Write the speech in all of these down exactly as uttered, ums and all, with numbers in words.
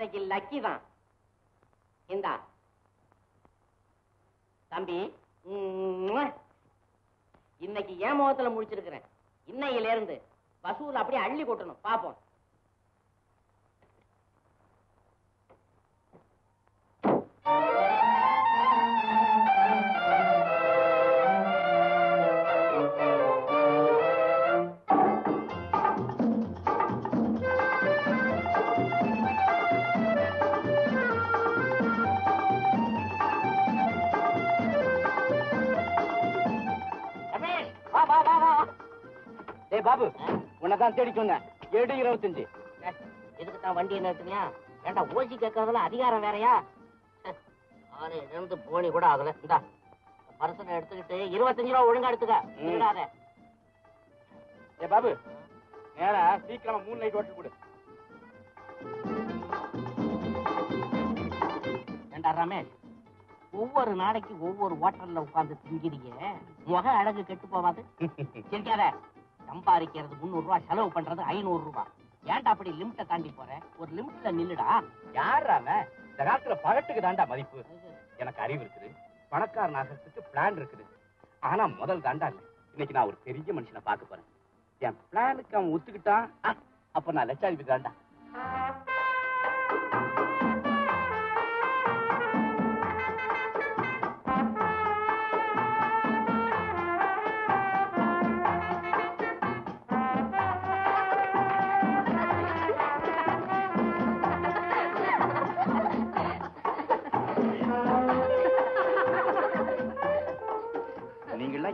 இன்னைக்கு லக்கி தான். இந்தா தம்பி, இன்னைக்கு ஏன் முகத்துல முடிச்சிருக்கிறேன். இன்னையில இருந்து வசூல் அப்படியே அள்ளி கொட்டணும். பாப்போம். பாபு, உனதான் தேடி சொன்னேன். ஏழு இருபத்தஞ்சு. எதுக்குத்தான் வண்டியை நிறுத்தினியா? ஏண்டா ஓசி கேட்கறதுல அதிகாரம் வேறையா? ஆளு இருந்து போனி கூட ஆகல. இந்தா பர்சனை எடுத்துக்கிட்டு இருபத்தஞ்சு ரூபா ஒழுங்கா எடுத்துக்காத. ஏ பாபு, நேரா சீக்கிரமா மூணு லைட் ஓட்டு கொடு. ஏண்டா ரமேஷ், ஒவ்வொரு நாளைக்கு ஒவ்வொரு ஹோட்டல்ல உட்கார்ந்து திங்கிறீங்க. முக அழகு கெட்டு போவாது. சிரிக்காத. சம்பாதிக்கிறது முன்னூறு ரூபாய், செலவு பண்றது ஐநூறு ரூபாய். ஏன்டா அப்படி லிமிட்டை தாண்டி போற? ஒரு லிமிட்ல நில்லுடா. யாரா இந்த காலத்துல பழத்துக்கு தாண்டா மதிப்பு. எனக்கு அறிவு இருக்குது, பணக்காரன் ஆகிறதுக்கு பிளான் இருக்குது. ஆனா முதல் தாண்டா இன்னைக்கு நான் ஒரு பெரிய மனுஷனை பார்க்க போறேன். என் பிளானுக்கு அவன் ஒத்துக்கிட்டான் அப்ப நான் லட்சாதிபதி தாண்டா.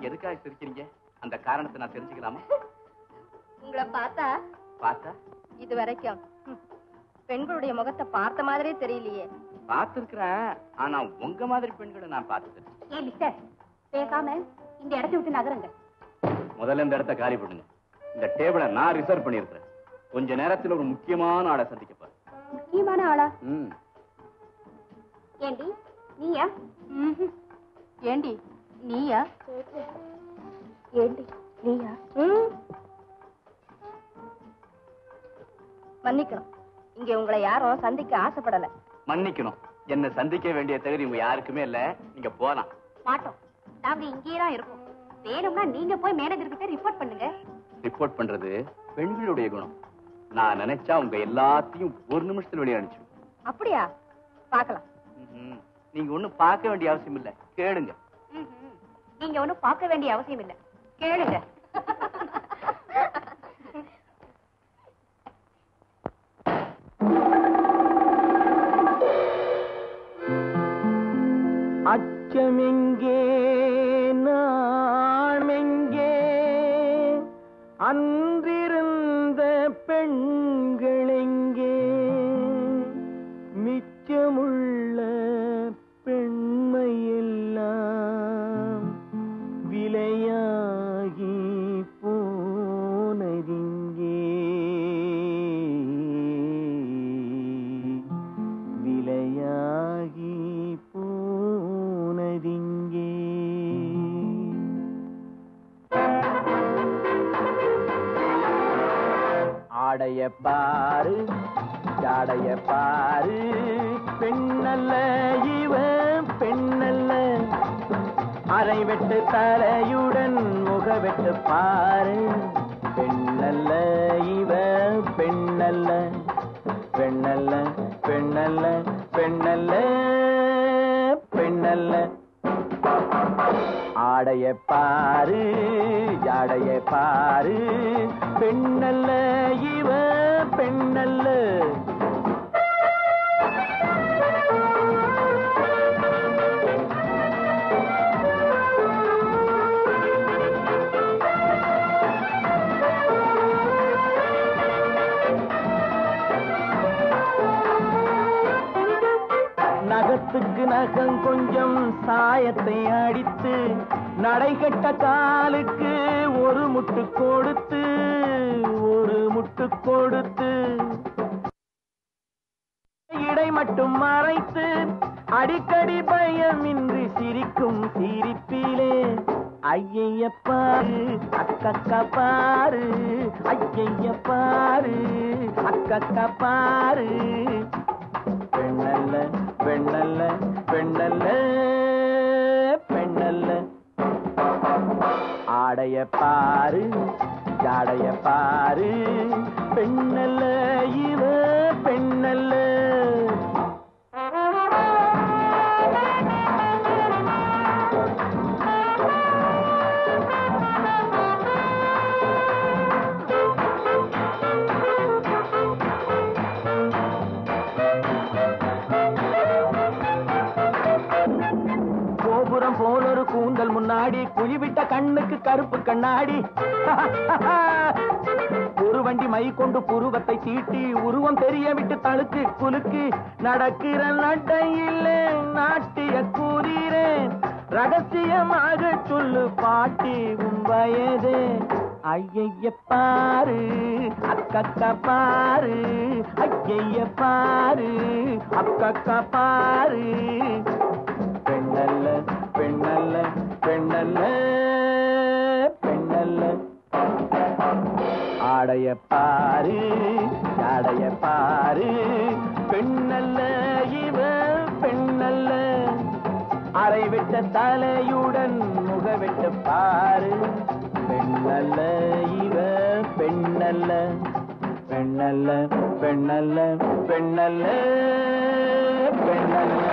எதுக்காக சிரிக்கிறீங்க? அந்த காரணத்தை நான் தெரிஞ்சுக்கலாமா? உங்களை பார்த்தா பார்த்தா இது வரைக்கும் பெண்களுடைய முகத்தை பார்த்த மாதிரியே தெரியலையே. பார்த்திருக்கிறேன், ஆனா உங்க மாதிரி பெண்களை நான் பார்த்தது. ஏன் மிஸ்டர், பேசாம இந்த இடத்தை விட்டு நகருங்க. முதல்ல இந்த இடத்த காலி பண்ணுங்க. இந்த டேபிளை நான் ரிசர்வ் பண்ணியிருக்கிறேன். கொஞ்ச நேரத்தில் ஒரு முக்கியமான ஆளை சந்திக்க போறேன். முக்கியமான ஆளா? ம். ஏண்டி நீயா? ம். ஏண்டி நீயா? ஏண்டி நீயா? ம். மன்னிக்கணும், இங்க உங்களை யாரும் சந்திக்க ஆசைப்படல. மன்னிக்கணும், என்ன சந்திக்க வேண்டிய தகுதி உங்க யாருக்குமே இல்ல. நீங்க போலாம். மாட்டோம், நாங்க இங்கேயே தான் இருக்கோம். வேணும்னா நீங்க போய் மேனேஜர்கிட்ட ரிப்போர்ட் பண்ணுங்க. ரிப்போர்ட் பண்றது பெண்களுடைய குணம். நான் நினைச்சா உங்க எல்லாத்தையும் ஒரு நிமிஷத்துல வெளியே அனுப்பிச்சு. அப்படியா? பாக்கலாம். நீங்க ஒண்ணும் பார்க்க வேண்டிய அவசியம் இல்ல. கேளுங்க. நீங்க ஒன்னும் பார்க்க வேண்டிய அவசியம் இல்லை. கேளுங்க. அச்சமெங்கே நாமெங்கே அன்றிருந்த பெண்களெங்கே மிச்சமுள்ள பெண்மையெல்லாம் விலையாகி போனதிங்கே விலையாகி போனதிங்கே. ஆடைய பாரு ஜாடைய பாரு, பெண்ணல்ல இவன் பெண்ணல்ல. அரை வெட்டு தலையுடன் முக வெட்டு பாரு. பெண்ணல்ல இவ பெண்ணல்ல பெண்ணல்ல பெண்ணல்ல பெண்ணல்ல பெண்ணல்ல. ஆடைய பாரு ஜாடைய பாரு, பெண்ணல்ல இவ பெண்ணல்ல. நகத்துக்கு நகம் கொஞ்சம் சாயத்தை அடித்து, நடைகட்ட காலுக்கு ஒரு முட்டு கொடுத்து ஒரு முட்டு கொடுத்து, இடை மட்டும் மறைத்து, அடிக்கடி பயமின்றி சிரிக்கும் சிரிப்பிலே ஐயைய பாரு அக்கா பாரு, ஐயைய பாரு அக்கா பாரு. பெண்ணல்ல பெண்ணல்ல பெண்ணல்ல பெண்ணல்ல. ஆடைய பாரு ஜாடைய பாரு பெண்ணல்ல இவ பெண்ணல்ல. கூந்தல் முன்னாடி குழிவிட்ட கண்ணுக்கு கருப்பு கண்ணாடி, ஒரு வண்டி மை கொண்டு புருவத்தை தீட்டி உருவம் தெரிய விட்டு தழுக்கு குலுக்கு நடக்கிற நடையிலே நாட்டிய கூறேன். ரகசியமாக சொல்லு பாட்டி உன் வயதே. ஐயைய பாரு அக்கக்கா பாரு ஐயைய பாரு அக்கக்கா பாரு. பெண்ணல்ல பெண்ணல்ல பெண்ணல்ல பெண்ணல்ல. ஆடைய பாரு ஆடைய பாரு பெண்ணல்ல இவ பெண்ணல்ல. அரை வெட்ட தலையுடன் முக வெட்ட பாரு பெண்ணல்ல இவ பெண்ணல்ல பெண்ணல்ல பெண்ணல்ல பெண்ணல்ல பெண்ணல்ல.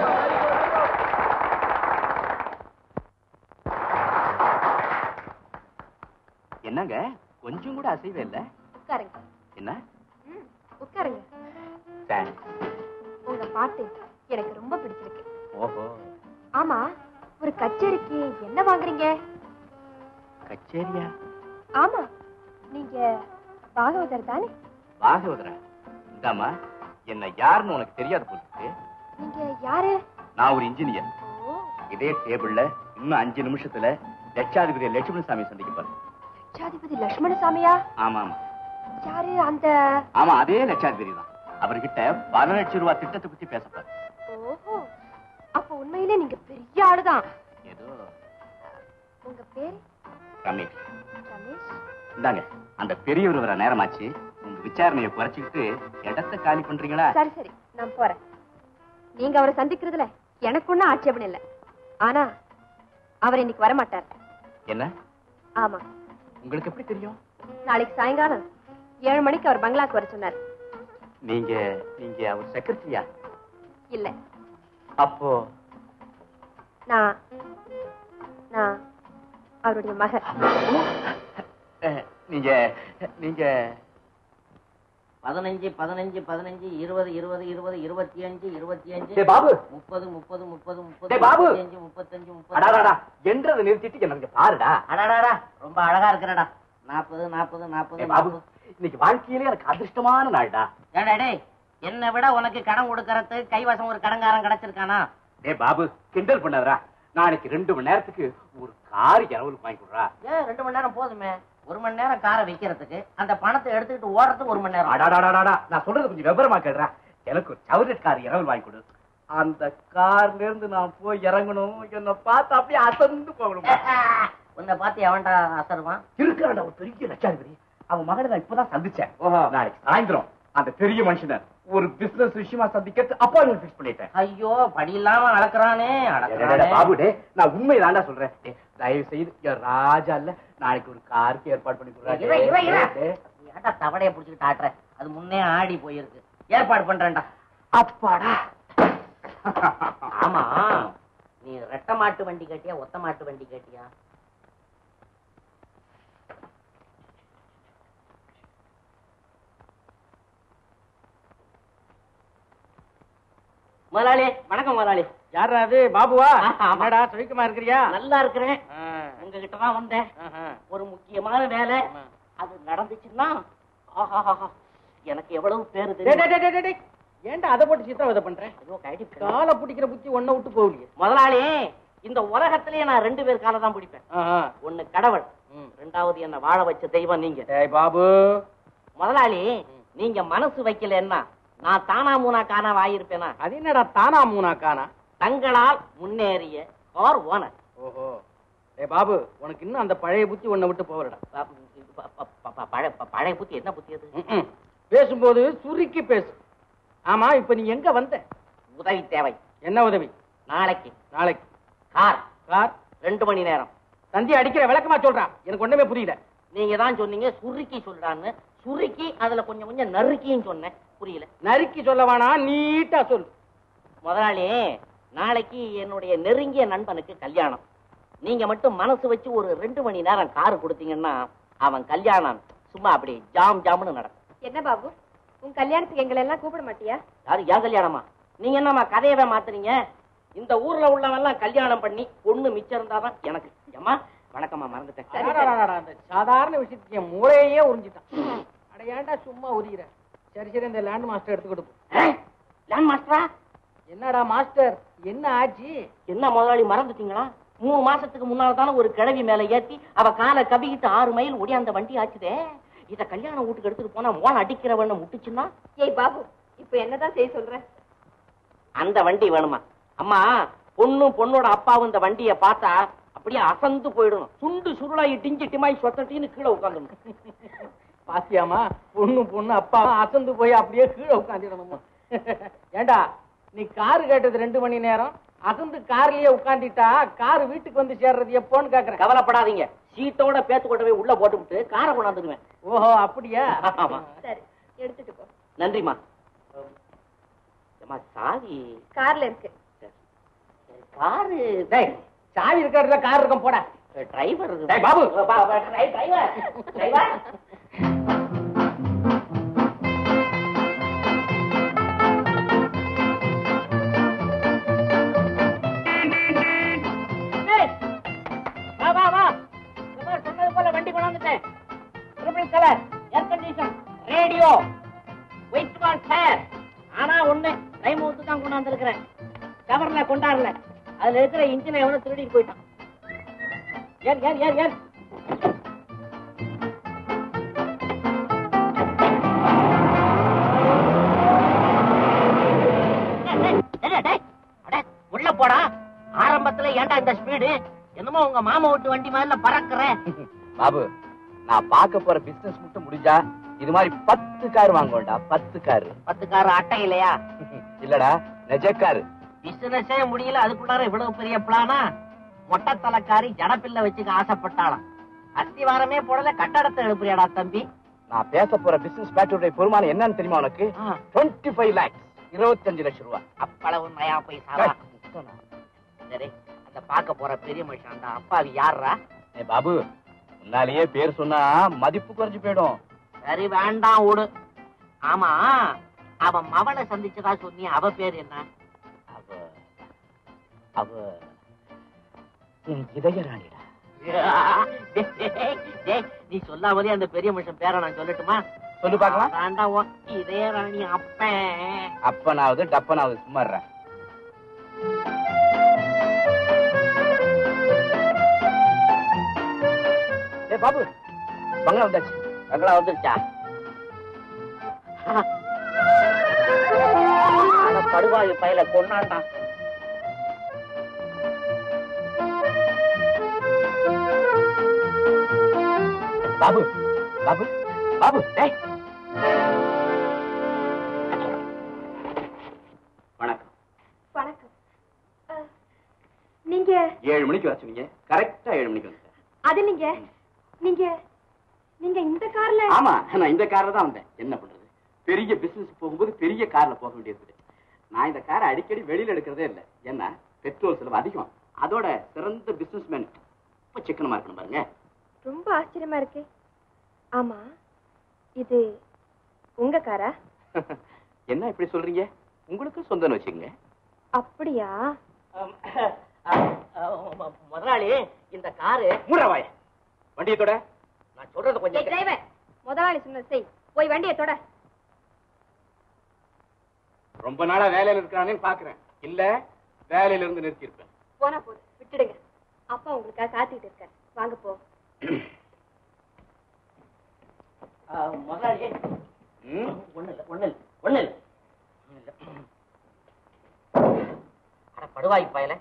என்னங்க கொஞ்சம் கூட அசைவே இல்ல. உட்காருங்க. என்ன உட்காருங்க. உங்க பாட்டு எனக்கு ரொம்ப பிடிச்சிருக்கு. ஓஹோ. ஆமா ஒரு கச்சேரிக்கு என்ன வாங்குறீங்க? கச்சேரியா? ஆமா. நீங்க பாகவதர் தானே? பாகவதரா? இந்தாமா என்ன யாருன்னு உனக்கு தெரியாத போட்டு. நீங்க யாரு? நான் ஒரு இன்ஜினியர். இதே டேபிள்ல இன்னும் அஞ்சு நிமிஷத்துல லட்சாதிபதி லட்சுமண சாமி சந்திக்க போறேன். லட்சாதிபதி லட்சுமணசாமியா? ஆமா ஆமா. யாரு அந்த? ஆமா அதே லட்சாதிபதி தான். அவர்கிட்ட பல லட்சம் ரூபாய் திட்டத்தை பத்தி பேசப்பாரு. ஓஹோ. அப்ப உண்மையிலே நீங்க பெரிய ஆளுதான். ஏதோ. உங்க பேரு? ரமேஷ். ரமேஷ். இந்தாங்க அந்த பெரியவர் வர நேரமாச்சு. உங்க விசாரணையை குறைச்சிக்கிட்டு இடத்தை காலி பண்றீங்களா? சரி சரி நான் போறேன். நீங்க அவரை சந்திக்கிறதுல எனக்கு ஒன்னும் ஆட்சேபணம் இல்லை. ஆனா அவர் இன்னைக்கு வரமாட்டார். என்ன? ஆமா. உங்களுக்கு எப்படி தெரியும்? நாளைக்கு சாயங்காலம் ஏழு மணிக்கு அவர் பங்களாக்கு வர சொன்னார். நீங்க நீங்க அவர் செக்ரட்டரியா? இல்ல. அப்போ நான் நான் அவருடைய மகன். நீங்க நீங்க பதினஞ்சு பதினஞ்சு பதினஞ்சு இருபது இருபது இருபது இருபத்தி அஞ்சு இருபத்தி அஞ்சு முப்பது முப்பது முப்பது முப்பது முப்பத்தஞ்சு முப்பத்தஞ்சு முப்பது என்றது நிறுத்திட்டு எனக்கு பாருடா. அடாடாடா ரொம்ப அழகா இருக்கிறடா. நாற்பது நாற்பது நாற்பது பாபு இன்னைக்கு வாழ்க்கையிலே எனக்கு அதிர்ஷ்டமான நாள்டா. ஏடாடே என்னை விட உனக்கு கடன் கொடுக்கறது கைவசம் ஒரு கடங்காரம் கிடைச்சிருக்கானா? டே பாபு கிண்டல் பண்ணாதடா. நாளைக்கு ரெண்டு மணி நேரத்துக்கு ஒரு கார் இரவலுக்கு வாங்கி கொடுறா. ஏன் ரெண்டு மணி நேரம் போதுமே? ஒரு மணி நேரம் காரை வைக்கிறதுக்கு அந்த பணத்தை எடுத்துக்கிட்டு ஓடுறதுக்கு ஒரு மணி நேரம். அடாடாடாடா நான் சொல்றது கொஞ்சம் விவரமா கேட்கிறேன். எனக்கு ஒரு சவுரட் கார் இரவல் வாங்கி கொடு. அந்த கார்ல இருந்து நான் போய் இறங்கணும். என்னை பார்த்து அப்படியே அசந்து போகணும். உன்னை பார்த்து எவன்டா அசருவான்? இருக்கிறான்டா ஒரு பெரிய லட்சாதிபதி. அவன் மகனை நான் இப்பதான் சந்திச்சேன். நாளைக்கு சாயந்தரம் அந்த பெரிய மனுஷனை ஒரு பிசினஸ் விஷயமா சந்திக்கிறது அப்பாயின்மெண்ட் ஃபிக்ஸ் பண்ணிட்டேன். ஐயோ படி இல்லாம நடக்கிறானே. பாபுடே நான் உண்மைதான்டா சொல்றேன். தயவு செய்து ராஜா இல்ல நாளைக்கு ஒரு காருக்கு ஏற்பாடு பண்ணி கொடுறாங்க. தவடைய புடிச்சுக்கிட்டு ஆட்டுற அது முன்னே ஆடி போயிருக்கு. ஏற்பாடு பண்றேன்டா. அப்பாடா. ஆமா நீ ரெட்டை மாட்டு வண்டி கட்டியா ஒத்த மாட்டு வண்டி கட்டியா? முதலாளி வணக்கம் முதலாளி. யாரா அது? பாபுவா? ஆமாடா. சுவிக்குமா இருக்கிறியா? நல்லா இருக்கிறேன். உங்ககிட்டதான் வந்தேன். ஒரு முக்கியமான வேலை அது நடந்துச்சுன்னா எனக்கு எவ்வளவு பேரு தெரியும். ஏன்டா அதை போட்டு சித்திரவதை பண்றேன்? காலை பிடிக்கிற புத்தி ஒன்ன விட்டு போகலையே முதலாளி. இந்த உலகத்திலேயே நான் ரெண்டு பேர் காலை தான் பிடிப்பேன். ஒன்னு கடவுள், ரெண்டாவது என்ன வாழ வச்ச தெய்வம் நீங்க. பாபு முதலாளி நீங்க மனசு வைக்கல என்ன நான் தானா மூனா கானா வாயிருப்பேனா? அது என்னடா தானா மூனா கானா? தங்களால் முன்னேறிய கார் ஓனர். ஓஹோ. ஏ பாபு உனக்கு இன்னும் அந்த பழைய புத்தி ஒன்ன விட்டு போவறடா. பழைய புத்தி என்ன புத்தி அது? பேசும்போது சுருக்கி பேசு. ஆமா இப்ப நீ எங்க வந்த? உதவி தேவை. என்ன உதவி? நாளைக்கு நாளைக்கு கார் கார் ரெண்டு மணி நேரம். சந்தியா அடிக்கிற விளக்கமா சொல்றான், எனக்கு ஒண்ணுமே புரியல. நீங்க தான் சொன்னீங்க சுருக்கி சொல்றான்னு. சுருக்கி அதுல கொஞ்சம் கொஞ்சம் நறுக்கின்னு சொன்னேன், புரியல. நறுக்கி சொல்லவானா, நீட்டா சொல்லு. முதலாளி, நாளைக்கு என்னுடைய நெருங்கிய நண்பனுக்கு கல்யாணம். நீங்க மட்டும் மனசு வச்சு ஒரு ரெண்டு மணி நேரம் கார் கொடுத்தீங்கன்னா அவன் கல்யாணம் சும்மா அப்படி ஜாம் ஜாம்னு நடக்கும். என்ன பாபு, உன் கல்யாணத்துக்கு எங்களை எல்லாம் கூப்பிட மாட்டியா? யாரு, ஏன் கல்யாணமா? நீங்க என்னமா கதையவே மாத்துறீங்க? இந்த ஊர்ல உள்ளவன் எல்லாம் கல்யாணம் பண்ணி ஒண்ணு மிச்சம் இருந்தாதான் எனக்கு. ஏமா வணக்கமா, மறந்துட்டேன். சாதாரண விஷயத்துக்கு என் மூளையே உறிஞ்சிட்டான். அட ஏன்டா சும்மா உரிகிற? சரி சரி, இந்த லேண்ட் மாஸ்டர் எடுத்து கொடுப்போம். லேண்ட் மாஸ்டரா? என்னடா மாஸ்டர், என்ன ஆச்சு? என்ன முதலாளி, மறந்துட்டீங்களா? மூணு மாசத்துக்கு முன்னால தானே ஒரு கிழவி மேல ஏத்தி அவ காலை கவிக்கிட்டு ஆறு மைல் ஓடி அந்த வண்டி ஆச்சுதே. இத கல்யாண வீட்டுக்கு எடுத்துட்டு போனா மோளை அடிக்கிறவன முட்டுச்சுன்னா. ஏய் பாபு, இப்ப என்னதான் செய்ய சொல்ற? அந்த வண்டி வேணுமா? அம்மா, பொண்ணும் பொண்ணோட அப்பாவும் இந்த வண்டியை பார்த்தா அப்படியே அசந்து போயிடணும். சுண்டு சுருளாயி டிஞ்சு டிமாய் சொத்தின்னு கீழே உட்காந்துடணும். பாத்தியாமா, பொண்ணும் பொண்ணு அப்பா அசந்து போய் அப்படியே கீழே உட்காந்துடணுமா? ஏண்டா, நீ காரு கேட்டது ரெண்டு மணி நேரம் அசந்து கார்லயே உட்காந்துட்டா கார் வீட்டுக்கு வந்து சேர்றது எப்போன்னு கேக்குறேன். கவலைப்படாதீங்க, சீட்டோட பேத்து கொண்டவே உள்ள போட்டு விட்டு காரை கொண்டாந்துடுவேன். ஓஹோ, அப்படியா? சரி, எடுத்துட்டு போ. நன்றிமா. சாவி கார்ல இருக்கு. காரு சாவி இருக்கிறதுல கார் இருக்கும். போட டிரைவர் பாபு, டிரைவர் திருடி போயிட்டான். உள்ள போடா. ஆரம்பத்துல ஏண்டா இந்த ஸ்பீடு? என்னமோ உங்க மாமா விட்டு வண்டி மாதிரி பறக்கிறேன். பாபு, நான் பார்க்க போற பிசினஸ் மட்டும் முடிஞ்சா இது மாதிரி பத்து கார் வாங்குவேன்டா. பத்து கார் பத்து கார் அட்டை இல்லையா? இல்லடா, நெஜக்காரு. பிசினஸே முடியல, அதுக்குள்ளார இவ்வளவு பெரிய பிளானா? மொட்டை தலைக்காரி ஜடப்பில்ல வச்சுக்க ஆசைப்பட்டாலாம். அஸ்திவாரமே போடல, கட்டடத்தை எழுப்புறியாடா தம்பி. நான் பேச போற பிசினஸ் பேட்டோட பெருமானம் என்னன்னு தெரியுமா உனக்கு? இருபத்தி ஐந்து லேக்ஸ், இருபத்தஞ்சு லட்சம் ரூபாய். அப்பளவு நயா போய் சாவா. சரி, அந்த பார்க்க போற பெரிய மனுஷன் தான் அப்பா. அது யாரா? ஏ பாபு, முன்னாலேயே பேர் சொன்னா மதிப்பு குறைஞ்சு போயிடும். சரி, வேண்டாம் ஓடு. ஆமா, அவன் மவளை சந்திச்சதா சொன்னி, அவ பேர் என்ன? அவ என் இதயராணிடா. நீ சொல்லாமலே அந்த பெரிய மனுஷன் பேரை நான் சொல்லட்டுமா? சொல்லு பாக்கலாம். வேண்டாம், இதயராணி அப்பன். அப்பனாவது டப்பனாவது சும்மாடுற. ஏ பாபு, பங்களா வந்தாச்சு. பங்களா வந்துருச்சா? படுவாயு பயில கொண்டாண்டா. பாபு பாபு பாபு, வணக்கம். வணக்கம். நீங்க ஏழு மணிக்கு வர சொன்னீங்க, கரெக்டா ஏழு மணிக்கு வந்தேன். அது நீங்க நீங்க நீங்க இந்த கார்ல? ஆமா, நான் இந்த கார்ல தான் வந்தேன். என்ன பண்றது, பெரிய பிசினஸ் போகும்போது பெரிய கார்ல போக வேண்டியது. நான் இந்த காரை அடிக்கடி வெளியில எடுக்கிறதே இல்லை. ஏன்னா பெட்ரோல் செலவு அதிகம். அதோட சிறந்த பிசினஸ் மேன் ரொம்ப சிக்கனமா இருக்கணும். பாருங்க, ரொம்ப ஆச்சரியமா இருக்கு. ஆமா, இது உங்க காரா? என்ன இப்படி சொல்றீங்க? உங்களுக்கு சொந்தம் வச்சுங்க. அப்படியா? முதலாளி, இந்த காரு மூறவாய் வண்டியை தொட. நான் சொல்றது கொஞ்சம். டிரைவர், முதலாளி சொன்னது செய். போய் வண்டியை தொட. ரொம்ப நாளா வேலையில இருக்கானே பாக்குறேன். இல்ல, வேலையில இருந்து நிறுத்தி இருப்பேன். போனா போது, விட்டுடுங்க. அப்பா உங்களுக்காக காத்திட்டு இருக்காரு, வாங்க போ. முதலாளி, படுவாய் பயல,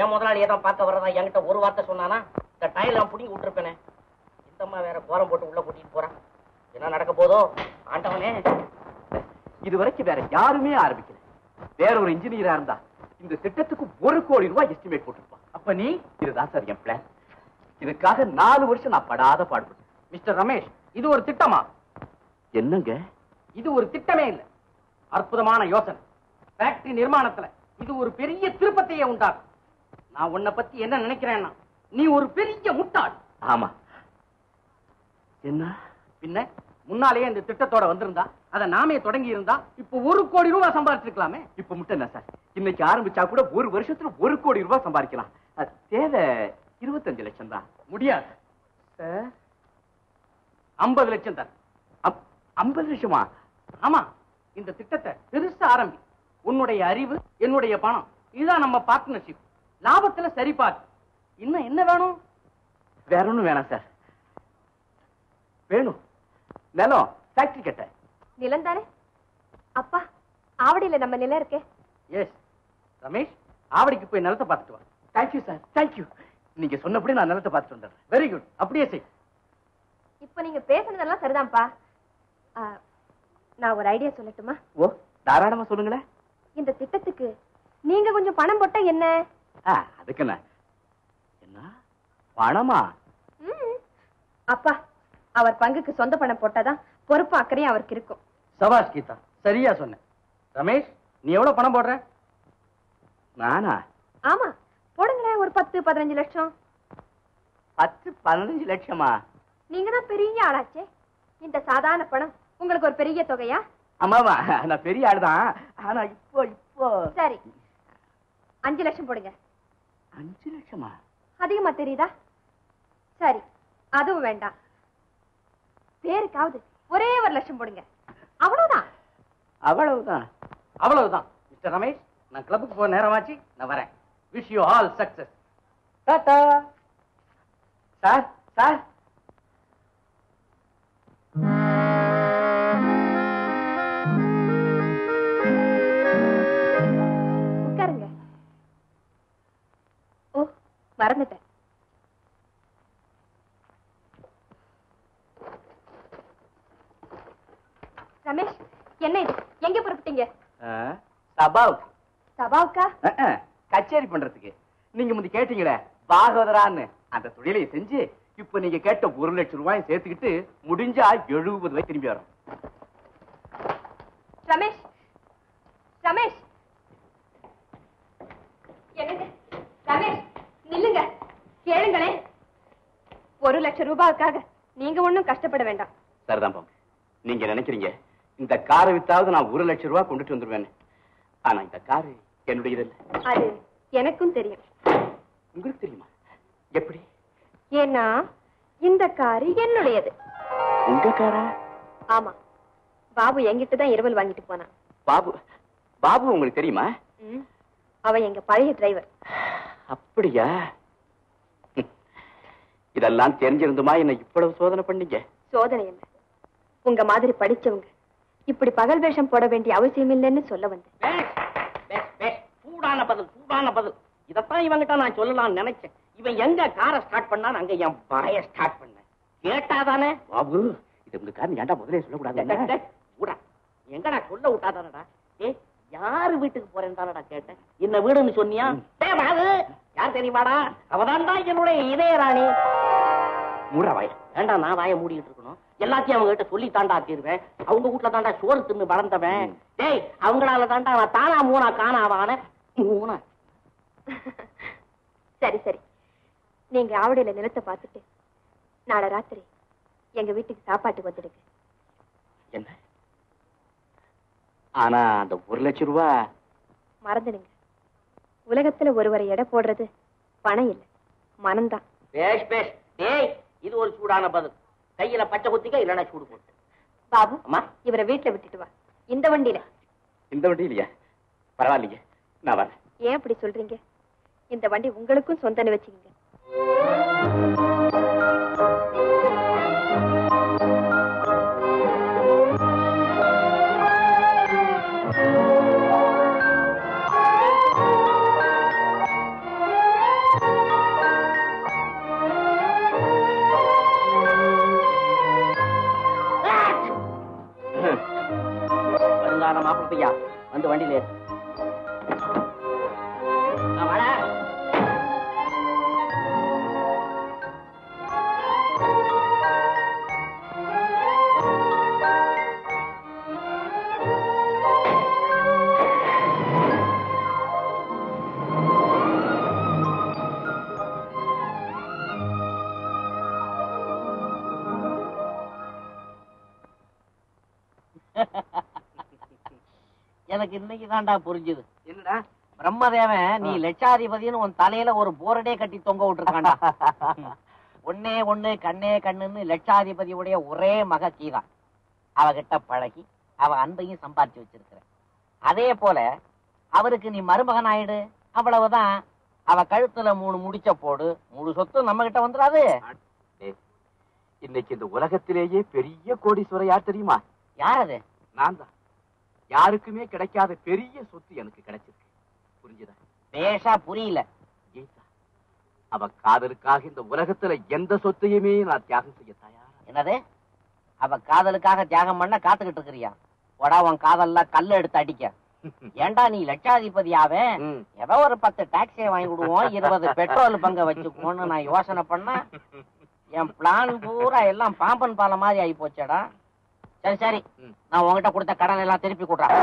என் முதலாளியை தான் பார்க்க வர்றதா என்கிட்ட ஒரு வார்த்தை சொன்னானா இந்த டயர்லாம் புடிங்கி விட்டுருப்பேனே. இந்தம்மா வேற கோரம் போட்டு உள்ள கூட்டிட்டு போறான். என்ன நடக்க போதோ ஆண்டவனே. இதுவரைக்கும் வேற யாருமே ஆரம்பிக்கல, வேற ஒரு இன்ஜினியரா இருந்தா இந்த திட்டத்துக்கு ஒரு கோடி ரூபாய் எஸ்டிமேட் போட்டிருப்பான். அப்ப நீ இதுதான் சார் என் பிளான். இதுக்காக நாலு வருஷம் நான் படாத பாடுபட்டேன். மிஸ்டர் ரமேஷ், இது ஒரு திட்டமா? என்னங்க, இது ஒரு திட்டமே இல்ல, அற்புதமான யோசனை. ஃபேக்டரி நிர்மாணத்துல இது ஒரு பெரிய திருப்பத்தையே உண்டாகும். நான் உன்னை பத்தி என்ன நினைக்கிறேன்னா, நீ ஒரு பெரிய முட்டாள். ஆமா, என்ன பின்ன முன்னாலேயே இந்த திட்டத்தோட வந்திருந்தா, அதை நாமே தொடங்கி இருந்தா இப்ப ஒரு கோடி ரூபாய் சம்பாதிச்சிருக்கலாமே. இப்ப முட்டை என்ன சார், இன்னைக்கு ஆரம்பிச்சா கூட ஒரு வருஷத்துல ஒரு கோடி ரூபாய் சம்பாதிக்கலாம். அது தேவை இருபத்தஞ்சு லட்சம் தான். முடியாது சார். ஐம்பது லட்சம் தான். ஐம்பது லட்சமா? ஆமா, இந்த திட்டத்தை பெருசா ஆரம்பி. உன்னுடைய அறிவு, என்னுடைய பணம், இதுதான் நம்ம பார்ட்னர்ஷிப். லாபத்துல சரி பார்த்து. இன்னும் என்ன வேணும்? வேற ஒண்ணும் வேணாம் சார். வேணும் நிலம், ஃபேக்டரி கட்ட நிலம் தானே. அப்பா, ஆவடியில நம்ம நிலம் இருக்கே. எஸ் ரமேஷ், ஆவடிக்கு போய் நிலத்தை பார்த்துட்டு வா. Thank you sir, thank you. நீங்க சொன்னபடி நான் நிலத்தை பார்த்துட்டு வந்துடுறேன். வெரி குட், அப்படியே செய். இப்ப நீங்க பேசுனதெல்லாம் சரிதான்ப்பா. நான் ஒரு ஐடியா சொல்லட்டுமா? ஓ, தாராளமா சொல்லுங்களேன். இந்த திட்டத்துக்கு நீங்க கொஞ்சம் பணம் போட்டா என்ன? அதுக்கு என்ன பணமா? அப்பா, அவர் பங்குக்கு சொந்த பணம் போட்டாதான் பொறுப்பு அக்கறையும் அவருக்கு இருக்கும். சபாஷ் கீதா, சரியா சொன்ன. ரமேஷ், நீ எவ்வளவு பணம் போடுற? நானா? ஆமா, போடுங்களேன் ஒரு பத்து பதினஞ்சு லட்சம். பத்து பதினஞ்சு லட்சமா? நீங்க தான் பெரிய ஆளாச்சே. இந்த சாதாரண பணம் உங்களுக்கு ஒரு பெரிய தொகையா? ஆமாமா, நான் பெரிய ஆளுதான். ஆனா இப்போ இப்போ சரி, அஞ்சு லட்சம் போடுங்க. அஞ்சு லட்சமா? அதிகமா தெரியுதா? சரி, அதுவும் வேண்டாம். பேருக்காவது ஒரே ஒரு லட்சம் போடுங்க. அவ்வளவுதான். அவ்வளவுதான்? அவ்வளவுதான். மிஸ்டர் ரமேஷ், நான் கிளப்புக்கு போற நேரமாச்சு, நான் வரேன். Wish you all success. Tata. Sir, sir. உட்காருங்க. ஓ, மறந்துட்டேன். ரமேஷ், என்ன இது? எங்க புறப்பட்டீங்க? சபாவுக்கு. சபாவுக்கா? கச்சேரி பண்றதுக்கு. நீங்க முந்தி கேட்டீங்களே பாகவதரான்னு, அந்த தொழிலையும் செஞ்சு இப்ப நீங்க கேட்ட ஒரு லட்சம் ரூபாய் சேர்த்துக்கிட்டு முடிஞ்சா எழுபது ரூபாய் திரும்பி வரும். ரமேஷ், ரமேஷ், என்னங்க ரமேஷ், நில்லுங்க, கேளுங்களே. ஒரு லட்சம் ரூபாய்க்காக நீங்க ஒன்னும் கஷ்டப்பட வேண்டாம். சரிதான் பாங்க, நீங்க நினைக்கிறீங்க இந்த காரை வித்தாவது நான் ஒரு லட்சம் ரூபாய் கொண்டுட்டு வந்துருவேன். ஆனா இந்த காரு என்னுடைய அது எனக்கும் தெரியும். உங்களுக்கு தெரியுமா? எப்படி? ஏன்னா இந்த காரு என்னுடையது. உங்க காரா? ஆமா, பாபு என்கிட்ட தான் இரவல் வாங்கிட்டு போனான். பாபு? பாபு உங்களுக்கு தெரியுமா? அவன் எங்க பழைய டிரைவர். அப்படியா? இதெல்லாம் தெரிஞ்சிருந்துமா என்ன இவ்வளவு சோதனை பண்ணீங்க? சோதனை என்ன, உங்க மாதிரி படிச்சவங்க இப்படி பகல் வேஷம் போட வேண்டிய அவசியம் இல்லைன்னு சொல்ல வந்து. சூடான பதில், சூடான பதில். இதத்தான் இவங்கிட்ட நான் சொல்லலாம்னு நினைச்சேன். இவன் எங்க காரை ஸ்டார்ட் பண்ணான்னு அங்க என் பாய ஸ்டார்ட் பண்ண கேட்டாதானே. பாபு, இது உங்க காரணம் ஏன்டா முதலே சொல்லக்கூடாது? எங்க நான் சொல்ல விட்டாதானடா? ஏ, யாரு வீட்டுக்கு போறேன்னு தானடா கேட்டேன். என்ன வீடுன்னு சொன்னியா? யார் தெரியுமாடா? அவதான் தான் என்னுடைய இதயராணி. மூடா வாய. ஏண்டா நான் வாய மூடிக்கிட்டு இருக்கணும்? எல்லாத்தையும் அவங்க கிட்ட சொல்லி தாண்டா தீர்வேன். அவங்க வீட்டுல தாண்டா சோறு தின்னு வளர்ந்தவன். டேய், அவங்களால தாண்டா நான் தானா மூணா காணாவான மூணா. சரி சரி, நீங்க ஆவடியில நிலத்தை பார்த்துட்டு நாளை ராத்திரி எங்க வீட்டுக்கு சாப்பாட்டு வந்துடுங்க. என்ன? ஆனா அந்த ஒரு லட்சம் ரூபாய் மறந்துடுங்க. உலகத்துல ஒருவரை எடை போடுறது பணம் இல்ல, மனம்தான். பேஷ் பேஷ். டேய், இது ஒரு சூடான பதில். கையில பச்சை குத்திக்க, இல்லனா சூடு போட்டு. பாபு, அம்மா, இவரை வீட்டுல விட்டுட்டு வா. இந்த வண்டியில? இந்த வண்டியிலயா? பரவாயில்லையே, நான் வரேன். ஏன் அப்படி சொல்றீங்க? இந்த வண்டி உங்களுக்கும் சொந்தன்னு வச்சுக்கீங்க. வண்டியில எனக்கு இன்னைக்கு தான்டா புரிஞ்சுது. என்னடா பிரம்மதேவன் நீ லட்சாதிபதினு உன் தலையில ஒரு போரடே கட்டி தொங்க விட்டுருக்காண்டா. ஒன்னே ஒண்ணு கண்ணே கண்ணுன்னு லட்சாதிபதியுடைய ஒரே மக கீதான். அவகிட்ட பழகி அவ அன்பையும் சம்பாதிச்சு வச்சிருக்கிற. அதே போல அவருக்கு நீ மருமகன் ஆயிடு, அவ்வளவுதான். அவ கழுத்துல மூணு முடிச்ச போடு, முழு சொத்து நம்ம கிட்ட வந்துடாது. இன்னைக்கு இந்த உலகத்திலேயே பெரிய கோடீஸ்வரர் யார் தெரியுமா? யார் அது? நான் தான். யாருக்குமே கிடைக்காத பெரிய சொத்து எனக்கு கிடைச்சிருக்கு. புரிஞ்சுதா? பேசா புரியல. அவ காதலுக்காக இந்த உலகத்துல எந்த சொத்தையுமே நான் தியாகம் செய்ய தயாரா. என்னது? அவ காதலுக்காக தியாகம் பண்ண காத்துக்கிட்டு இருக்கிறியா? உடா உன் காதல்ல கல்ல எடுத்து அடிக்க. ஏண்டா நீ லட்சாதிபதியாவே ஏதோ ஒரு பத்து டாக்ஸியை வாங்கி விடுவோம், இருபது பெட்ரோல் பங்க வச்சுக்கோன்னு நான் யோசனை பண்ண என் பிளான் பூரா எல்லாம் பாம்பன் பாலம் மாதிரி ஆகி போச்சேடா. சரி சரி, நான் உங்ககிட்ட கொடுத்த கடன் எல்லாம் திருப்பி கொடுறேன்.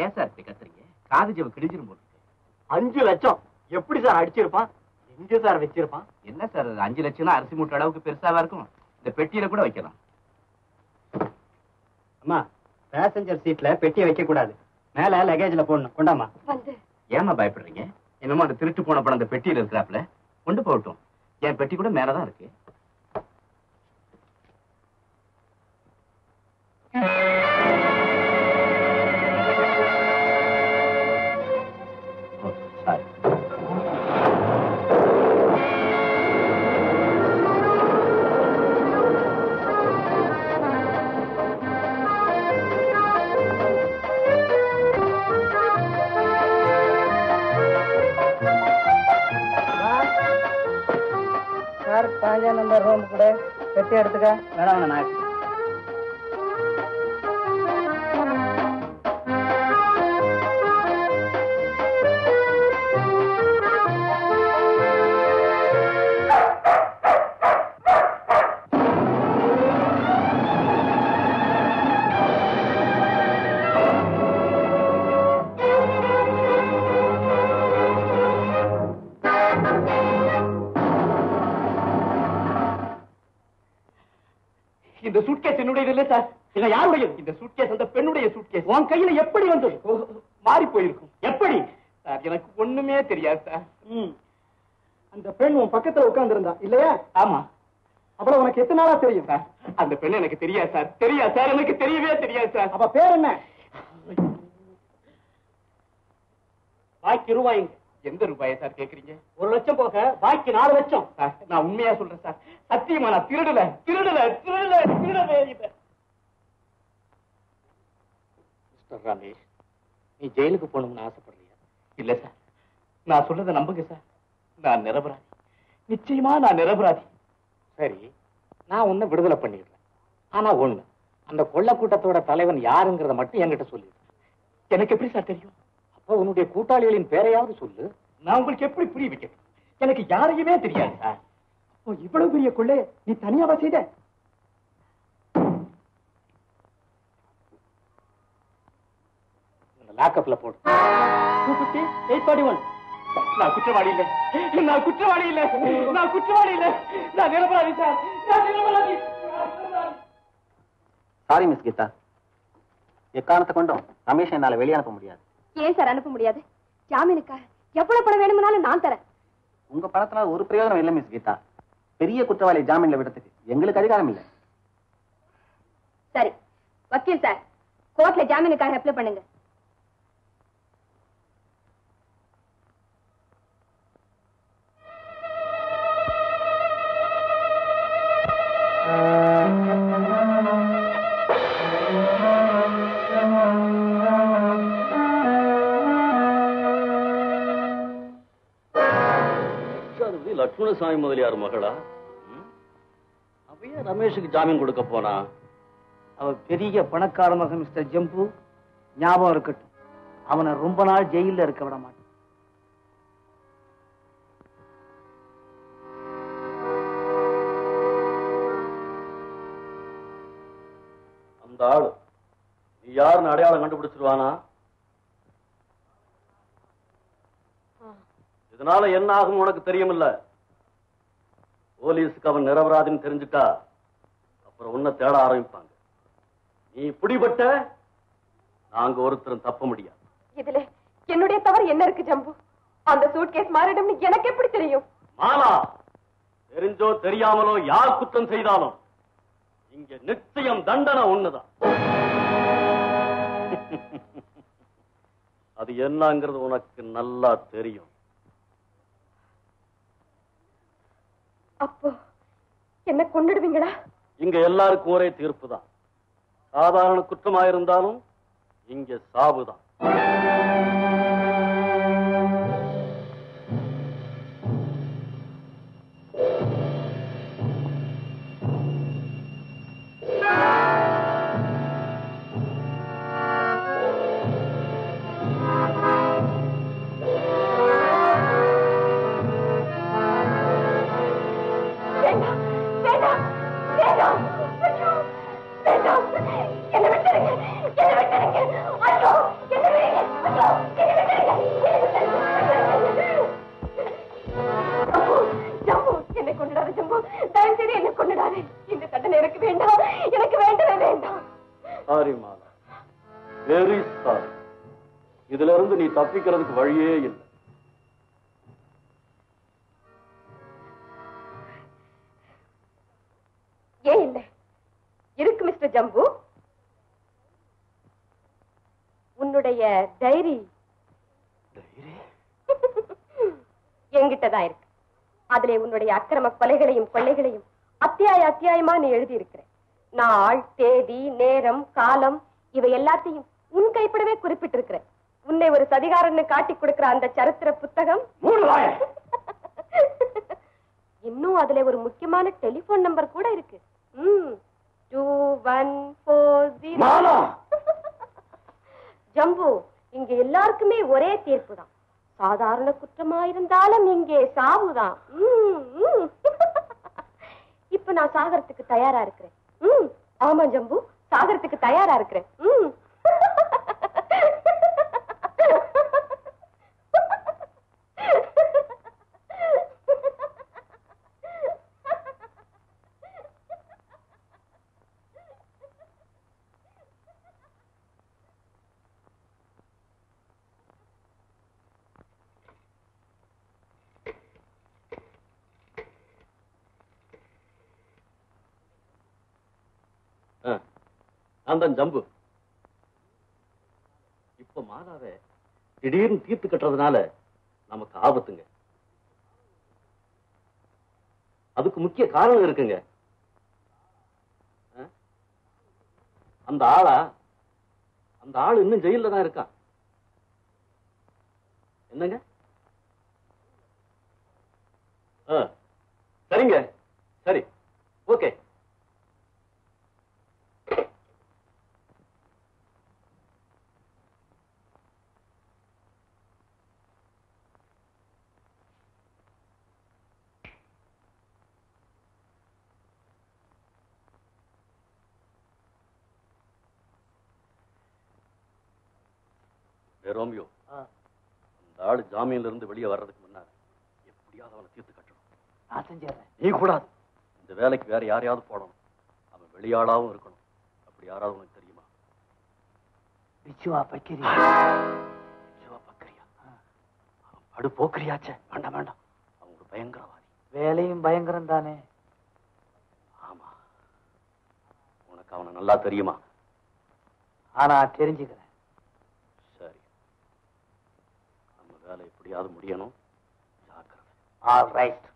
ஏன் சார் கத்துறீங்க? காது ஜெப கிழிஞ்சிரும் போல இருக்கு. அஞ்சு லட்சம் எப்படி சார் அடிச்சிருப்பான்? எங்க சார் வச்சிருப்பான்? என்ன சார் அஞ்சு லட்சம்னா அரிசி மூட்டை அளவுக்கு பெருசாவா இருக்கும்? இந்த பெட்டியில கூட வைக்கலாம். அம்மா, பேசஞ்சர் சீட்ல பெட்டியை வைக்க கூடாது, மேல லகேஜ்ல போடணும். கொண்டாமா. ஏமா பயப்படுறீங்க? என்னமோ அந்த திருட்டு போன படம் அந்த பெட்டியில இருக்கிறாப்ல, கொண்டு போகட்டும். என் பெட்டி கூட மேலதான் இருக்கு. எடுத்துக்க வேணாம். நான் எப்படி வந்தது? மாறி போயிருக்கும். எப்படி? எனக்கு ஒண்ணுமே தெரியாது சார். அந்த பெண் உன் பக்கத்துல உட்கார்ந்திருந்தா இல்லையா? ஆமா. அப்புறம் உனக்கு எத்தனை நாளா தெரியும் சார்? அந்த பெண் எனக்கு தெரியாது சார். தெரியாது சார், எனக்கு தெரியவே தெரியாது சார். அப்ப பேர் என்ன? பாக்கி ரூபாய்ங்க. எந்த ரூபாயை சார் கேக்குறீங்க? ஒரு லட்சம் போக பாக்கி நாலு லட்சம். நான் உண்மையா சொல்றேன் சார், சத்தியமா நான் திருடல திருடல திருடல திருடவே இல்லை. ரமேஷ், நீ ஜெயிலுக்கு போகணும்னு ஆசைப்படுறியா? இல்ல சார், நான் சொல்றதை நம்புங்க சார், நான் நிரபராதி, நிச்சயமா நான் நிரபராதி. சரி, நான் உன்னை விடுதலை பண்ணிடுறேன். ஆனா ஒண்ணு, அந்த கொள்ள கூட்டத்தோட தலைவன் யாருங்கிறத மட்டும் என்கிட்ட சொல்லி. எனக்கு எப்படி சார் தெரியும்? அப்போ உன்னுடைய கூட்டாளிகளின் பேரையாவது சொல்லு, நான் உங்களுக்கு எப்படி புரிய வைக்கிறேன்? எனக்கு யாரையுமே தெரியாது சார். ஓ, இவ்வளவு பெரிய கொள்ளை நீ தனியாவா செய்த? லாக்அப்ல போடு. Two fifty eight forty one. நான் குற்றவாளி இல்லை, நான் குற்றவாளி இல்லை, நான் குற்றவாளி இல்லை, நான் நிரபராதி சார், நான் நிரபராதி. சாரி மிஸ் கீதா, எக்காரணத்தை கொண்டும் ரமேஷ் என்னால வெளியே அனுப்ப முடியாது. ஏன் சார் அனுப்ப முடியாது? ஜாமீனுக்காக எவ்வளவு பணம் வேணும்னாலும் நான் தரேன். உங்க பணத்தினால ஒரு பிரயோஜனம் இல்லை மிஸ் கீதா. பெரிய குற்றவாளி ஜாமீன்ல விடத்துக்கு எங்களுக்கு அதிகாரம் இல்லை. சரி வக்கீல் சார், கோர்ட்ல ஜாமீனுக்காக அப்ளை பண்ணுங்க. லட்சுமணசாமி முதலியார் மகளா? அப்பயே ரமேஷுக்கு ஜாமீன் கொடுக்க போனா? அவ பெரிய பணக்கார மகன் மிஸ்டர் ஜம்பு, ஞாபகம் இருக்கட்டும். அவனை ரொம்ப நாள் ஜெயில இருக்க விட மாட்டான். அந்த ஆளு நீ யாருன்னு அடையாளம் கண்டுபிடிச்சிருவானா? இதனால என்ன ஆகும் உனக்கு தெரியுமில்ல. போலீஸுக்கு அவன் நிரபராதின்னு தெரிஞ்சுட்டா அப்புறம் உன்னை தேட ஆரம்பிப்பாங்க. நீ பிடிபட்ட நாங்க ஒருத்தரும் தப்ப முடியாது. இதுல என்னுடைய தவறு என்ன இருக்கு ஜம்பு? அந்த சூட்கேஸ் மாறிடும் எனக்கு எப்படி தெரியும்? மாலா, தெரிஞ்சோ தெரியாமலோ யார் குற்றம் செய்தாலும் இங்க நிச்சயம் தண்டனை ஒண்ணுதான். அது என்னங்கிறது உனக்கு நல்லா தெரியும். அப்போ என்ன கொண்டுடுவீங்களா? இங்க எல்லாருக்கும் ஒரே தீர்ப்பு தான். சாதாரண குற்றமாயிருந்தாலும் இங்க சாவுதான். தப்பிக்கிறதுக்கு வழியே இல்லை. ஏன் இல்லை இருக்கு மிஸ்டர் ஜம்பு? உன்னுடைய டைரி என்கிட்டதான் இருக்கு. அதுல உன்னுடைய அக்கிரம கொலைகளையும் கொள்ளைகளையும் அத்தியாய அத்தியாயமா நீ எழுதியிருக்கிற. நாள், தேதி, நேரம், காலம் இவை எல்லாத்தையும் உன் கைப்படவே குறிப்பிட்டிருக்கிறேன். உன்னை ஒரு சதிகாரன்னு காட்டி கொடுக்கிற அந்த சரித்திர புத்தகம், இன்னும் அதுல ஒரு முக்கியமான டெலிபோன் நம்பர் கூட இருக்கு. ஜம்பு, இங்க எல்லாருக்குமே ஒரே தீர்ப்பு தான். சாதாரண குற்றமாயிருந்தாலும் இங்கே சாவுதான். இப்ப நான் சாகரத்துக்கு தயாரா இருக்கிறேன். ஆமா ஜம்பு, சாகரத்துக்கு தயாரா இருக்கிறேன். ஜம்பு, இப்ப மாதாவை திடீர்னு தீர்த்து கட்டுறதுனால நமக்கு ஆபத்துங்க. அதுக்கு முக்கிய காரணம் இருக்குங்க. அந்த ஆளா அந்த ஆள் இன்னும் ஜெயில தான் இருக்கான். என்னங்க? சரிங்க சரி ஓகே. ரோமியோ, அந்த ஆள் ஜாமீன்ல இருந்து வெளியே வர்றதுக்கு முன்னாடி எப்படியாவது அவனை தீர்த்து கட்டணும். நான் செஞ்சிடறேன், நீ கூடாது. இந்த வேலைக்கு வேற யாரையாவது போடணும், அவன் வெளியாளாவும் இருக்கணும். அப்படி யாராவது உனக்கு தெரியுமா? அவன் போக்கிரியாச்சே. வேண்டாம் வேண்டாம், அவன் ஒரு பயங்கரவாதி. வேலையும் பயங்கரம் தானே. ஆமா, உனக்கு அவனை நல்லா தெரியுமா? ஆனா தெரிஞ்சுக்கிறேன். வேலை எப்படியாவது முடியணும். All right.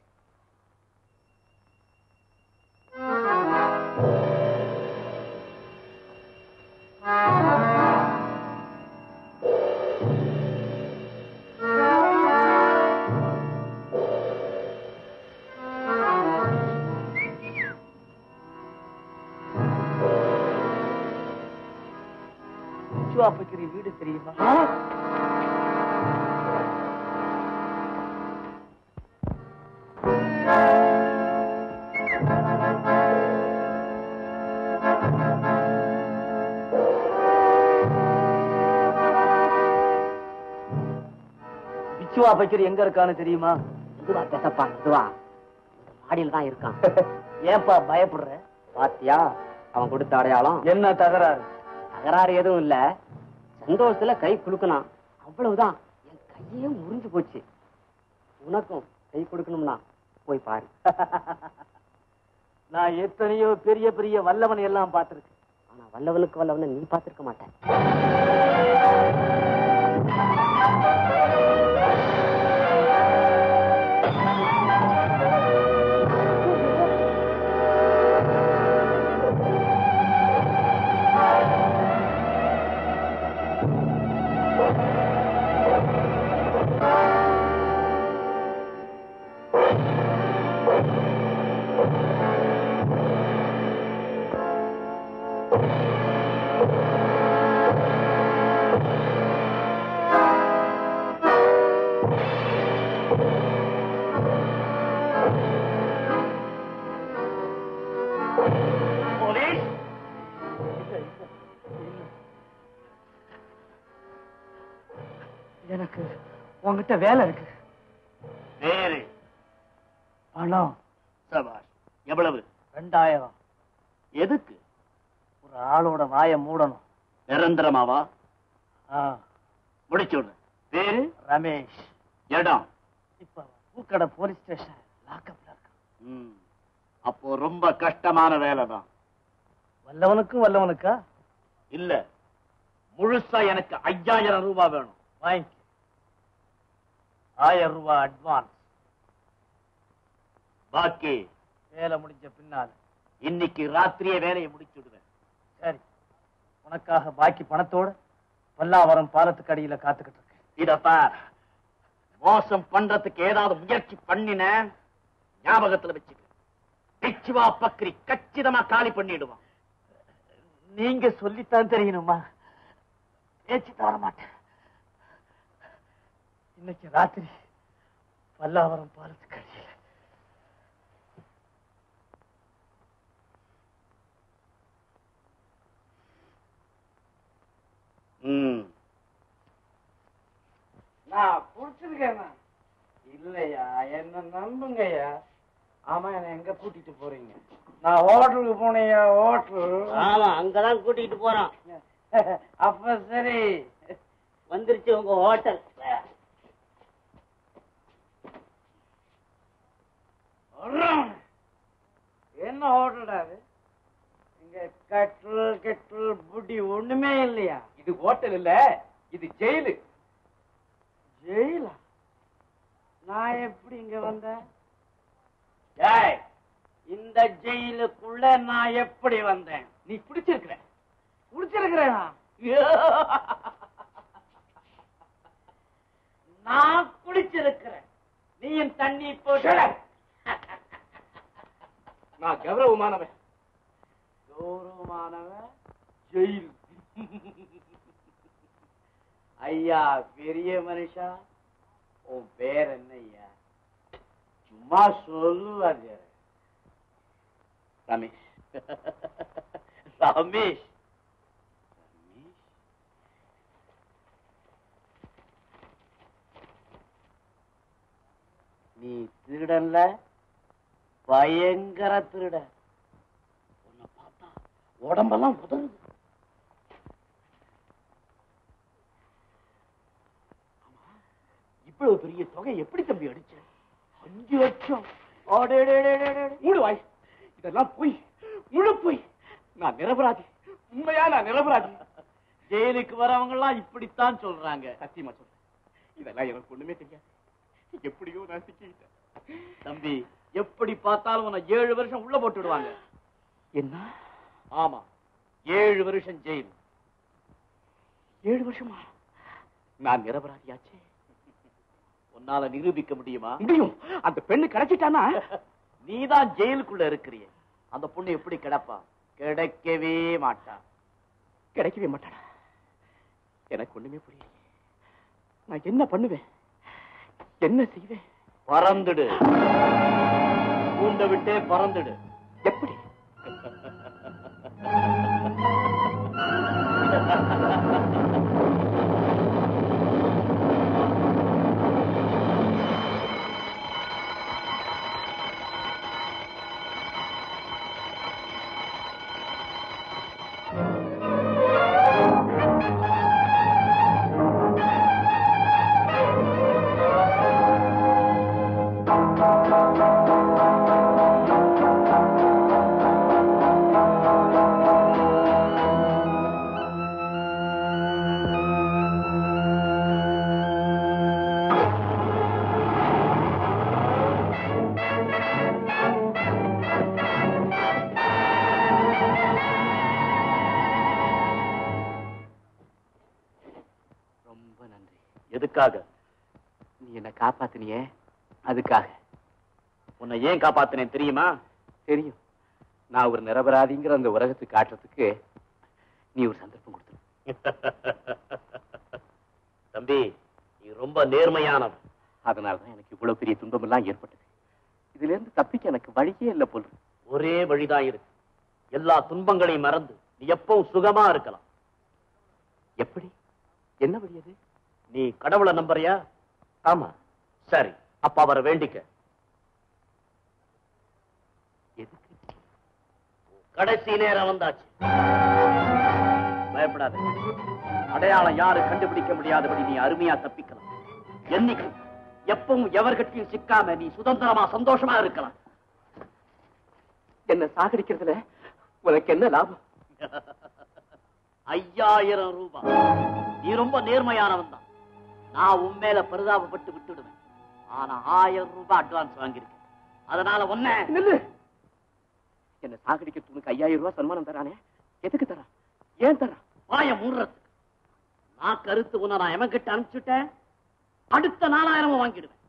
சுவாபக்கிரி வீடு தெரியுமா? எங்க இருக்கான்னு தெரியுமா? இதுவா பெசப்பா, இதுவா மாடியில் தான் இருக்கான். ஏன்பா பயப்படுற? பாத்தியா அவன் கொடுத்த அடையாளம். என்ன தகராறு? தகராறு எதுவும் இல்ல, சந்தோஷத்துல கை குலுக்கணும், அவ்வளவுதான். என் கையே முறிஞ்சு போச்சு. உனக்கும் கை கொடுக்கணும்னா போய் பாரு. நான் எத்தனையோ பெரிய பெரிய வல்லவனை எல்லாம் பார்த்திருக்கேன், ஆனா வல்லவனுக்கு வல்லவனை நீ பார்த்திருக்க மாட்டேன். எனக்கு உங்ககிட்ட வேலை இருக்கு. வேலை? பணம். சபாஷ். எவ்வளவு? ரெண்டாயிரம். எதுக்கு? ஒரு ஆளோட வாயை மூடணும். நிரந்தரமாவா? முடிச்சோடு. பேரு? ரமேஷ். இடம்? இப்ப பூக்கடை போலீஸ் ஸ்டேஷன் லாக்அப்ல இருக்கான். அப்போ ரொம்ப கஷ்டமான வேலை தான். வல்லவனுக்கும் வல்லவனுக்கா? இல்ல, முழுசா எனக்கு ஐயாயிரம் ரூபாய் வேணும். வாங்கி ஆயிரம் ரூபாய் அட்வான்ஸ், பாக்கி வேலை முடிஞ்ச பின்னால. இன்னைக்கு ராத்திரியே வேலையை முடிச்சுடுவேன். சரி, உனக்காக பாக்கி பணத்தோடு பல்லாவரம் பாலத்துக்கு அடியில காத்துக்கிட்டு இருக்கேன். இதப்பா மோசம் பண்றதுக்கு ஏதாவது முயற்சி பண்ணின ஞாபகத்துல வச்சுக்க. பிச்சுவா பக்ரி கச்சிதமா காலி பண்ணிடுவான். நீங்க சொல்லித்தான் தெரியணுமா? பேச்சு தவற மாட்டேன். இன்னைக்கு ராத்திரி பல்லாவரம் பாலத்துக்கு அடியில. நான் புடிச்சிருக்கேண்ணா? இல்லையா, என்ன நம்புங்கய்யா. ஆமா, என்ன எங்க கூட்டிட்டு போறீங்க? நான் ஹோட்டலுக்கு போனேயா. ஹோட்டல்? ஆமா, அங்கதான் கூட்டிட்டு போறோம். அப்ப சரி, வந்துருச்சு உங்க ஹோட்டல். என்ன ஹோட்டல் அது? கட்டல் கட்டல் புடி ஒண்ணுமே இல்லையா? இது ஹோட்டல் இல்ல, இது ஜெயிலு. ஜெயிலா? நான் எப்படி இங்க வந்தேன்? இந்த ஜெயிலுக்குள்ள நான் எப்படி வந்தேன்? நீ பிடிச்சிருக்கிற பிடிச்சிருக்கிறேனா? நான் பிடிச்சிருக்கிறேன். நீ என் தண்ணி போட்டு நான் கௌரவமானவன். கௌரவமானவன் ஜெயில். ஐயா பெரிய மனுஷா, உன் பேர் என்ன ஐயா? சும்மா சொல்லுவாரு. ரமேஷ். ரமேஷ். நீ திருடன்ல, பயங்கர திருட. உன்னை பார்த்தா உடம்பெல்லாம் உதவுது. இவ்வளவு பெரிய தொகை எப்படி தம்பி அடிச்ச? அஞ்சு லட்சம். இதெல்லாம் போய் முழு போய். நான் நிரபராதி, உண்மையா நான் நிரபராதி. ஜெயிலுக்கு வரவங்க எல்லாம் இப்படித்தான் சொல்றாங்க. சத்தியமா சொல்றேன், இதெல்லாம் எனக்கு ஒண்ணுமே தெரியாது. எப்படியோ நான் சிக்கிட்டேன் தம்பி. எப்படி பார்த்தாலும் உன்னை ஏழு வருஷம் உள்ள போட்டு விடுவாங்க. என்ன? ஆமா, ஏழு வருஷம் ஜெயில். ஏழு வருஷமா? நான் நிரபராதியாச்சே. உன்னால நிரூபிக்க முடியுமா? முடியும். அந்த பெண்ணு கிடைச்சிட்டானா? நீதான் ஜெயிலுக்குள்ள இருக்கிறிய. அந்த பொண்ணு எப்படி கிடப்பா? கிடைக்கவே மாட்டா. கிடைக்கவே மாட்டானா? எனக்கு ஒண்ணுமே புரியல. நான் என்ன பண்ணுவேன், என்ன செய்வேன்? பறந்துடு, பூண்ட விட்டே பறந்துடு. எப்படி? நீ என்ன காப்பாத்தினிய, அதுக்காக. உன்னை ஏன் காப்பாத்தினேன் தெரியுமா? தெரியும். நான் ஒரு நிரபராதிங்கிற அந்த உலகத்துக்கு காட்டுறதுக்கு நீ ஒரு சந்தர்ப்பம் கொடுத்த. தம்பி, நீ ரொம்ப நேர்மையானவன். அதனாலதான் எனக்கு இவ்வளவு பெரிய துன்பம் எல்லாம் ஏற்பட்டது. இதுல இருந்து தப்பிக்க எனக்கு வழியே இல்லை போல். ஒரே வழிதான் இருக்கு. எல்லா துன்பங்களையும் மறந்து நீ எப்பவும் சுகமா இருக்கலாம். எப்படி? என்ன வழி அது? நீ கடவுளை நம்பறியா? ஆமா. சரி, அப்ப அவரை வேண்டிக்க. கடைசி நேரம் வந்தாச்சு. பயப்படாத. அடையாளம் யாரும் கண்டுபிடிக்க முடியாதபடி நீ அருமையா தப்பிக்கலாம். என்னைக்கு எப்பவும் எவர்கிட்டையும் சிக்காம நீ சுதந்திரமா சந்தோஷமா இருக்கலாம். என்ன சாகடிக்கிறதுல உனக்கு என்ன லாபம்? ஐயாயிரம் ரூபாய். நீ ரொம்ப நேர்மையானவன் தான். நான் உன் மேல பரிதாபப்பட்டு விட்டுடுவேன். ஆனா ஆயிரம் ரூபாய் அட்வான்ஸ் வாங்கியிருக்கேன். அதனால ஒண்ணே நில்லு. என்ன சாகடிக்கிறதுக்கு உனக்கு ஐயாயிரம் ரூபாய் சன்மானம் தரானே, எதுக்கு தரான்? ஏன் தரான்? வாயை மூடுறதுக்கு. நான் கருத்து உன்னை நான் எவன்கிட்ட அனுப்பிச்சுட்டேன். அடுத்த நாலாயிரமும் வாங்கிடுவேன்.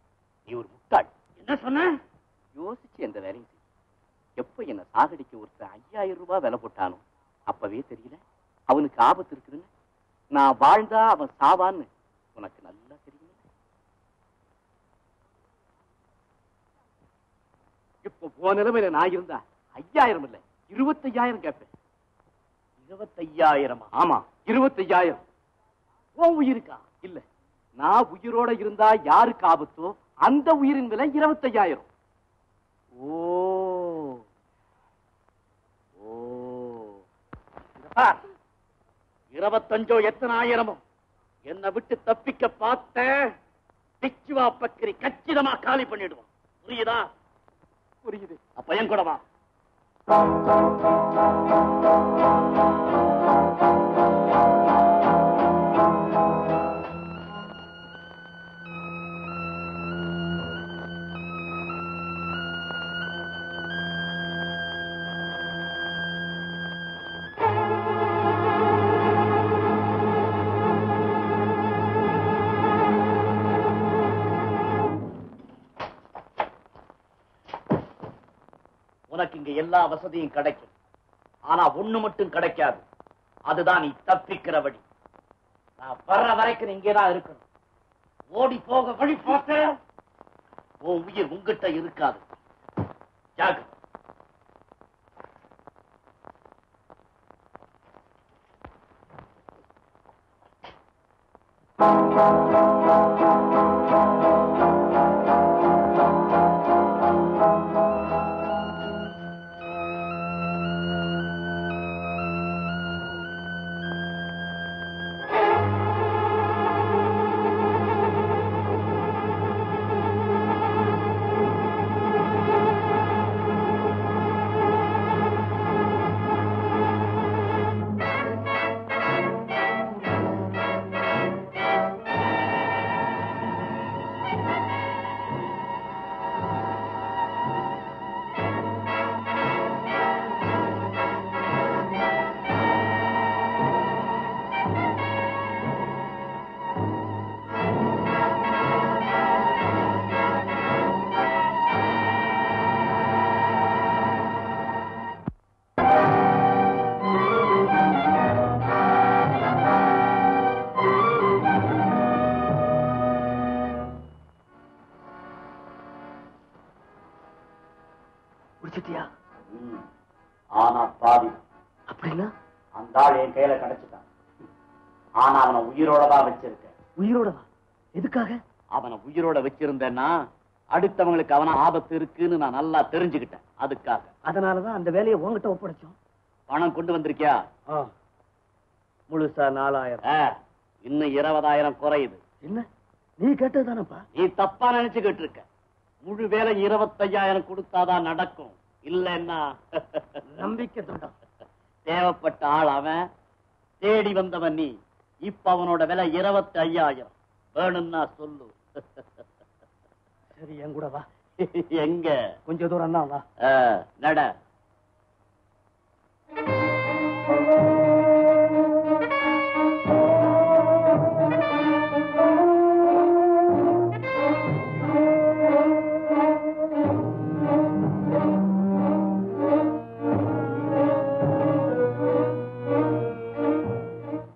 நீ ஒரு முட்டாள். என்ன சொன்ன? யோசிச்சு எந்த வேலையும் செய்ய. எப்ப என்ன சாகடிக்க ஒருத்தர் ஐயாயிரம் ரூபாய் விலை போட்டானோ அப்பவே தெரியல அவனுக்கு ஆபத்து இருக்குதுன்னு. நான் வாழ்ந்தா அவன் சாவான்னு உனக்கு நல்லா தெரியும். இப்போ போன நிலைமையில நான் இருந்தா ஐயாயிரம் இல்ல இருபத்தையாயிரம் கேட்பேன். இருபத்தையாயிரம்? ஆமா, இருபத்தையாயிரம். உன் உயிருக்கா? இல்ல, நான் உயிரோட இருந்தா யாருக்கு ஆபத்தோ அந்த உயிரின் விலை இருபத்தையாயிரம். ஓ ஓ, இருபத்தஞ்சோ எத்தனை ஆயிரமோ. என்னை விட்டு தப்பிக்க பார்த்த பிச்சுவா பக்கரி கச்சிதமா காலி பண்ணிடுவான். புரியுதா? புரியுது. அப்ப என் கூடவா. உனக்கு இங்க எல்லா வசதியும் கிடைக்கும். ஆனா ஒண்ணு மட்டும் கிடைக்காது, அதுதான் நீ தப்பிக்கிற வழி. நான் வர்ற வரைக்கும் இங்கேதான் இருக்கணும். ஓடி போக வழி பார்த்த உன் உயிர் உங்ககிட்ட இருக்காது. ஜாக வச்சிருந்தேன்னா அடுத்தவங்களுக்கு அவன ஆபத்து இருக்குன்னு நான் நல்லா தெரிஞ்சுக்கிட்டேன். அதுக்காக அதனாலதான் அந்த வேலையை உங்ககிட்ட ஒப்படைச்சோம். பணம் கொண்டு வந்திருக்கியா? முழுசா நாலாயிரம். இன்னும் இருபதாயிரம் குறையுது. என்ன நீ கேட்டதுதானப்பா. நீ தப்பா நினைச்சுக்கிட்டு இருக்க. முழு வேலை இருபத்தையாயிரம் கொடுத்தாதான் நடக்கும். இல்லன்னா நம்பிக்கை தொண்டா. தேவைப்பட்ட ஆள் அவன், தேடி வந்தவன் நீ. இப்ப அவனோட விலை இருபத்தி ஐயாயிரம் வேணும்னா சொல்லு. சரி, என் கூட வா. எங்க? கொஞ்ச தூரம் தான் வா, நட.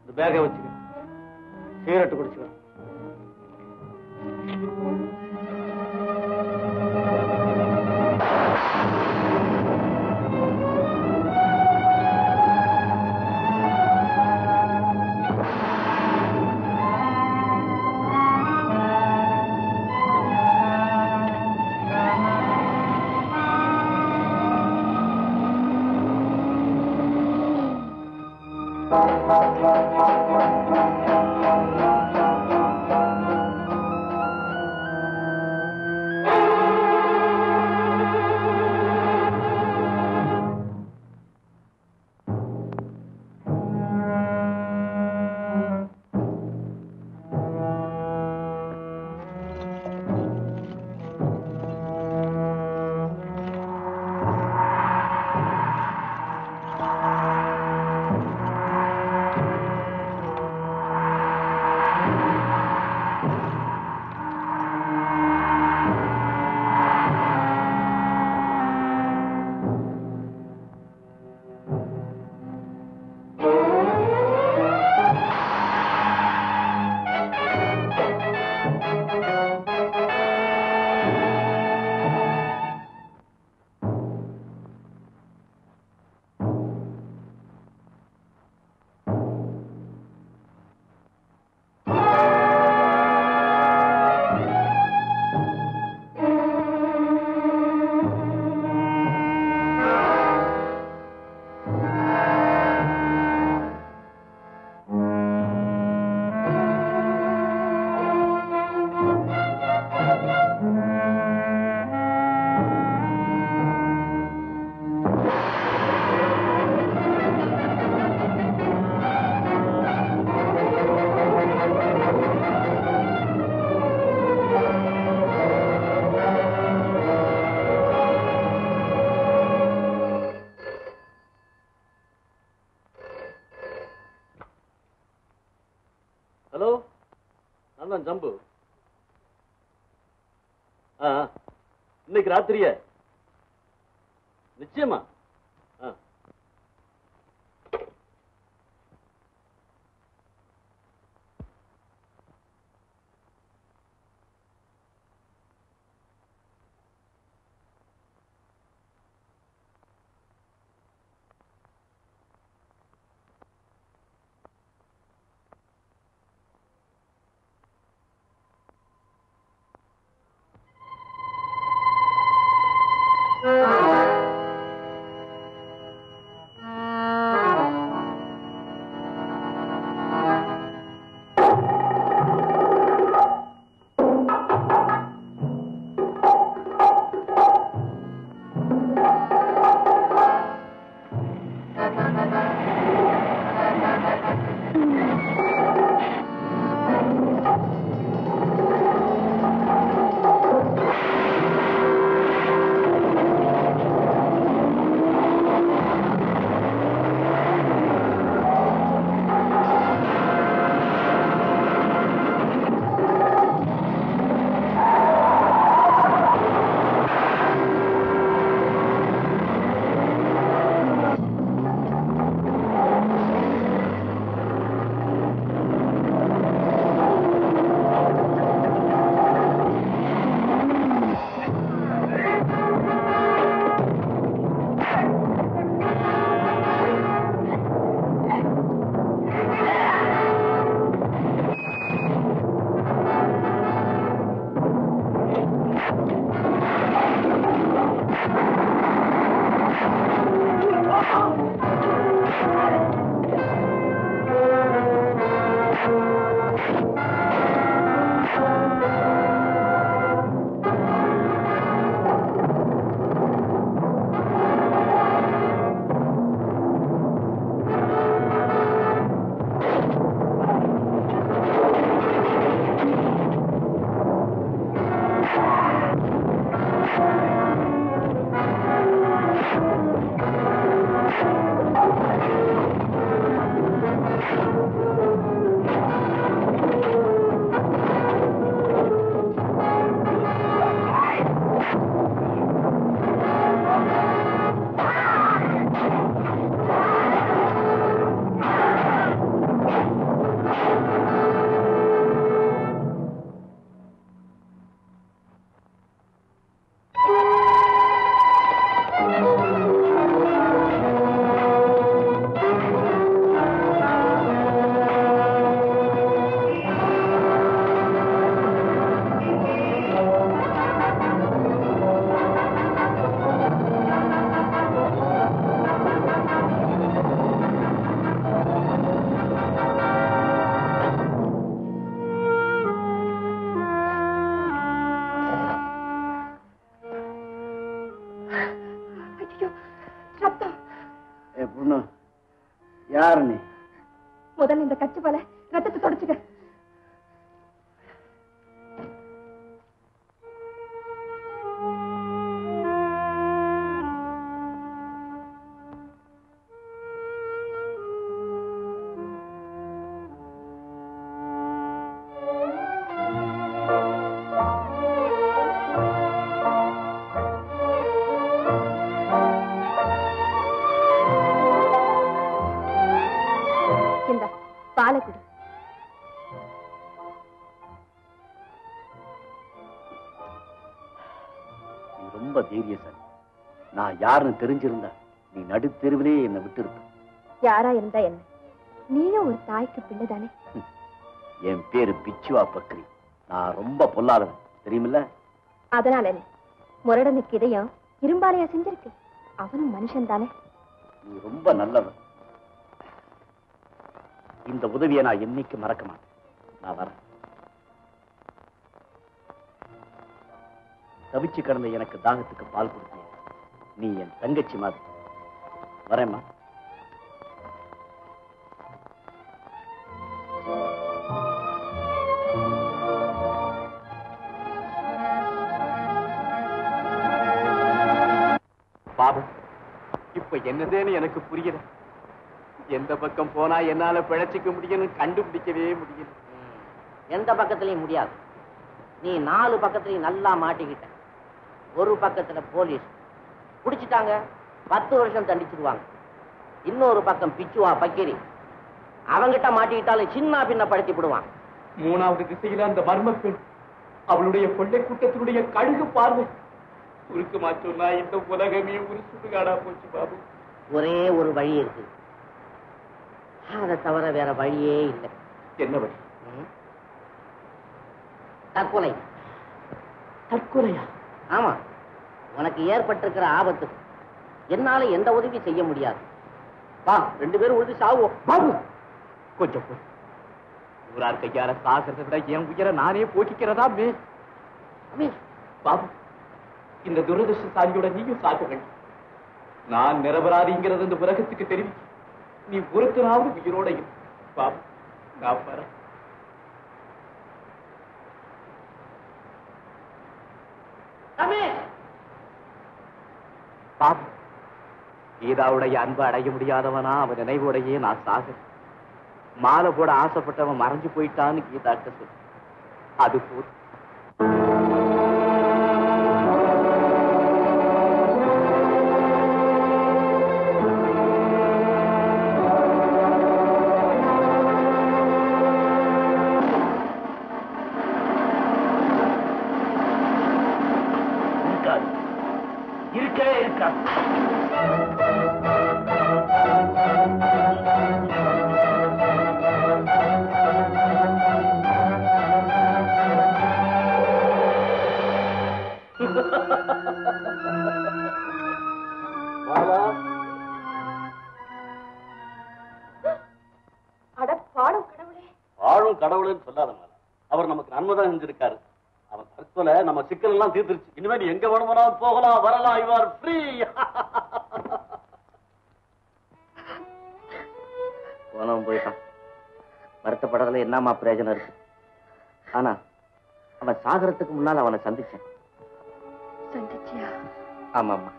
இந்த பேக்கை வச்சுக்க, சிகரெட்டு குடிச்சுக்க. ஜம்பு, இன்னைக்கு ராத்திரிய நிச்சயமா. யாருன்னு தெரிஞ்சிருந்தா நீ நடு தெருவிலே என்னை விட்டு இருப்ப. யாரா இருந்தா என்ன, நீயும் ஒரு தாய்க்கு பிள்ளைதானே. என் பேரு பிச்சுவா பக்ரி. நான் ரொம்ப பொல்லாதவன் தெரியுமில்ல. அதனால என்ன, முரடனுக்கு இதையும் இரும்பாலையா செஞ்சிருக்கு. அவனும் மனுஷன் தானே. நீ ரொம்ப நல்லவன். இந்த உதவியை நான் என்னைக்கு மறக்க மாட்டேன். நான் வரேன். தவிச்சு கடந்த எனக்கு தாகத்துக்கு பால் கொடுத்தேன். நீ என் தங்கச்சி மாதிரி. வரேம்மா. பாபு, இப்ப என்னதேன்னு எனக்கு புரியல. எந்த பக்கம் போனா என்னால பிழைச்சிக்க முடியும்னு கண்டுபிடிக்கவே முடியல. எந்த பக்கத்திலையும் முடியாது. நீ நாலு பக்கத்திலையும் நல்லா மாட்டிக்கிட்ட. ஒரு பக்கத்துல போலீஸ் பிடிச்சிட்டாங்க, பத்து வருஷம் தண்டிச்சிருவாங்க. இன்னொரு பக்கம் பிச்சுவான் பக்கீரி, அவங்கிட்ட மாட்டிக்கிட்டாலும் சின்ன பின்ன படுத்தி விடுவான். மூணாவது திசையில அந்த மர்ம பெண், அவளுடைய கொள்ளை கூட்டத்தினுடைய கழுகு பார்வை. சுருக்கமா சொன்னா இந்த உலகமே ஒரு சுடுகாடா போச்சு பாபு. ஒரே ஒரு வழி இருக்கு, அதை தவிர வேற வழியே இல்லை. என்ன வழி? தற்கொலை. தற்கொலையா? ஆமா, உனக்கு ஏற்பட்டிருக்கிற ஆபத்து என்னால எந்த உதவி செய்ய முடியாது. வா, ரெண்டு பேரும் உழுது சாவோம். பாபு கொஞ்சம் ஊரார் கையால சாகிறத விட என் உயர நானே போக்கிக்கிறதா மேஷ். பாபு, இந்த துரதிருஷ்டசாலியோட நீயும் சாக்க வேண்டும். நான் நிரபராதிங்கிறது இந்த உலகத்துக்கு தெரிவிக்க, நீ ஒருத்தராவது உயிரோட இரு. பாபு நான் வர. பாபு, கீதாவுடைய அன்பு அடைய முடியாதவனா அவன் நினைவோடையே நான் சாக. மாலை போட ஆசைப்பட்டவன் மறைஞ்சு போயிட்டான்னு கீதாட்ட சொல்லு. அது போது போகலாம் வரலாம். இவர் ஃப்ரீ. போனவன் போயிட்டான், வருத்தப்படல. என்னமா பிரயோஜனம் இருக்கு? ஆனா அவன் சாகரத்துக்கு முன்னால் அவனை சந்திச்சேன். சந்திச்சியா? ஆமாமா,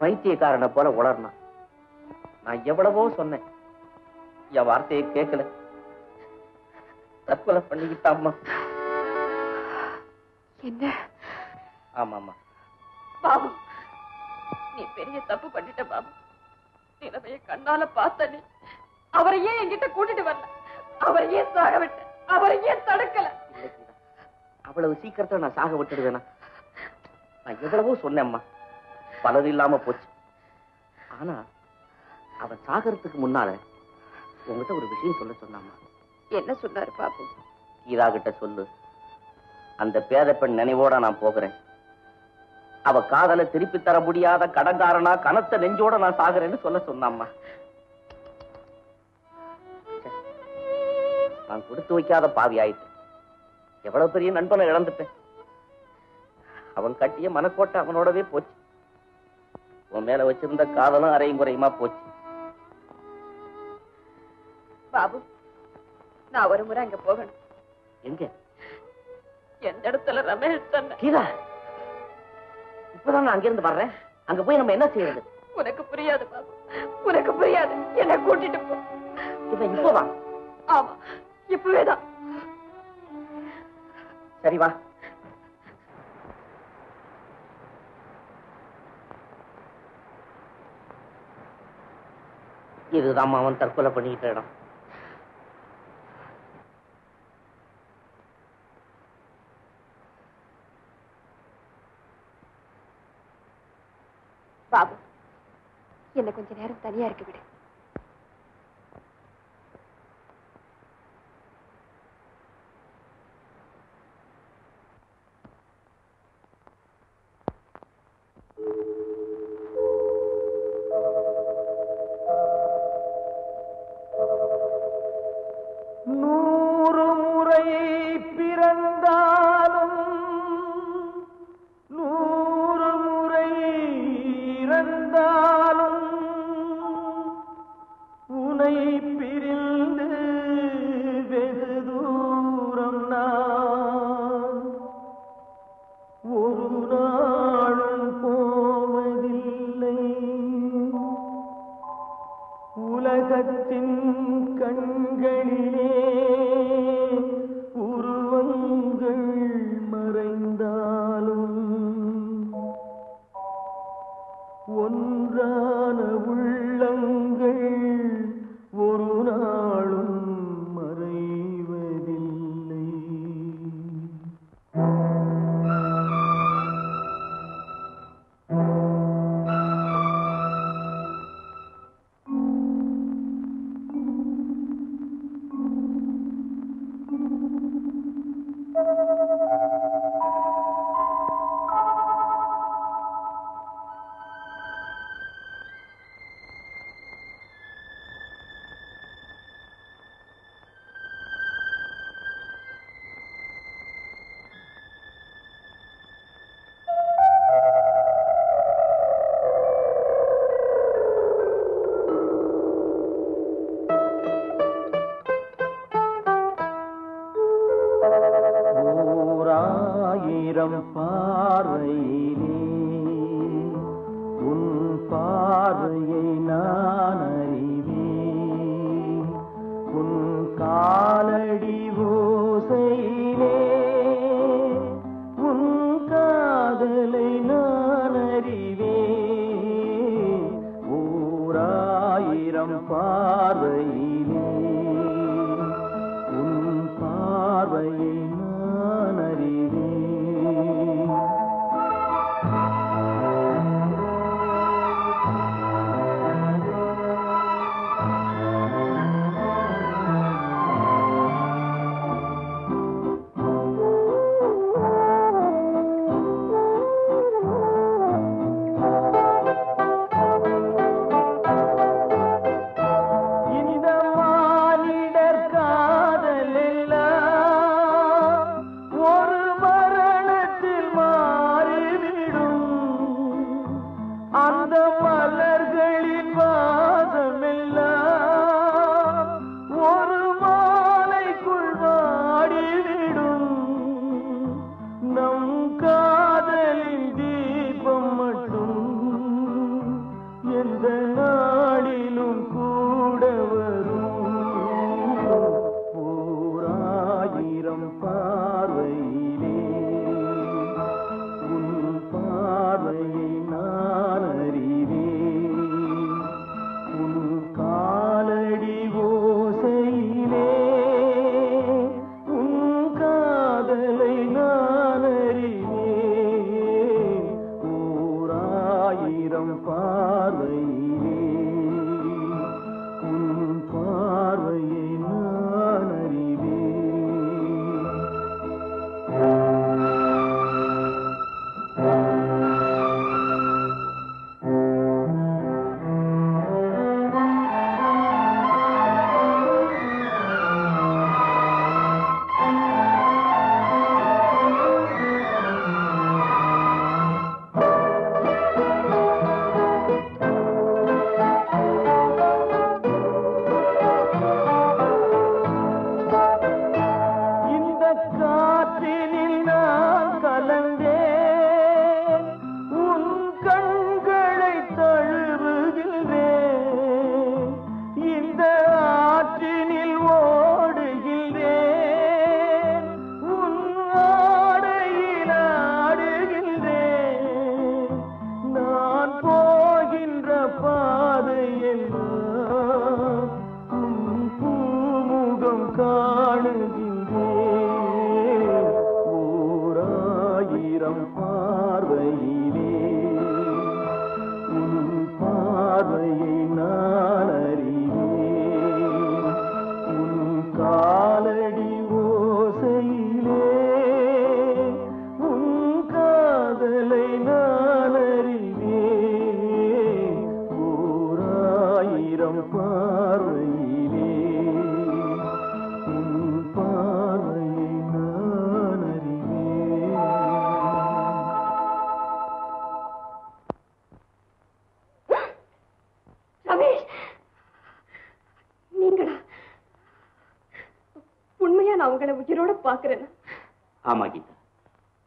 பைத்தியக்காரனை போல உளர்னான். நான் எவ்வளவோ சொன்னேன், என் வார்த்தையை கேட்கல. தற்கொலை பண்ணிக்கிட்டாம்மா. என்ன? ஆமாமா. பாபு, நீ பெரிய தப்பு பண்ணிட்ட பாபு. நிலைமைய கண்ணால பார்த்த நீ அவரையே என்கிட்ட கூட்டிட்டு வரல, அவரையே சாக விட்ட, அவரையே தடுக்கல. அவ்வளவு சீக்கிரத்தை நான் சாக விட்டுடுவேனா? நான் எவ்வளவோ சொன்னேம்மா, பலன் இல்லாம போச்சு. ஆனா அவன் சாகறதுக்கு முன்னால உங்ககிட்ட ஒரு விஷயம் சொல்ல சொன்னாம்மா. என்ன சொன்னாரு பாபு? கீதா கிட்ட சொல்லு, அந்த பேத பெண் நினைவோட நான் போகிறேன். அவ காதலை திருப்பி தர முடியாத கடங்காரனா கனத்த நெஞ்சோட நான் சாகிறேன்னு சொல்ல சொன்னாம்மா. நான் கொடுத்து வைக்காத பாவி ஆயிட்டு எவ்வளவு பெரிய நண்பனை இழந்துட்டேன். அவன் கட்டிய மனக்கோட்டை அவனோடவே போச்சு. உன் மேல வச்சிருந்த காதலும் அரையும் குறையுமா போச்சு பாபு. நான் ஒரு முறை அங்க போகணும். எங்க? எந்த இடத்துல? ரமேஷ் கீதா இப்பதான் நான் அங்கிருந்து வர்றேன். அங்க போய் நம்ம என்ன செய்யறது? உனக்கு புரியாது பாபு, உனக்கு புரியாது. என்ன கூட்டிட்டு போ. இப்பதான்? ஆமா, இப்பவேதான். சரி வா. இதுதான் அவன் தற்கொலை பண்ணிக்கிட்ட இடம். பாபு, என்ன கொஞ்ச நேரம் தனியா இருக்கு விடு. நூறு முறை பிறந்தாலும் நூறு முறை இருந்தாலும்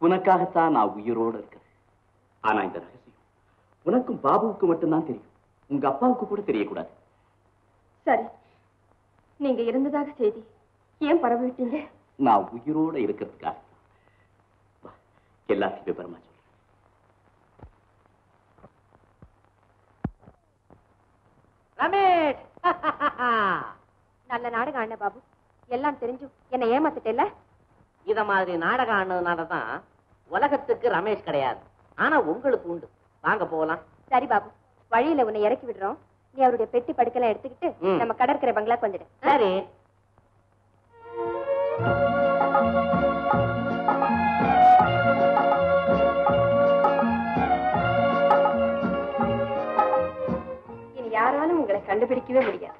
உனக்காகத்தான் நான் உயிரோடு இருக்கிறேன். ஆனா இந்த ரகசியம் உனக்கும் பாபுவுக்கு மட்டும்தான் தெரியும். உங்க அப்பாவுக்கு கூட தெரியக்கூடாது. சரி, நீங்க இருந்ததாக செய்தி ஏன் பரவிட்டீங்க? நான் உயிரோட இருக்கிறதுக்காக. எல்லாத்தையும் விவரமா சொல்றேன். ரமேஷ், நல்ல நாடகம் ஆடின பாபு. எல்லாம் தெரிஞ்சும் என்னை ஏமாத்திட்டேல்ல. இத மாதிரி நாடகம் ஆனதுனாலதான் உலகத்துக்கு ரமேஷ் கிடையாது. ஆனா உங்களுக்கு உண்டு. வாங்க போகலாம். சரி பாபு, வழியில உன்னை இறக்கி விடுறோம். நீ அவருடைய பெட்டி படுக்கலாம் எடுத்துக்கிட்டு நம்ம கடற்கரை பங்களா வந்துடு. சரி. கண்டுபிடிக்கவே முடியாது.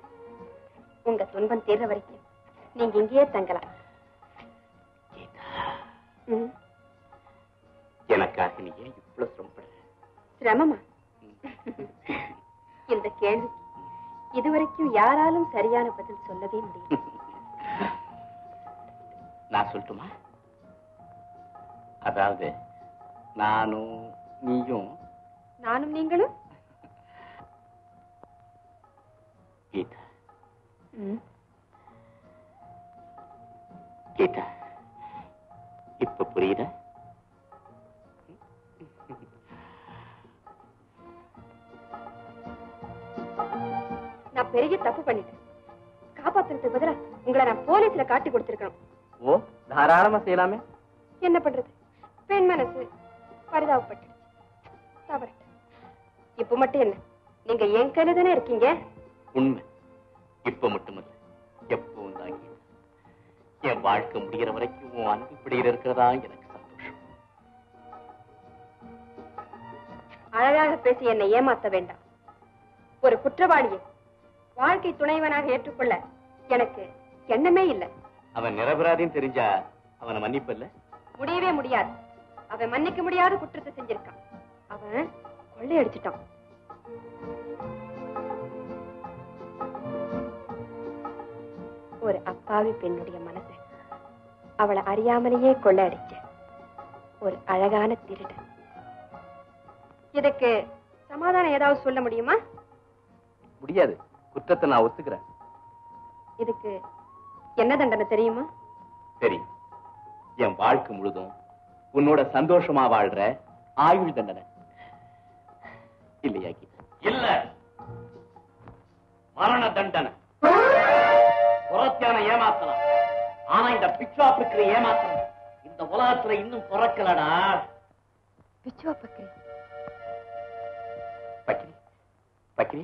உங்க துன்பம் தீர்ற வரைக்கும் நீங்க இங்கேயே தங்கலாம். எனக்காக நீ ஏன் இவ்வளவு சிரமப்படுற? சிரமமா? இந்த கேள்வி இதுவரைக்கும் யாராலும் சரியான பதில் சொல்லவே முடியாது. நான் சொல்லட்டுமா? அதாவது நானும் நீயும், நானும் நீங்களும் கீதா. கீதா இப்ப புரியுதா? நான் பெரிய தப்பு பண்ணிட்டேன். காப்பாத்துறதுக்கு பதிலா உங்களை நான் போலீஸ்ல காட்டி கொடுத்திருக்கணும். ஓ, தாராளமா செய்யலாமே. என்ன பண்றது, பெண் மனசு பரிதாபப்பட்டு தவறு. இப்ப மட்டும் என்ன, நீங்க என் கையில தானே இருக்கீங்க. உண்மை. இப்ப மட்டுமல்ல, எப்பவும் தான் என் வாழ்க்கை முடிகிற வரைக்கும் அன்பு பிடியில இருக்கிறதா எனக்கு சந்தோஷம். அழகாக பேசி என்னை ஏமாத்த வேண்டாம். ஒரு குற்றவாளியை வாழ்க்கை துணைவனாக ஏற்றுக்கொள்ள எனக்கு எண்ணமே இல்லை. அவன் நிரபராதின்னு தெரிஞ்சா அவனை மன்னிப்பல்ல முடியவே முடியாது. அவன் மன்னிக்க முடியாத குற்றத்தை செஞ்சிருக்கான். அவன் கொள்ளையடிச்சிட்டான். ஒரு அப்பாவி பெண்ணுடைய மனசு அவளை அறியாமலேயே கொள்ளையடிச்ச ஒரு அழகான திருடன். இதுக்கு சமாதானம் ஏதாவது சொல்ல முடியுமா? முடியாது. குற்றத்தை நான் ஒத்துக்கிறேன். இதுக்கு என்ன தண்டனை தெரியுமா? தெரியும். என் வாழ்க்கை முழுதும் உன்னோட சந்தோஷமா வாழ்ற ஆயுள் தண்டனை. இல்லையா கீதா? இல்ல, மரண தண்டனை. புறத்தியான ஏமாத்தலாம், ஆனா இந்த பிச்சா பக்கிரி ஏமாத்தலாம் இந்த உலகத்துல இன்னும் பிறக்கலடா. பிச்சா பக்கிரி பக்கிரி பக்கிரி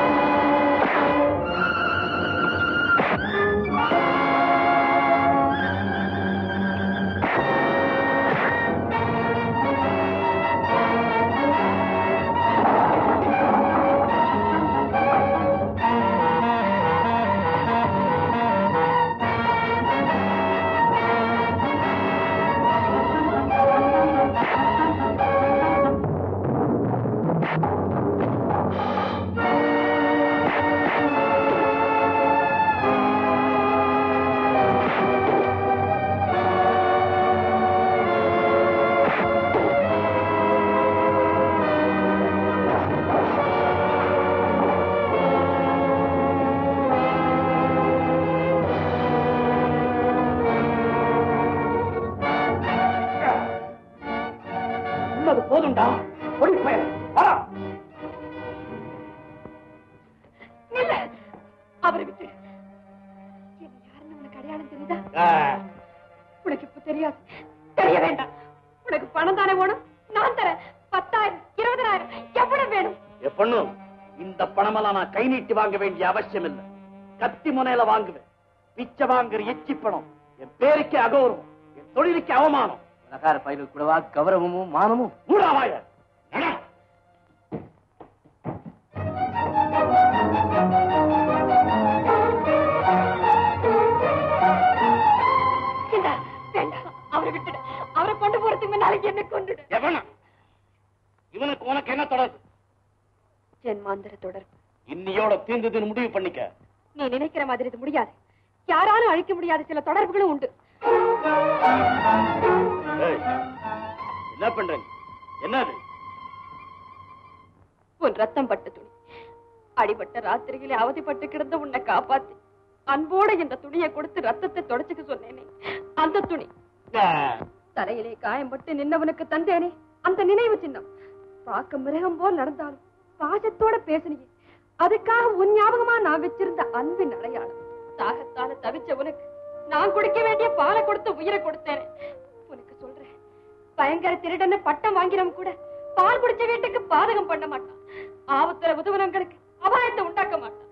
வாங்க வேண்டிய அவசியம் இல்லை. கத்தி முனையில வாங்குவேன். பிச்சை வாங்குற எச்சி பணம் என் பேருக்கு அகௌரவம், என் தொழிலுக்கு அவமானம். நகார பயிர்கள் கூடவா கௌரவமும் மானமும்? மூடாவாய அவரை விட்டு அவரை கொண்டு போறதுக்கு முன்னாலே என்ன கொண்டு இவனுக்கு உனக்கு என்ன தொடர்பு? ஜென்மாந்திர தொடர்பு. இன்னியோட தீர்ந்ததுன்னு முடிவு பண்ணிக்க. நீ நினைக்கிற மாதிரி இது முடியாது. யாராலும் அழிக்க முடியாத சில தொடர்புகளும் உண்டு. என்ன பண்றீங்க? என்னது? உன் ரத்தம் பட்ட துணி அடிபட்ட ராத்திரிகளே அவதிப்பட்டு கிடந்த உன்னை காப்பாத்தி அன்போட இந்த துணியை கொடுத்து ரத்தத்தை தொடச்சுக்க சொன்னேனே, அந்த துணி. தலையிலே காயம்பட்டு நின்னவனுக்கு தந்தேனே அந்த நினைவு சின்னம். பார்க்க மிருகம் போல் நடந்தாலும் பாசத்தோட பேசினீங்க, அதுக்காக உன் ஞாபகமா நான் வச்சிருந்த அன்பின் அடையாளம். தாகத்தால தவிச்ச உனக்கு நான் கொடுக்க வேண்டிய பாலை கொடுத்து உயிரை கொடுத்தேன். உனக்கு சொல்றேன், பயங்கர திருடன்னு பட்டம் வாங்கினோம் கூட பால் குடிச்ச வீட்டுக்கு பாதகம் பண்ண மாட்டான். ஆபத்துல உதவுனவங்களுக்கு அபாயத்தை உண்டாக்க மாட்டான்.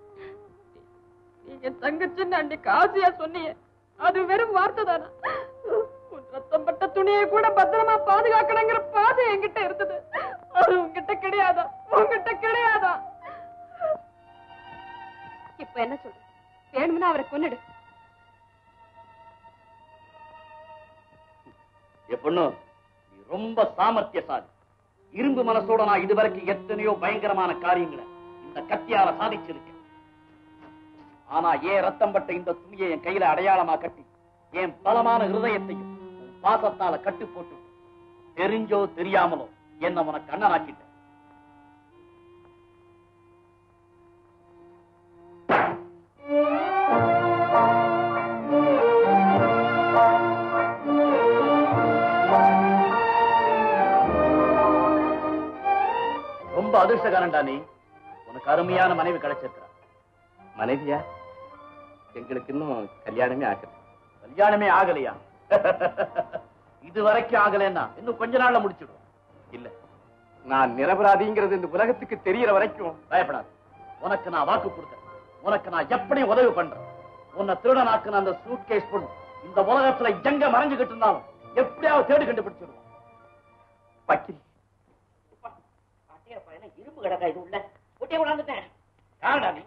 நீங்க தங்கச்சின்னு அன்னைக்கு ஆசையா சொன்னீங்க, அது வெறும் வார்த்தை தானா? உன் ரத்தம் பட்ட துணியை கூட பத்திரமா பாதுகாக்கணுங்கிற பாதை என்கிட்ட இருந்தது. அது உங்ககிட்ட கிடையாதா? உங்ககிட்ட கிடையாதா? இப்ப என்ன சொல்ற? வேணும்னா அவரை கொன்னிடு. எப்பண்ணு, நீ ரொம்ப சாமர்த்தியசாலி. இரும்பு மனசோட நான் இதுவரைக்கும் எத்தனையோ பயங்கரமான காரியங்களை இந்த கத்தியால சாதிச்சிருக்கேன். ஆனா ஏன் ரத்தம் பட்ட இந்த துணியை என் கையில அடையாளமா கட்டி என் பலமான இருதயத்தையும் பாசத்தால கட்டு போட்டு தெரிஞ்சோ தெரியாமலோ என்ன உனக்கு அண்ணனாக்கிட்ட. ரொம்ப அதிர்ஷ்டக்காரன்டா நீ, உனக்கு அருமையான மனைவி கிடைச்சிருக்க. மனைவியா? எங்களுக்கு இன்னும் கல்யாணமே ஆகல. கல்யாணமே ஆகலையா? இது வரைக்கும் ஆகலன்னா இன்னும் கொஞ்ச நாள்ல முடிச்சிடும். இல்ல, நான் நிரபராதிங்கிறது இந்த உலகத்துக்கு தெரியற வரைக்கும் பயப்படாது. உனக்கு நான் வாக்கு கொடுத்தேன். உனக்கு நான் எப்படி உதவி பண்றேன்? உன்னை திருடனாக்குன அந்த சூட் கேஸ் பொண்ணு இந்த உலகத்துல எங்க மறைஞ்சுக்கிட்டு இருந்தாலும் எப்படியாவது தேடி கண்டுபிடிச்சிருவோம். பக்கில் இரும்பு கடக்கா இது உள்ள ஒட்டியே உணர்ந்துட்டேன். காரணம்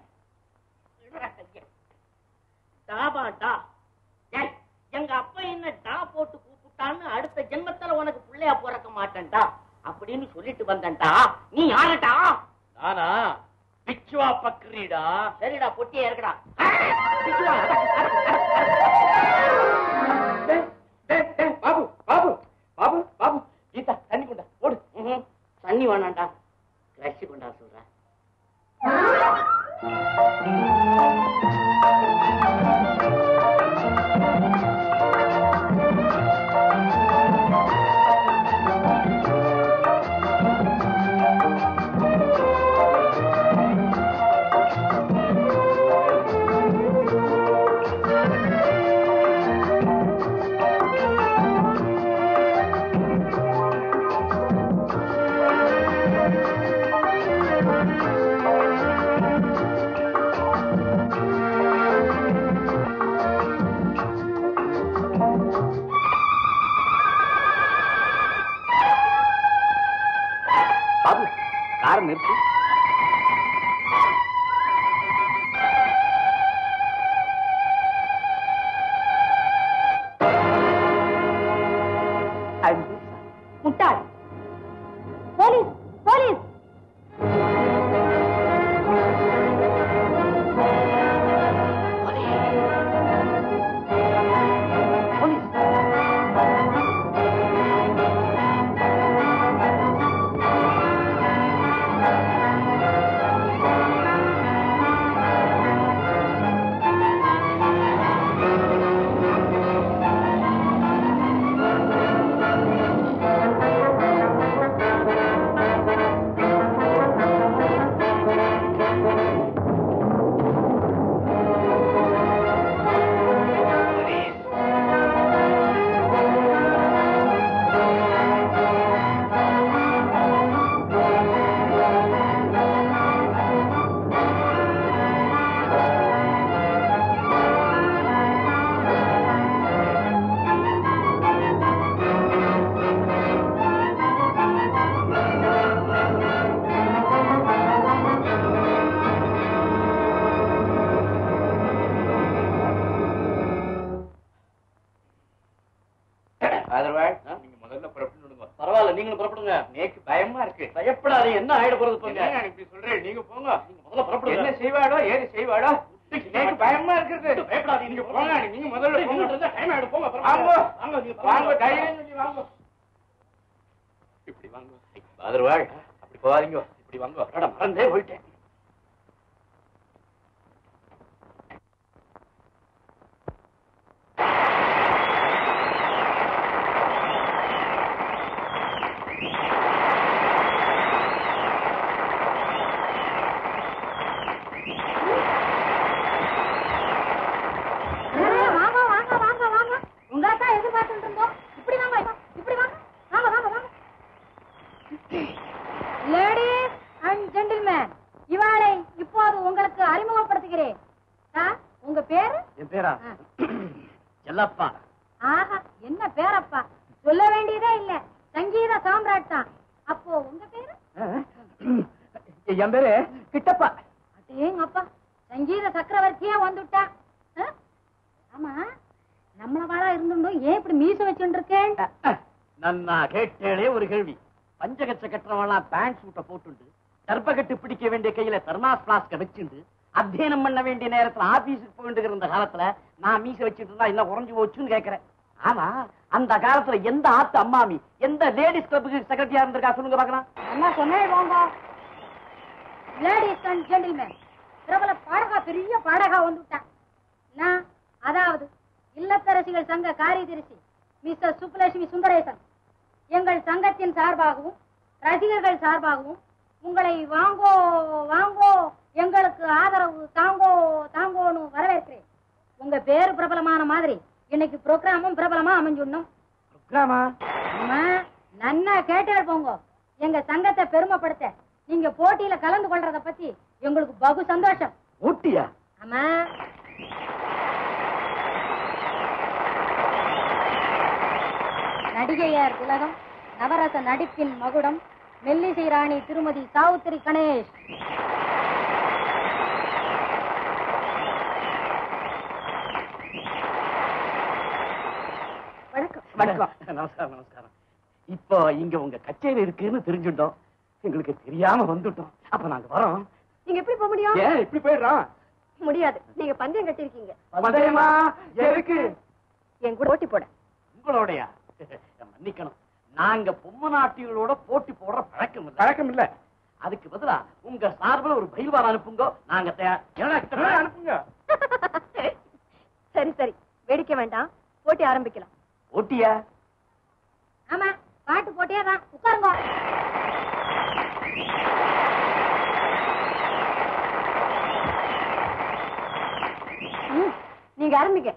எங்க அப்பா என்ன டா போட்டு கூப்பிட்டான்னு அடுத்த ஜென்மத்துல உனக்கு பிள்ளையா பிறக்க மாட்டேன்டா அப்படின்னு சொல்லிட்டு வந்தா நீ யாரடா? நானா பிச்சுவா பக்ரீடா. சரிடா, பொட்டியா இருக்கடா. பாபு பாபு பாபு பாபு கீதா தண்ணி கொண்டா ஓடு. தண்ணி வேணாண்டா, ரசி கொண்டா சொல்றேன். செல்லப்பா. ஆஹா, என்ன பேரப்பா, சொல்ல வேண்டியதே இல்ல, சங்கீத சாம்ராட் தான். அப்போ உங்க பேரு? என் பேரு கிட்டப்பா. ஏங்கப்பா, சங்கீத சக்கரவர்த்தியா வந்துட்டா. ஆமா, நம்மள வாழா இருந்தும் ஏன் இப்படி மீச வச்சுட்டு இருக்கேன்? நன்னா கேட்டே ஒரு கேள்வி. பஞ்சகச்ச கட்டுறவெல்லாம் பேண்ட் சூட்டை போட்டுண்டு, தர்பகட்டு பிடிக்க வேண்டிய கையில தெர்மாஸ் பிளாஸ்க வச்சுண்டு, அத்தியனம் பண்ண வேண்டிய நேரத்துல ஆபீஸுக்கு போயிட்டு இருந்த காலத்துல நான் மீச வச்சுட்டு இருந்தா என்ன உறைஞ்சு போச்சுன்னு கேட்கிறேன். ஆமா, அந்த காலத்துல எந்த ஆத்து அம்மாமி எந்த லேடிஸ் கிளப்புக்கு செக்ரட்டரியா இருந்திருக்கா சொல்லுங்க பாக்கலாம். அம்மா சொன்னேன், லேடிஸ் அண்ட் ஜென்டில்மேன் பிரபல பாடகா, பெரிய பாடகா வந்துட்டான். நான் அதாவது இல்லத்தரசிகள் சங்க காரியதரிசி மிஸ்டர் சுப்புலட்சுமி சுந்தரேசன் எங்கள் சங்கத்தின் சார்பாகவும் ரசிகர்கள் சார்பாகவும் உங்களை வாங்கோ வாங்கோ, எங்களுக்கு ஆதரவு தாங்கோ தாங்கோன்னு வரவேற்கிறேன். உங்க பேரு பிரபலமான மாதிரி இன்னைக்கு ப்ரோக்ராமும் பிரபலமா அமைஞ்சுடணும். நன்னா கேட்டே போங்க. எங்க சங்கத்தை பெருமைப்படுத்த நீங்க போட்டியில கலந்து கொள்றத பத்தி எங்களுக்கு பகு சந்தோஷம். போட்டியா? ஆமா. நடிகையார் திலகம், நவரச நடிப்பின் மகுடம், மெல்லிசை ராணி திருமதி சாவுத்திரி கணேஷ். வணக்கம். வணக்கம். நமஸ்காரம். நமஸ்காரம். இப்போ இங்க உங்க கச்சேரி இருக்குன்னு தெரிஞ்சுட்டோம், எங்களுக்கு தெரியாம வந்துட்டோம். அப்ப நாங்க வரோம். நீங்க எப்படி போக முடியும்? ஏன் இப்படி போயிடுறோம்? முடியாது, நீங்க பந்தயம் கட்டிருக்கீங்க. பந்தயமா? எதுக்கு? என் கூட போட்டி போட. உங்களோடயா? மன்னிக்கணும், நாங்க பொம்மை நாட்டிகளோட போட்டி போடுற பழக்கம் இல்லை. பழக்கம் இல்ல. அதுக்கு பதிலா உங்க சார்பில் ஒரு பயில்வார் அனுப்புங்க. நாங்க அனுப்புங்க. சரி சரி, வேடிக்கை வேண்டாம், போட்டி ஆரம்பிக்கலாம். போட்டியா? ஆமா, பாட்டு போட்டியா தான். உட்காருங்க. நீங்க ஆரம்பிங்க.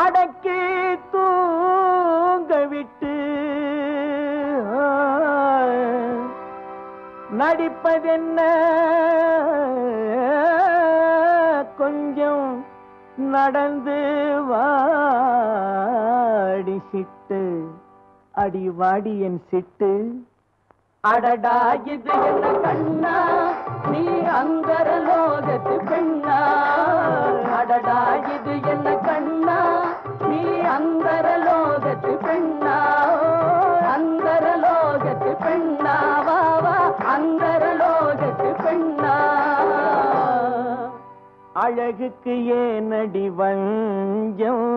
அடக்கி நடிப்பதென்ன கொஞ்சம் நடந்து வாடி சிட்டு அடி வாடி என் சிட்டு அடடா இது என்ன கண்ணா நீ அந்தரலோகத்து பெண்ணா அடடா இது என்ன கண்ணா நீ அந்தரலோகத்து பெண்ணா அந்தரலோகத்து பெண்ணா வாவா அந்தரலோகத்து பெண்ணா அழகுக்கு ஏனடி வஞ்சம்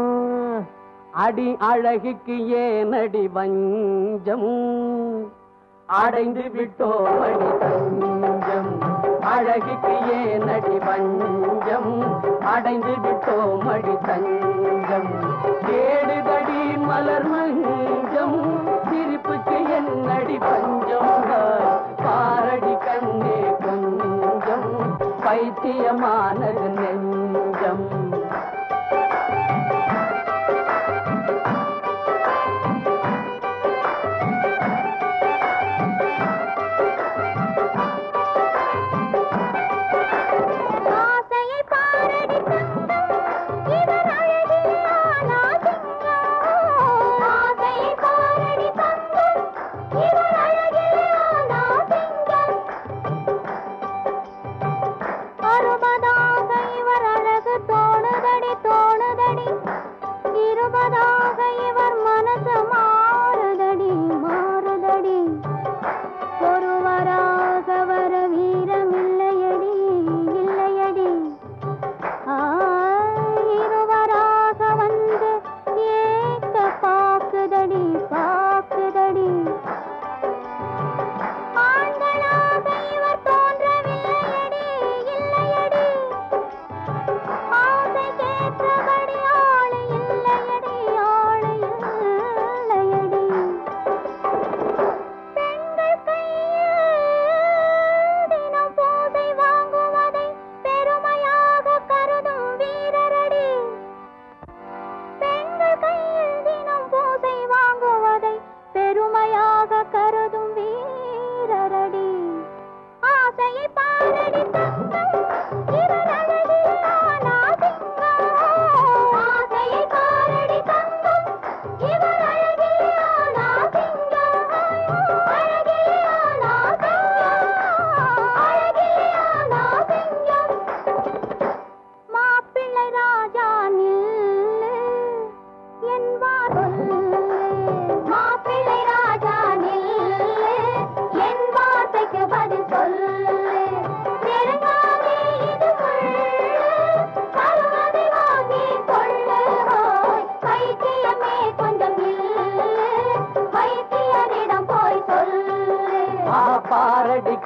அடி அழகுக்கு ஏனடி வஞ்சம் அடைந்து விட்டோம் அடி பஞ்சம் அழகுக்கு ஏனடி பஞ்சம் அடைந்து விட்டோம் அடி தஞ்சம் தேடுதடி மலர் மஞ்சம் சிரிப்புக்கு என்னடி பஞ்சம் பாரடி கண்ணே கொஞ்சம் பைத்தியமானது நெஞ்சம்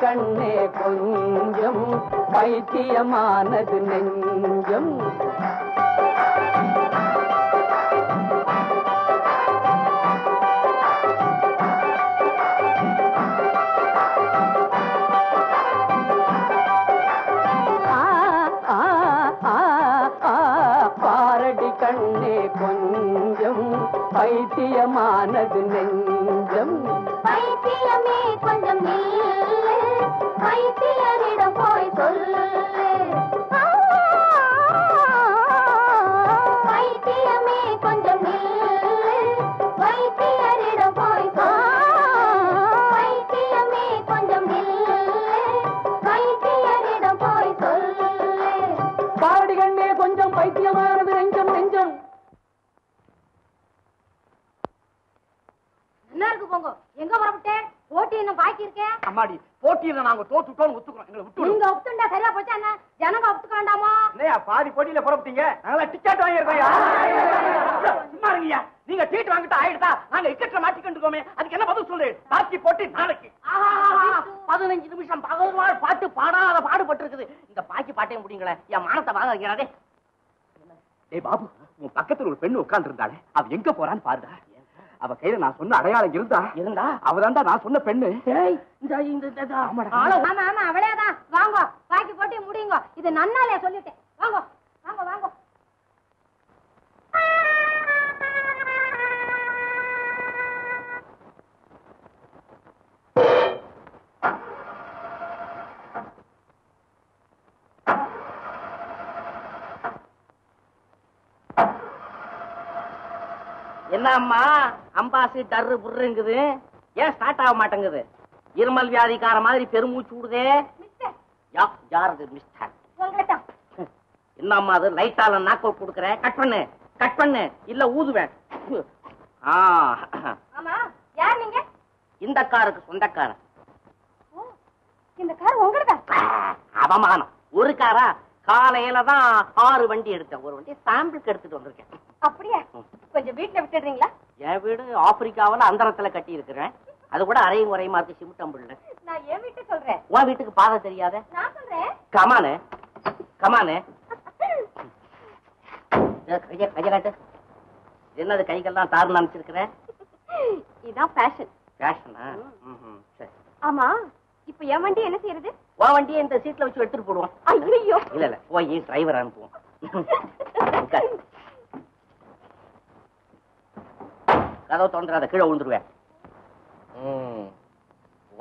கண்ணே கொஞ்சம் பைத்தியமானது நெஞ்சம் பாரடி கண்ணே கொஞ்சம் பைத்தியமானது நெஞ்சம் பைத்தியமே கொஞ்சம் பைத்தியரிடம் போய் சொல்லு பைத்தியமே கொஞ்சம் பைத்தியரிடம் போய் பைத்தியமே கொஞ்சம் பைத்தியரிடம் போய் சொல்லு பாரடி கண்ணே கொஞ்சம் பைத்தியமானது நெஞ்சம் நெஞ்சம் என்ன இருக்கு போங்க எங்க வரப்பட்டேன் போட்டி இன்னும் பாக்கி இருக்கேன் அம்மாடி போட்டியில நாங்க தோத்துட்டோம் ஒத்துக்கிறோம் எங்களை விட்டு நீங்க ஒத்துண்டா சரியா போச்சா என்ன ஜனங்க ஒத்துக்க வேண்டாமா இல்லையா பாதி போட்டியில புறப்பட்டீங்க நாங்களா டிக்கெட் வாங்கியிருக்கோயா சும்மா இருங்கயா நீங்க டிக்கெட் வாங்கிட்டு ஆயிடுதா நாங்க இக்கெட்ல மாட்டிக்கிட்டுக்கோமே அதுக்கு என்ன பதில் சொல்லு பாக்கி போட்டி நாளைக்கு பதினஞ்சு நிமிஷம் பகவான் பாட்டு பாடாத பாடுபட்டு இருக்குது இந்த பாக்கி பாட்டையும் முடியுங்களேன் என் மானத்தை வாங்கிறதே டேய் பாபு உன் பக்கத்துல ஒரு பெண்ணு உட்கார்ந்து இருந்தாலே அவ எங்க போறான்னு பாருடா அவ கையில நான் சொன்ன அடையாளம் இருந்தா இருந்தா அவதான் தான் நான் சொன்ன பெண்ணு அவளேதான் வாங்க பாக்கி போட்டி முடியுங்க இது நன்னாலே சொல்லிட்டேன் வாங்க வாங்க வாங்க என்னம்மா அம்பாசி டர்ரு புர்ருங்குது, ஏன் ஸ்டார்ட் ஆக மாட்டேங்குது? இருமல் வியாதிக்கார மாதிரி பெருமூச்சு விடுதே. என்னம்மா அது லைட்டால நாக் அவுட் கொடுக்குறேன், கட் பண்ணு கட் பண்ணு, இல்ல ஊதுவேன். இந்த காருக்கு சொந்தக்காரன். இந்த கார் உங்களுக்கா? அவமானம். ஒரு காரா? காலையில தான் ஆறு வண்டி எடுத்தேன், ஒரு வண்டி சாம்பிளுக்கு எடுத்துட்டு வந்திருக்கேன். அப்படியா? கொஞ்சம் வீட்டுல விட்டுடுறீங்களா? என் வீடு ஆப்பிரிக்காவில அந்தரத்துல கட்டி இருக்கிறேன், அது கூட அரையும் குறையுமா இருக்கு சிமிட்டம்புள்ள. நான் என் வீட்டு சொல்றேன், உன் வீட்டுக்கு பாதை தெரியாத நான் சொல்றேன். கமானு கமானு. கையலாட்டு என்னது கைகள் தான் தாரு நினைச்சிருக்கிறேன். இதான் பேஷன். பேஷனா? சரி. ஆமா இப்ப என் வண்டி என்ன செய்யறது? வா வண்டியை இந்த சீட்ல வச்சு எடுத்துட்டு போடுவோம். ஐயோ இல்ல இல்ல, போய் டிரைவர் அனுப்புவோம். கதவை தோன்றாத, கீழே விழுந்துருவேன்.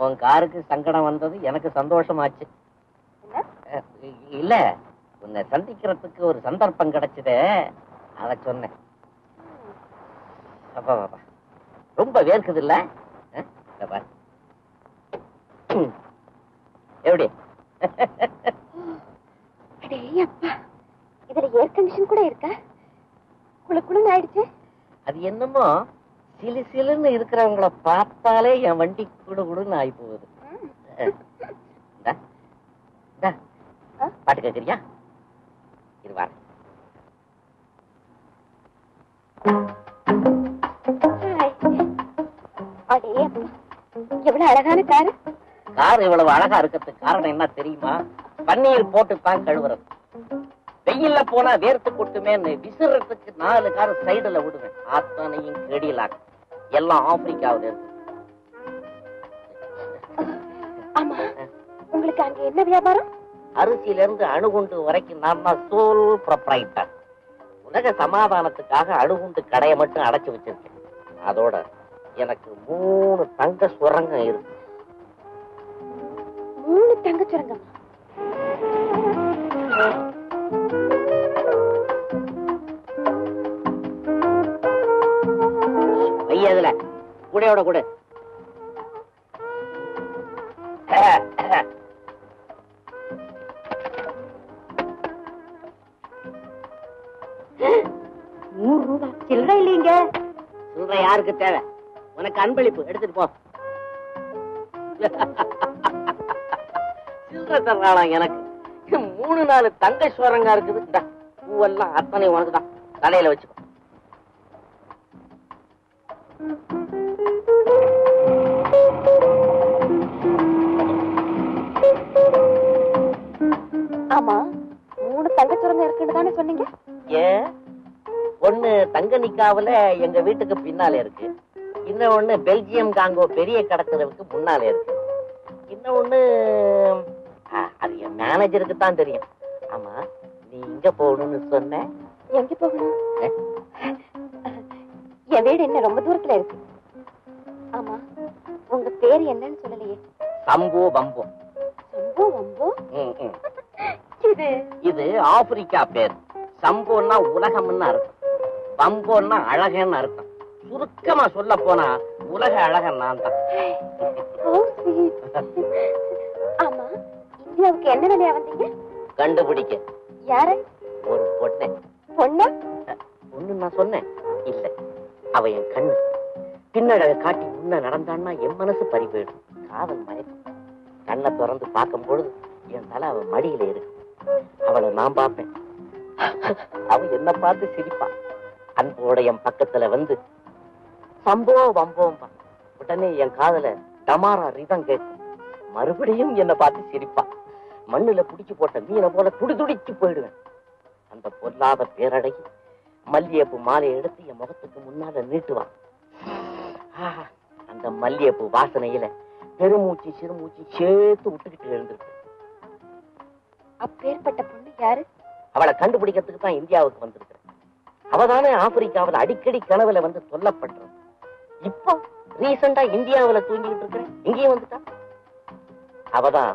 உன் காருக்கு சங்கடம் வந்தது எனக்கு சந்தோஷமாச்சு. இல்ல உன்னை சந்திக்கிறதுக்கு ஒரு சந்தர்ப்பம் கிடைச்சது, அத சொன்னேன். அப்பா பாப்பா ரொம்ப வேர்க்குது இல்ல? எப்படி? இதுல ஏர் கண்டிஷன் கூட இருக்கா? குளு குளுன்னு ஆயிடுச்சு. அது என்னமோ சிலு சிலுன்னு இருக்கிறவங்கள பார்த்தாலே என் வண்டி குடு குடுன்னு ஆகி போகுது. பாட்டு கேக்குறியா? இருவாரு. எவ்வளவு அழகான காரு. கார் இவ்வளவு அழகா இருக்கிறதுக்கு காரணம் என்ன தெரியுமா? பன்னீர் போட்டுத்தான் கழுவுறது. வெயில்ல போனா வேர்த்து கொட்டுமேன்னு விசிறதுக்கு நாலு கார் சைடுல விடுவேன். ஆத்தானையும் கேடிலாக எல்லாம் ஆப்பிரிக்காவில இருக்கு. ஆமா உங்களுக்கு அங்க என்ன வியாபாரம்? அரிசியில இருந்து அணுகுண்டு வரைக்கும் நான் தான் சோல் ப்ரொப்ரைட்டர். உலக சமாதானத்துக்காக அணுகுண்டு கடையை மட்டும் அடைச்சு வச்சிருக்கேன். அதோட எனக்கு மூணு தங்க சுரங்கம் இருக்கு. மூணு தங்க சுரங்கம்? ஐயதுல கூடையோட கூட நூறு ரூபாய் சில்லறை இல்லீங்க. சில்லறை யாருக்கு தேவை? உனக்கு அன்பளிப்பு, எடுத்துட்டு போ. சில்லறை தர்றாளா எனக்கு? மூணு நாலு தங்க சுவரங்கா இருக்குது. பூவெல்லாம் அத்தனை உனக்குதான், தலையில வச்சுக்கோ. ஆமா மூணு தங்க சுரங்க இருக்குன்னு தானே சொன்னீங்க? ஏன் ஒண்ணு தங்கனிக்காவில எங்க வீட்டுக்கு பின்னால இருக்கு, இன்னொன்னு பெல்ஜியம் காங்கோ பெரிய கடத்தரவுக்கு முன்னாலே இருக்கு, இன்னொன்னு அது என் மேனேஜருக்கு தான் தெரியும். ஆமா நீ இங்க போகணும்னு சொன்ன, எங்க போகணும்? என் வீடு என்ன ரொம்ப தூரத்துல இருக்கு. ஆமா உங்க பேரு என்னன்னு சொல்லலையே. சம்போ பம்போ. சம்போ பம்போ? இது இது ஆப்பிரிக்கா பேர். சம்போன்னா உலகம்னு அர்த்தம், பம்போன்னா அழகன்னு அர்த்தம். சுருக்கமா சொல்ல போனா உலக அழகன் நான் தான். ஆமா இந்தியாவுக்கு என்ன வேலையா வந்தீங்க? கண்டுபிடிக்க. யார? ஒரு பொண்ணு. பொண்ணு? பொண்ணு நான் சொன்னேன் இல்ல, அவ என் கண்ணு. பின்னடக காட்டி முன்ன நடந்தான்னா என் மனசு பறி போயிடும், காதல் மயக்கும். கண்ணை திறந்து பார்க்கும் பொழுது என் தலை அவன் மடியில இருக்கு. அவளை நான் பார்ப்பேன், அவ என்ன பார்த்து சிரிப்பா. அன்போட என் பக்கத்துல வந்து சம்போ வம்போம்பா. உடனே என் காதல டமாரா ரிதம் கேட்கும், மறுபடியும் என்ன பார்த்து சிரிப்பா. மண்ணுல புடிச்சு போட்ட மீனை போல துடிதுடிச்சு போயிடுவேன். அந்த பொல்லாத பேரடகி மல்லிகைப்பூ மாலை எடுத்து என் முகத்துக்கு முன்னால நீட்டுவான். அந்த மல்லிகைப்பூ வாசனையில பெருமூச்சு சிறுமூச்சு சேர்த்து விட்டுக்கிட்டு எழுந்திருக்கு. அப்பேற்பட்ட பொண்ணு யாரு? அவளை கண்டுபிடிக்கிறதுக்கு தான் இந்தியாவுக்கு வந்திருக்கிறேன். அவதானே ஆப்பிரிக்காவில் அடிக்கடி கனவுல வந்து சொல்லப்படுறது. இப்போ ரீசண்டா இந்தியாவில தூங்கிட்டு இருக்கிறேன், இங்கேயும் வந்துட்டா. அவதான்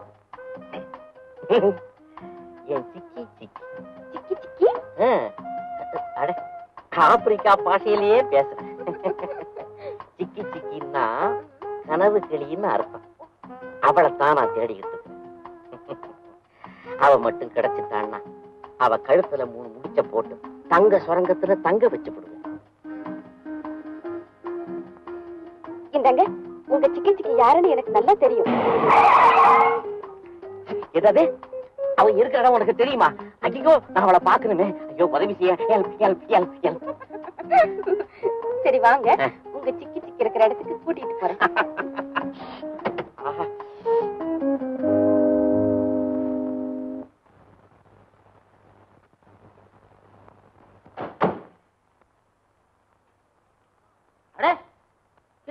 என் சிக்கி சிக்கி. சிக்கி சிக்கி? ஆப்பிரிக்கா பாஷையிலேயே பேசுறேன். கனவு கிளின்னு அர்த்தம். அவளைத்தான் நான் தேடிக்கிட்டு அவ மட்டும் கிடைச்சிட்டான்னா அவ கழுத்துல மூணு முடிச்ச போட்டு தங்க சுரங்கத்துல தங்க வச்சு போடுவேன். இந்தாங்க உங்க சிக்கன் சிக்கன் யாருன்னு எனக்கு நல்லா தெரியும். ஏதாவது அவன் இருக்கிற இடம் உனக்கு தெரியுமா? ஐயோ நான் அவளை பாக்கணுமே, ஐயோ உதவி செய்ய. சரி வாங்க உங்க சிக்கி சிக்கி இருக்கிற இடத்துக்கு கூட்டிட்டு போறேன்.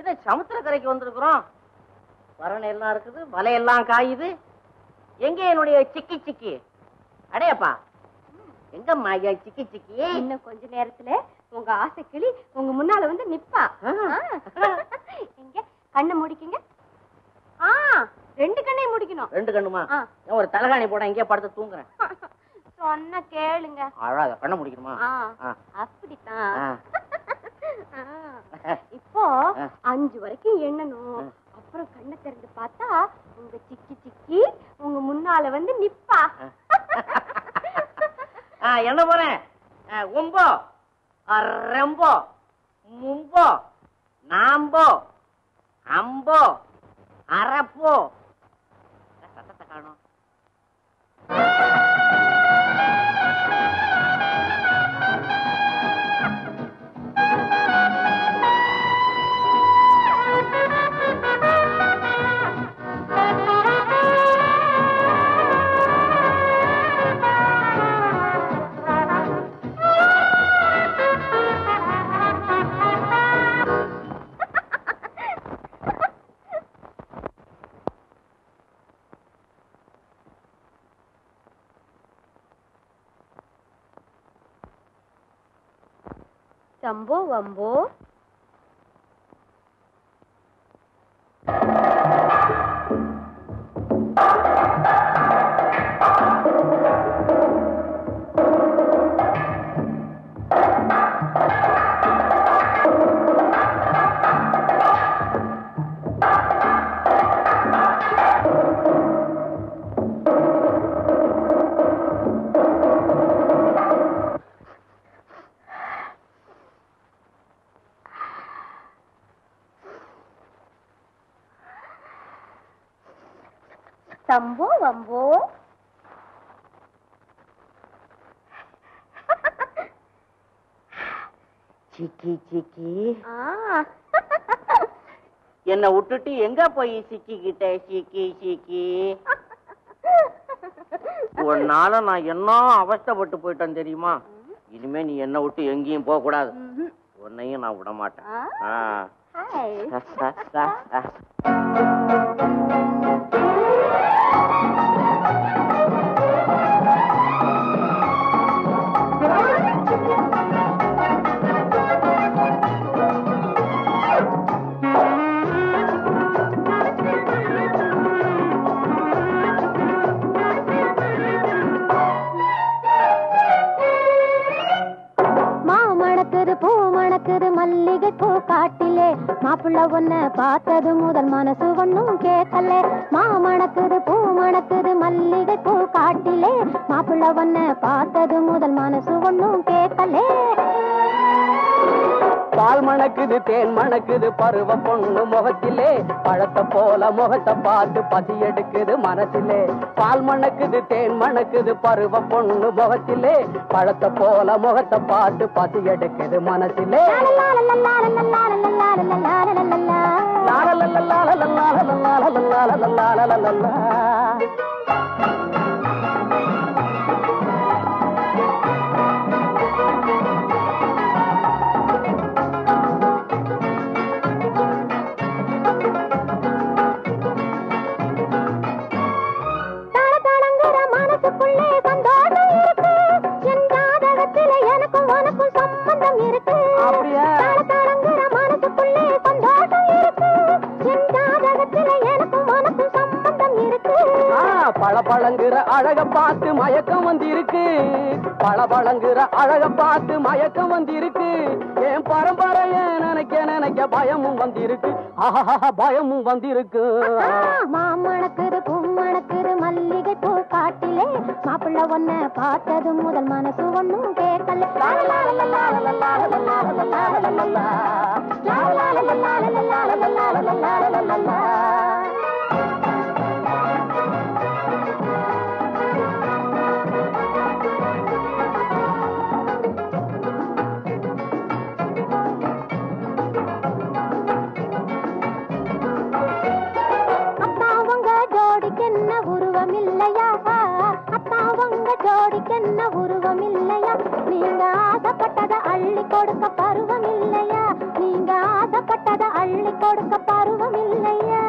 இது சமுத்திர கரைக்கு வந்திருக்கிறோம், வரணை எல்லாம் இருக்குது, வலையெல்லாம் காயுது. எங்க என்னுடைய சிக்கி சிக்கி? அடையப்பா எங்கம்மா சிக்கி சிக்கி? இன்னும் கொஞ்ச நேரத்துல உங்க ஆசை கிளி உங்க முன்னால வந்து நிப்பா. எங்க கண்ணை முடிக்கீங்க? ரெண்டு கண்ணையும் முடிக்கணும். ரெண்டு கண்ணுமா? ஒரு தலகாணி போட எங்கேயே படுத்து தூங்குறேன். சொன்ன கேளுங்க. அழகா கண்ணை முடிக்கணுமா? அப்படித்தான். இப்போ அஞ்சு வரைக்கும் எண்ணணும், அப்புறம் கண்ணை திறந்து பார்த்தா உங்க சிக்கி சிக்கி உங்க முன்னால வந்து நிப்பா. என்ன போறேன்? ஒம்போ ரெம்போ மும்போ நாம்போ அம்போ அரப்போ சட்டத்தை காணும். சம்போ வம்போ சம்போ வம்போ. சிக்கி சிக்கி என்ன விட்டுட்டு எங்க போய் சிக்கிக்கிட்ட? சிக்கி சிக்கி ஒரு நாள நான் என்ன அவஸ்தப்பட்டு போயிட்டேன் தெரியுமா? இனிமே நீ என்ன விட்டு எங்கேயும் போக கூடாது, உன்னையும் நான் விட மாட்டேன். மாப்பிள்ளை ஒன்ன பார்த்தது முதல் மனசு ஒன்னும் கேட்கல. மா மணக்குது பூ மணக்குது மல்லிகை பூ காட்டிலே, மாப்பிள்ளை ஒன்ன பார்த்தது முதல் மனசு ஒன்னும் கேட்கல. பால் மணக்குது தேன் மணக்குது பருவ பொண்ணு முகத்திலே, பழத்தை போல முகத்தை பார்த்து பசி எடுக்குது மனசிலே. பால் மணக்குது தேன் மணக்குது பருவ பொண்ணு முகத்திலே, பழத்தை போல முகத்தை பார்த்து பசி எடுக்குது மனசிலே. பழ பழங்குற அழக பார்த்து மயக்கம் வந்திருக்கு, பழ பழங்குற அழக பார்த்து மயக்கம் வந்திருக்கு. என் பரம்பரைய நினைக்க நினைக்க பயமும் வந்திருக்கு, ஆஹா பயமும் வந்திருக்கு. மாமணக்குரு பூமணக்குரு மல்லிகை பூ காட்டிலே மாப்பிள்ள ஒன்ன பார்த்தது முதல் மனசு ஒன்னும் கேட்கல. என்ன உருவம் இல்லையா, நீங்க ஆசைப்பட்டத அள்ளி கொடுக்க பருவம் இல்லையா, நீங்க ஆசைப்பட்டத அள்ளி கொடுக்க பருவம் இல்லையா.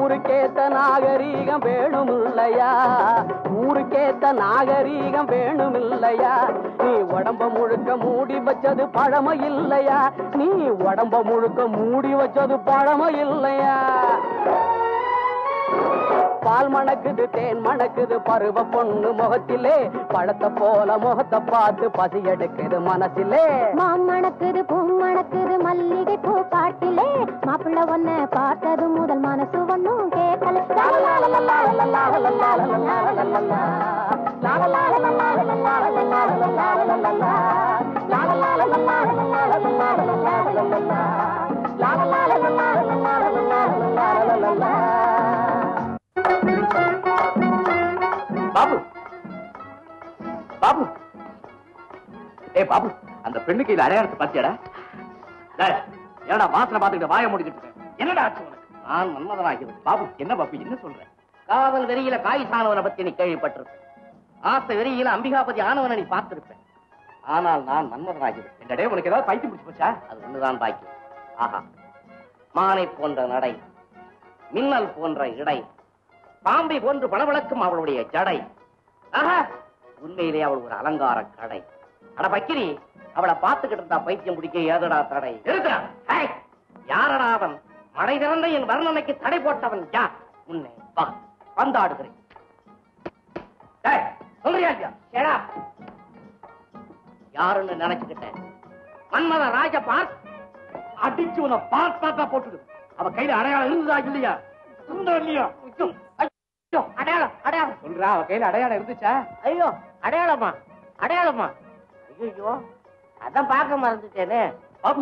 ஊருக்கேத்த நாகரீகம் வேணும் இல்லையா, ஊருக்கேத்த நாகரீகம் வேணும் இல்லையா. நீ உடம்ப முழுக்க மூடி வச்சது பழமை இல்லையா, நீ உடம்ப முழுக்க மூடி வச்சது பழமை இல்லையா. பால் மணக்குது தேன் மணக்குது பருவ பொண்ணு முகத்திலே, பழத்தை போல முகத்தை பார்த்து பசி எடுக்குது மனசிலே. மாமணக்குது பூ மணக்குது மல்லிகை பூ காட்டிலே மாப்பிள்ள ஒன்ன பார்த்தது முதல் மனசு ஒன்னும் கேட்கல. பாபு பாபு ஏ பாபு, அந்த பெண்ணுக்கு இது அடையாளத்தை பார்த்தியாடா? என்னடா வாசனை பார்த்துக்கிட்டு வாய முடிஞ்சிட்டு என்னடா ஆச்சு உனக்கு? நான் மன்மதன் ஆகியவன். பாபு என்ன பாபு என்ன சொல்ற? காவல் வெறியில காய் சாணவனை பத்தி நீ கேள்விப்பட்டிருப்பேன், ஆசை வெறியில அம்பிகாபதி ஆனவனை நீ பார்த்திருப்பேன். ஆனால் நான் மன்மதன் ஆகியவன் என்னடே உனக்கு ஏதாவது பைத்து பிடிச்சு போச்சா? அது ஒண்ணுதான் பாக்கியம். ஆஹா, மானை போன்ற நடை, மின்னல் போன்ற இடை, பாம்பை போன்று பளபளக்கும் அவளுடைய ஜடை. ஆஹா, உண்மையிலே அவள் ஒரு அலங்கார கடை. அட பக்கிரி, அவளை பார்த்துக்கிட்டு இருந்தா பைத்தியம் பிடிக்க ஏதடா தடை இருக்கா? யாரடா அவன்? மடை திறந்த என் வர்ணனைக்கு தடை போட்டவன் யார்? உன்னை வா வந்தாடுகிறேன் சொல்றியா இல்லையா? யாருன்னு நினைச்சுக்கிட்டேன் மன்மத ராஜ பார்க் அடிச்சு உன்னை பார்க் பார்த்தா போட்டுடு. அவன் கையில அடையாளம் இருந்ததா இல்லையா? அடையாளம் அடையாளம் சொல்றா, அவ கையில அடையாளம் இருந்துச்சா? ஐயோ அடையாளமா அடையாளமா ஐயோ அதான் பார்க்க மறந்துட்டேனே. பாபு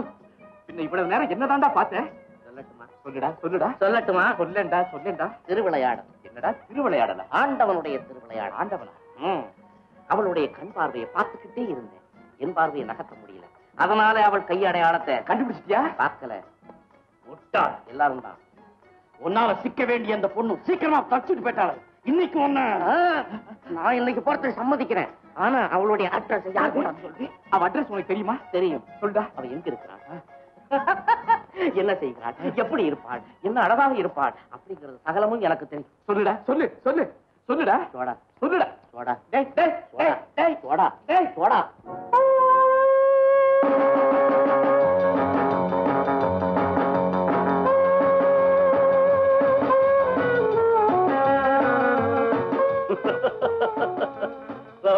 பின்ன இவ்வளவு நேரம் என்னதான்டா பார்த்தேன்? சொல்லட்டுமா? சொல்லுடா சொல்லுடா சொல்லட்டுமா? சொல்லண்டா சொல்லண்டா. திருவிளையாடல். என்னடா திருவிளையாடல? ஆண்டவனுடைய திருவிளையாடல். ஆண்டவனா? ம். அவளுடைய கண் பார்வையை பார்த்துக்கிட்டே இருந்தேன், என் பார்வையை நகர்த்த முடியல. அதனால அவள் கை அடையாளத்தை கண்டுபிடிச்சிட்டியா? பார்க்கல. ஒட்டா எல்லாரும் தான் உன்னால சிக்க வேண்டிய அந்த பொண்ணு சீக்கிரமா தச்சுட்டு போயிட்டாள. இன்னைக்கு ஒண்ணு நான் இன்னைக்கு போறத சம்மதிக்கிறேன், ஆனா அவளுடைய அட்ரஸ் யாருன்னு சொல்லி. அவ அட்ரஸ் உனக்கு தெரியுமா? தெரியும். சொல்டா. அவ எங்க இருக்கிறாள், என்ன செய்கிறாள், எப்படி இருப்பாள், என்ன அழகாக இருப்பாள் அப்படிங்கிறது சகலமும் எனக்கு தெரியும். சொல்லுடா சொல்லு சொல்லு சொல்லுடா சோடா சொல்லுடா சோடா டேய் டேய் டேய் சோடா டேய் சோடா.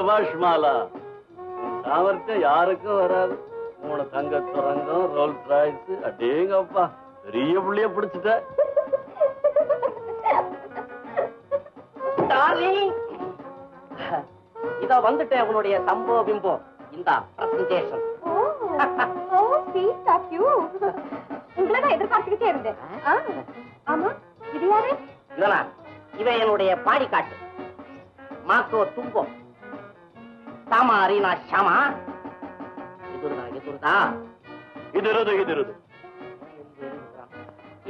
சபாஷ்மாலா, சாமர்த்தியம் யாருக்கும் வராது. மூணு தங்க துரங்கம், ரோல்ஸ் ராய்ஸ். அடேங்கப்பா, பெரிய புள்ளிய பிடிச்சிட்ட. இதோ வந்துட்டேன் உன்னுடைய சம்போ பிம்போ. இந்த பிரசன்டேஷன் உங்களதான் எதிர்பார்த்துக்கிட்டே இருந்தேன். ஆமா, இது யாரு? இவனா? இவன் என்னுடைய பாடிக்காட்டு மாக்கோ தும்போ சாமா அரீனா ஷாமா. எதுருதா எதுருதா எதுருது எதுருது.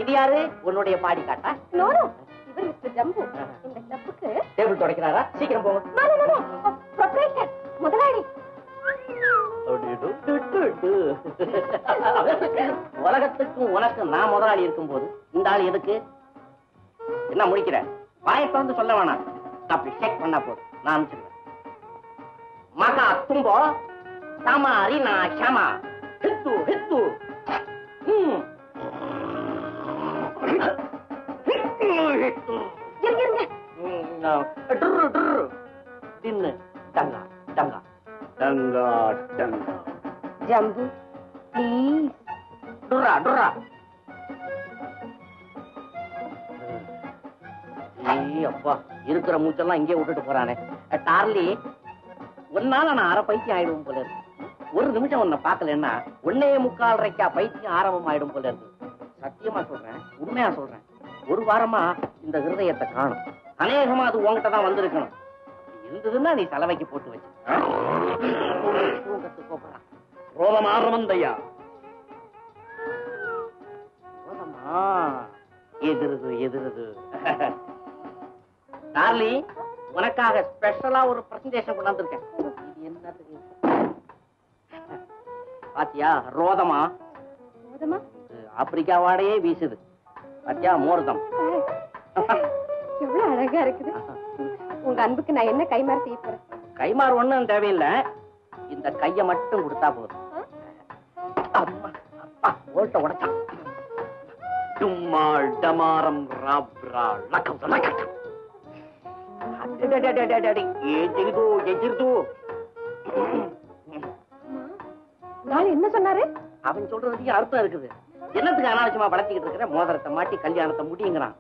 இது யாரு? உன்னுடைய பாடி காட்டா? நோரோ, இவர் மிஸ்டர் ஜம்பு. இந்த கிளப்புக்கு டேபிள் தொடக்கிறாரா? சீக்கிரம் போங்க. நோ நோ நோ, ப்ரொப்ரைட்டர் முதலாளி. உலகத்துக்கும் உனக்கு நான் முதலாளி இருக்கும் போது இந்த ஆள் எதுக்கு? என்ன முடிக்கிற? வாய்ப்பை வந்து சொல்ல வேணாம், அப்படி செக் பண்ணா போதும். நான் அனுப்பிச்சிருக்கேன். மகா தும்போ சாமா ரீனா ஷாமா ஹித்து ஹித்து. दिन टंगा टंगा टंगा टंगा। जंबू प्लीज। डुर्रा डुर्रा। ஏய் அப்பா, இருக்கிற மூச்செல்லாம் இங்கே விட்டுட்டு போறானே. டார்லி, ஒரு நாள் நான் அரை பைத்தியம் ஆயிடும் போல இருக்கு. ஒரு நிமிஷம் உன்னை பார்க்கலன்னா ஒன்னே முக்கால் ரைக்கா பைத்தியம் ஆரம்பம் ஆயிடும் போல இருக்கு. சத்தியமா சொல்றேன், உண்மையா சொல்றேன். ஒரு வாரமா இந்த ஹிருதயத்தை காணும். அநேகமா அது உங்ககிட்ட தான் வந்திருக்கணும். இருந்ததுன்னா நீ தலைவைக்கு போட்டு வச்சு போறான். ரோதமா ரமந்தையா எதிரது எதிரது. டார்லி, உனக்காக ஸ்பெஷலா ஒரு பிரசன்டேஷன் கொண்டாந்து இருக்கேன். என்ன பாத்தியா? ரோதமா ஆப்பிரிக்கா வாடையே வீசுது. பாத்தியா மோர்தம் எவ்வளவு அழகா இருக்குது. உங்க அன்புக்கு நான் என்ன கைமாறு செய்ய போறேன்? கைமாறு ஒண்ணும் தேவையில்லை. இந்த கைய மட்டும் கொடுத்தா போதும். என்ன சொன்னாரு? அவன் சொல்றதுக்கு அர்த்தம் இருக்குது. என்னத்துக்கு அனாவசியமா வளர்த்திக்கிட்டு இருக்கிற மோதிரத்தை மாட்டி கல்யாணத்தை முடியுங்கிறான்.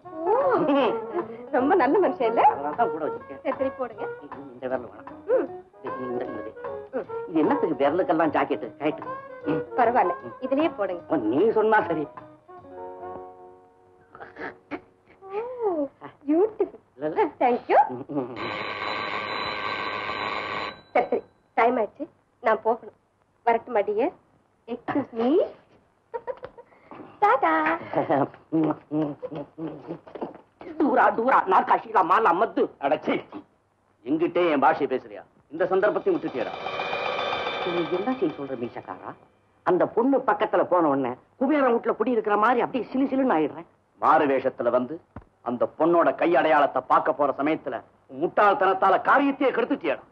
ரொம்ப நல்ல மனுஷன் இல்ல? அதான் கூட வச்சிருக்கேன். போடுங்க. இந்த விரல் வேணாம். இது என்னத்துக்கு விரலுக்கெல்லாம் ஜாக்கெட்டு கைட்டு? பரவாயில்ல, இதுலயே போடுங்க. நீ சொன்னா சரி. தேங்க்யூ. சரி சரி, டைம் ஆயிடுச்சு, நான் போகணும். வரட்டு மாட்டியே. Excuse me. டாடா. தூரா தூரா நான் காஷிலா மாலா மத்து. அடச்சி, எங்கிட்டே என் பாஷை பேசுறியா? இந்த சந்தர்ப்பத்தையும் விட்டுட்டியடா. நீ என்ன செய்ய சொல்ற மீசக்காரா? அந்த பொண்ணு பக்கத்துல போன உடனே குபேர வீட்டுல குடி இருக்கிற மாதிரி அப்படியே சிலு சிலுன்னு ஆயிடுறேன். மாறு வேஷத்துல வந்து அந்த பொண்ணோட கை அடையாளத்தை பார்க்க போற சமயத்துல முட்டாள்தனத்தால காரியத்தையே கெடுத்துட்டியடா.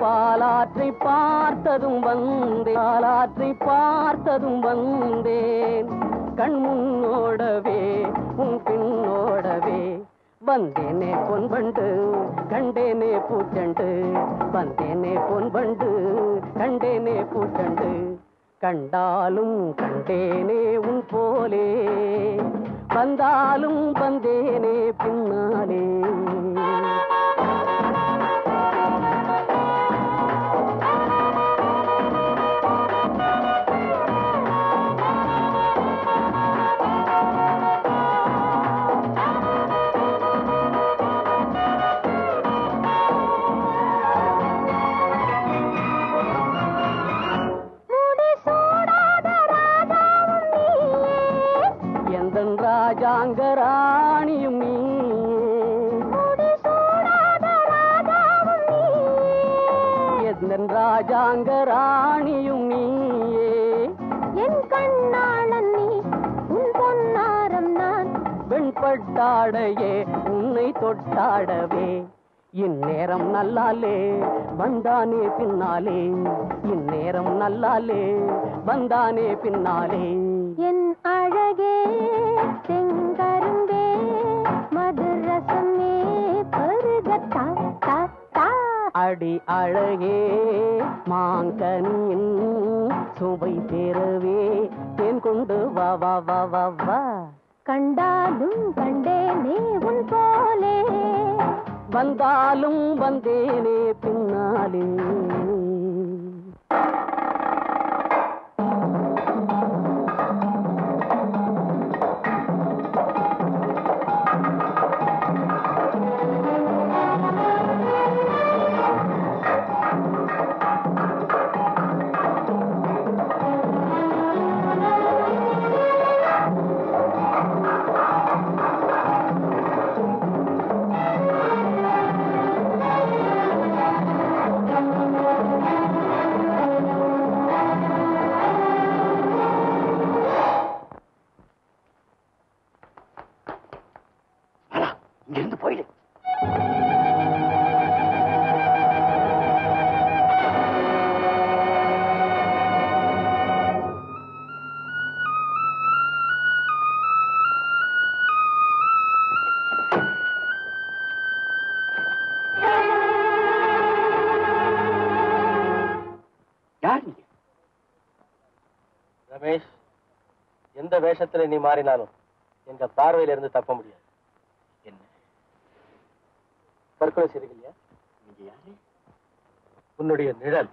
பாலாற்றி பார்த்ததும் வந்தேன், பாலாற்றி பார்த்ததும் வந்தேன், கண் முன்னோடவே உன் பின்னோடவே வந்தேனே பொன் பண்டு கண்டேனே பூச்சண்டு, வந்தேனே பொன் பண்டு கண்டேனே பூச்சண்டு, கண்டாலும் கண்டேனே உன் போலே, வந்தாலும் வந்தேனே பின்னாலே. ராஜாங்க ராணியும் நீ எந்தன் ராஜாங்க ராணியும் நீயே, என் கண்ணாளன் நீ உன் பொன்னாரம் நான், வெண்பட்டாடையே உன்னை தொட்டாடவே இந்நேரம் நல்லாலே வந்தானே பின்னாலே, இந்நேரம் நல்லாலே வந்தானே பின்னாலே. என் அழகே செங்கரும்பே மதுரசமே பருகத்தா தா தா, அடி அழகே மாங்கனியின் சுவை பெறவே தேன் கொண்டு வா வா வா வா வா. கண்டாலும் கண்டேனே உன் போலே, வந்தாலும் வந்தேனே பின்னாலே. எந்த வேஷத்துல நீ மாறினாலும் எங்க பார்வையில இருந்து தப்ப முடியாது. என்ன தற்கொலை செய்தியா? உன்னுடைய நிழல்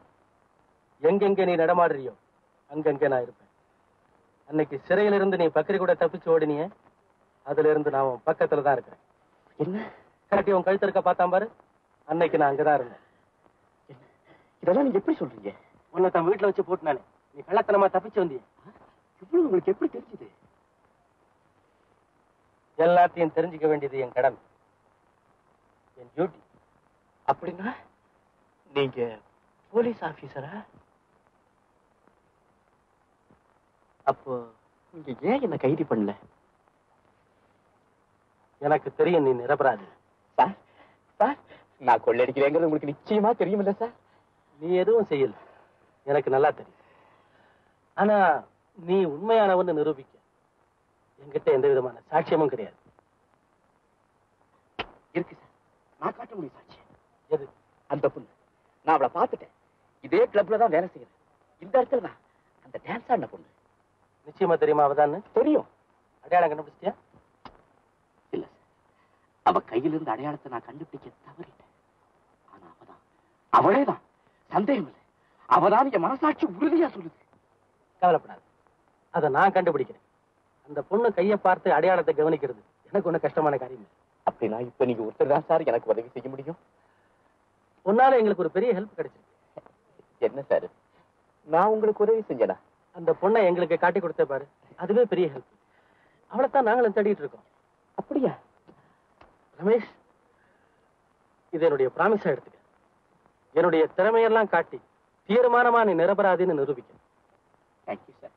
எங்கெங்க நீ நடமாடுறியோ அங்கெங்க நான் இருப்பேன். அன்னைக்கு சிறையில இருந்து நீ பக்கரி கூட தப்பிச்சு ஓடினிய, அதுல இருந்து நான் உன் பக்கத்துல தான் இருக்கிறேன். என்ன கரெக்டி உன் கழுத்து இருக்க பார்த்தா பாரு, அன்னைக்கு நான் அங்கதான் இருந்தேன். இதெல்லாம் நீங்க எப்படி சொல்றீங்க? உன்னை தான் வீட்டுல வச்சு போட்டுனானே, நீ கள்ளத்தனமா தப்பிச்சு வந்தீங்க. உங்களுக்கு எப்படி தெரிஞ்சது? எல்லாத்தையும் தெரிஞ்சுக்க வேண்டியது என் கடமை, என் டியூட்டி. அப்படின்னா நீங்க போலீஸ் ஆபீசரா? அப்போ நீங்க ஏன் என்ன கைது பண்ணல? எனக்கு தெரியும் நீ நிரபராதி. சார் சார் நான் கொள்ளடிக்கிறேங்கிறது உங்களுக்கு நிச்சயமா தெரியும் இல்ல சார்? நீ எதுவும் செய்யல, எனக்கு நல்லா தெரியும். ஆனா நீ உண்மையானவன்னு நிரூபிக்க என்கிட்ட எந்த விதமான சாட்சியமும் கிடையாது. இருக்கு சார், நான் காட்ட முடியும் சாட்சியம். எது? அந்த பொண்ணு, நான் அவளை பார்த்துட்டேன். இதே கிளப்ல தான் வேலை செய்யறேன். இந்த இடத்துல தான் அந்த டான்ஸ் ஆடின பொண்ணு. நிச்சயமா தெரியுமா அவதான்னு? தெரியும். அடையாளம் கண்டுபிடிச்சிட்டியா? இல்ல சார், அவ கையிலிருந்து அடையாளத்தை நான் கண்டுபிடிக்க தவறிட்டேன். ஆனா அவதான், அவளே தான், சந்தேகம் இல்லை. அவதான் என் மனசாட்சி உறுதியா சொல்லுது. கவலைப்படாது, அதை நான் கண்டுபிடிக்கிறேன். அந்த பொண்ணு கையை பார்த்து அடையாளத்தை கவனிக்கிறது எனக்கு ஒன்றும் கஷ்டமான காரியம். அப்படின்னா இப்போ நீங்கள் ஒருத்தர் தான் சார் எனக்கு உதவி செய்ய முடியும். உன்னால எங்களுக்கு ஒரு பெரிய ஹெல்ப் கிடைச்சிருக்கு. என்ன சார்? நான் உங்களுக்கு உதவி செஞ்சேனா? அந்த பொண்ணை எங்களுக்கு காட்டி கொடுத்த பாரு, அதுவே பெரிய ஹெல்ப். அவளைத்தான் நாங்களும் தேடிட்டு இருக்கோம். அப்படியா ரமேஷ்? இது என்னுடைய ப்ராமிஸா எடுத்துக்க. என்னுடைய திறமையெல்லாம் காட்டி தீர்மானமா நீ நிரபராதின்னு நிரூபிக்க. Thank you, sir.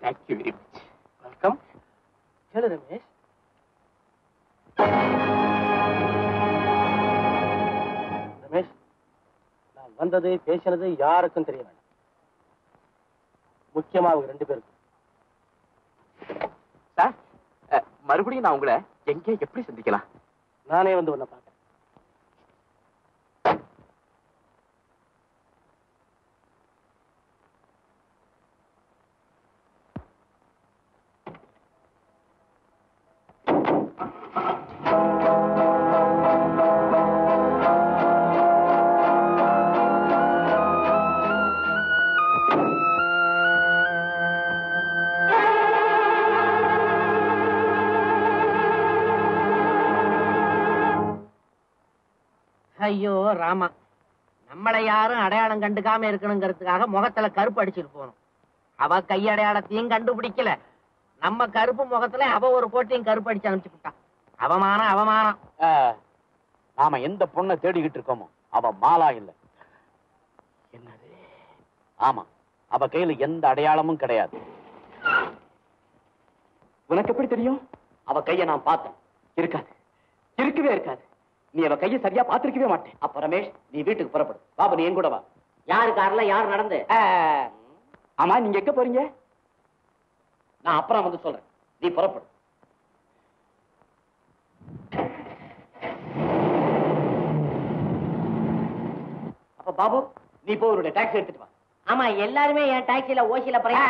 Thank you very much. Welcome. Hello, Ramesh. Ramesh, வந்தது பேசினது யாருக்கும் தெரிய வேண்டாம். முக்கியமா அவங்க ரெண்டு பேருக்கும். சார், மறுபடியும் நான் உங்களை எங்கே எப்படி சந்திக்கலாம்? நானே வந்து உன்னை பார்க்கிறேன். ஐயோ ராமா, நம்மளை யாரும் அடையாளம் கண்டுக்காம இருக்கணுங்கிறதுக்காக முகத்துல கருப்பு அடிச்சுட்டு போகணும். அவ கையடையாளத்தையும் கண்டுபிடிக்கல, நம்ம கருப்பு முகத்துல அவ ஒரு போட்டையும் கருப்பு அடிச்சு அனுப்பிச்சுட்டான். அவமானம் அவமானம். நாம எந்த பொண்ணை தேடிக்கிட்டு இருக்கோமோ அவ மாலா இல்ல. என்னது? ஆமா, அவ கையில எந்த அடையாளமும் கிடையாது. உனக்கு எப்படி தெரியும்? அவ கைய நான் பார்த்தேன். இருக்காது, இருக்கவே இருக்காது. நீ அவ கையை சரியா பாத்திருக்கவே மாட்டேன். அப்ப ரமேஷ், நீ வீட்டுக்கு புறப்படு. பாபு, நீ என் கூட வா. யாரு கார்ல யார் நடந்து? ஆமா, நீங்க எங்க போறீங்க? நான் அப்புறம் வந்து சொல்றேன், நீ புறப்படு. அப்ப பாபு, நீ போ, உன்னுடைய டாக்ஸி எடுத்துட்டு வா. ஆமா, எல்லாருமே என் டாக்ஸில ஓசியில போறீங்க.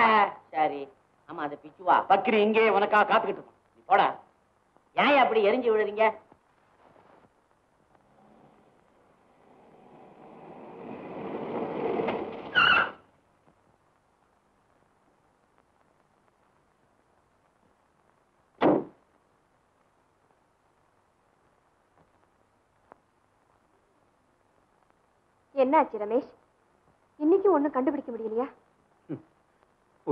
சரி. ஆமா, அது பிச்சுவா பக்ரி இங்கே உனக்கா காத்துக்கிட்டு இருப்பான். நீ போடா. ஏன் அப்படி எரிஞ்சு விடுறீங்க? என்னாச்சு ரமேஷ், இன்னைக்கு ஒண்ணும் கண்டுபிடிக்க முடியலையா?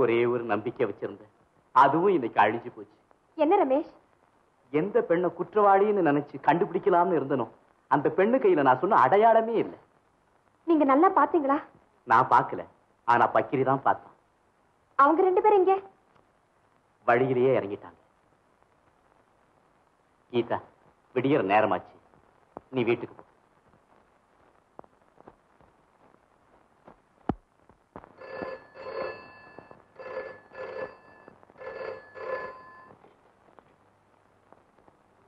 ஒரே ஒரு நம்பிக்கை வச்சிருந்த, அதுவும் இன்னைக்கு அழிஞ்சு போச்சு. என்ன ரமேஷ்? எந்த பெண்ணை குற்றவாளின்னு நினைச்சு கண்டுபிடிக்கலாம்னு இருந்தனோ அந்த பெண்ணு கையில நான் சொன்ன அடையாளமே இல்லை. நீங்க நல்லா பாத்தீங்களா? நான் பாக்கல, ஆனா பக்கிரி தான் பார்த்தோம். அவங்க ரெண்டு பேரும் இங்க வழியிலேயே இறங்கிட்டாங்க. கீதா, விடியற நேரமாச்சு, நீ வீட்டுக்கு போ.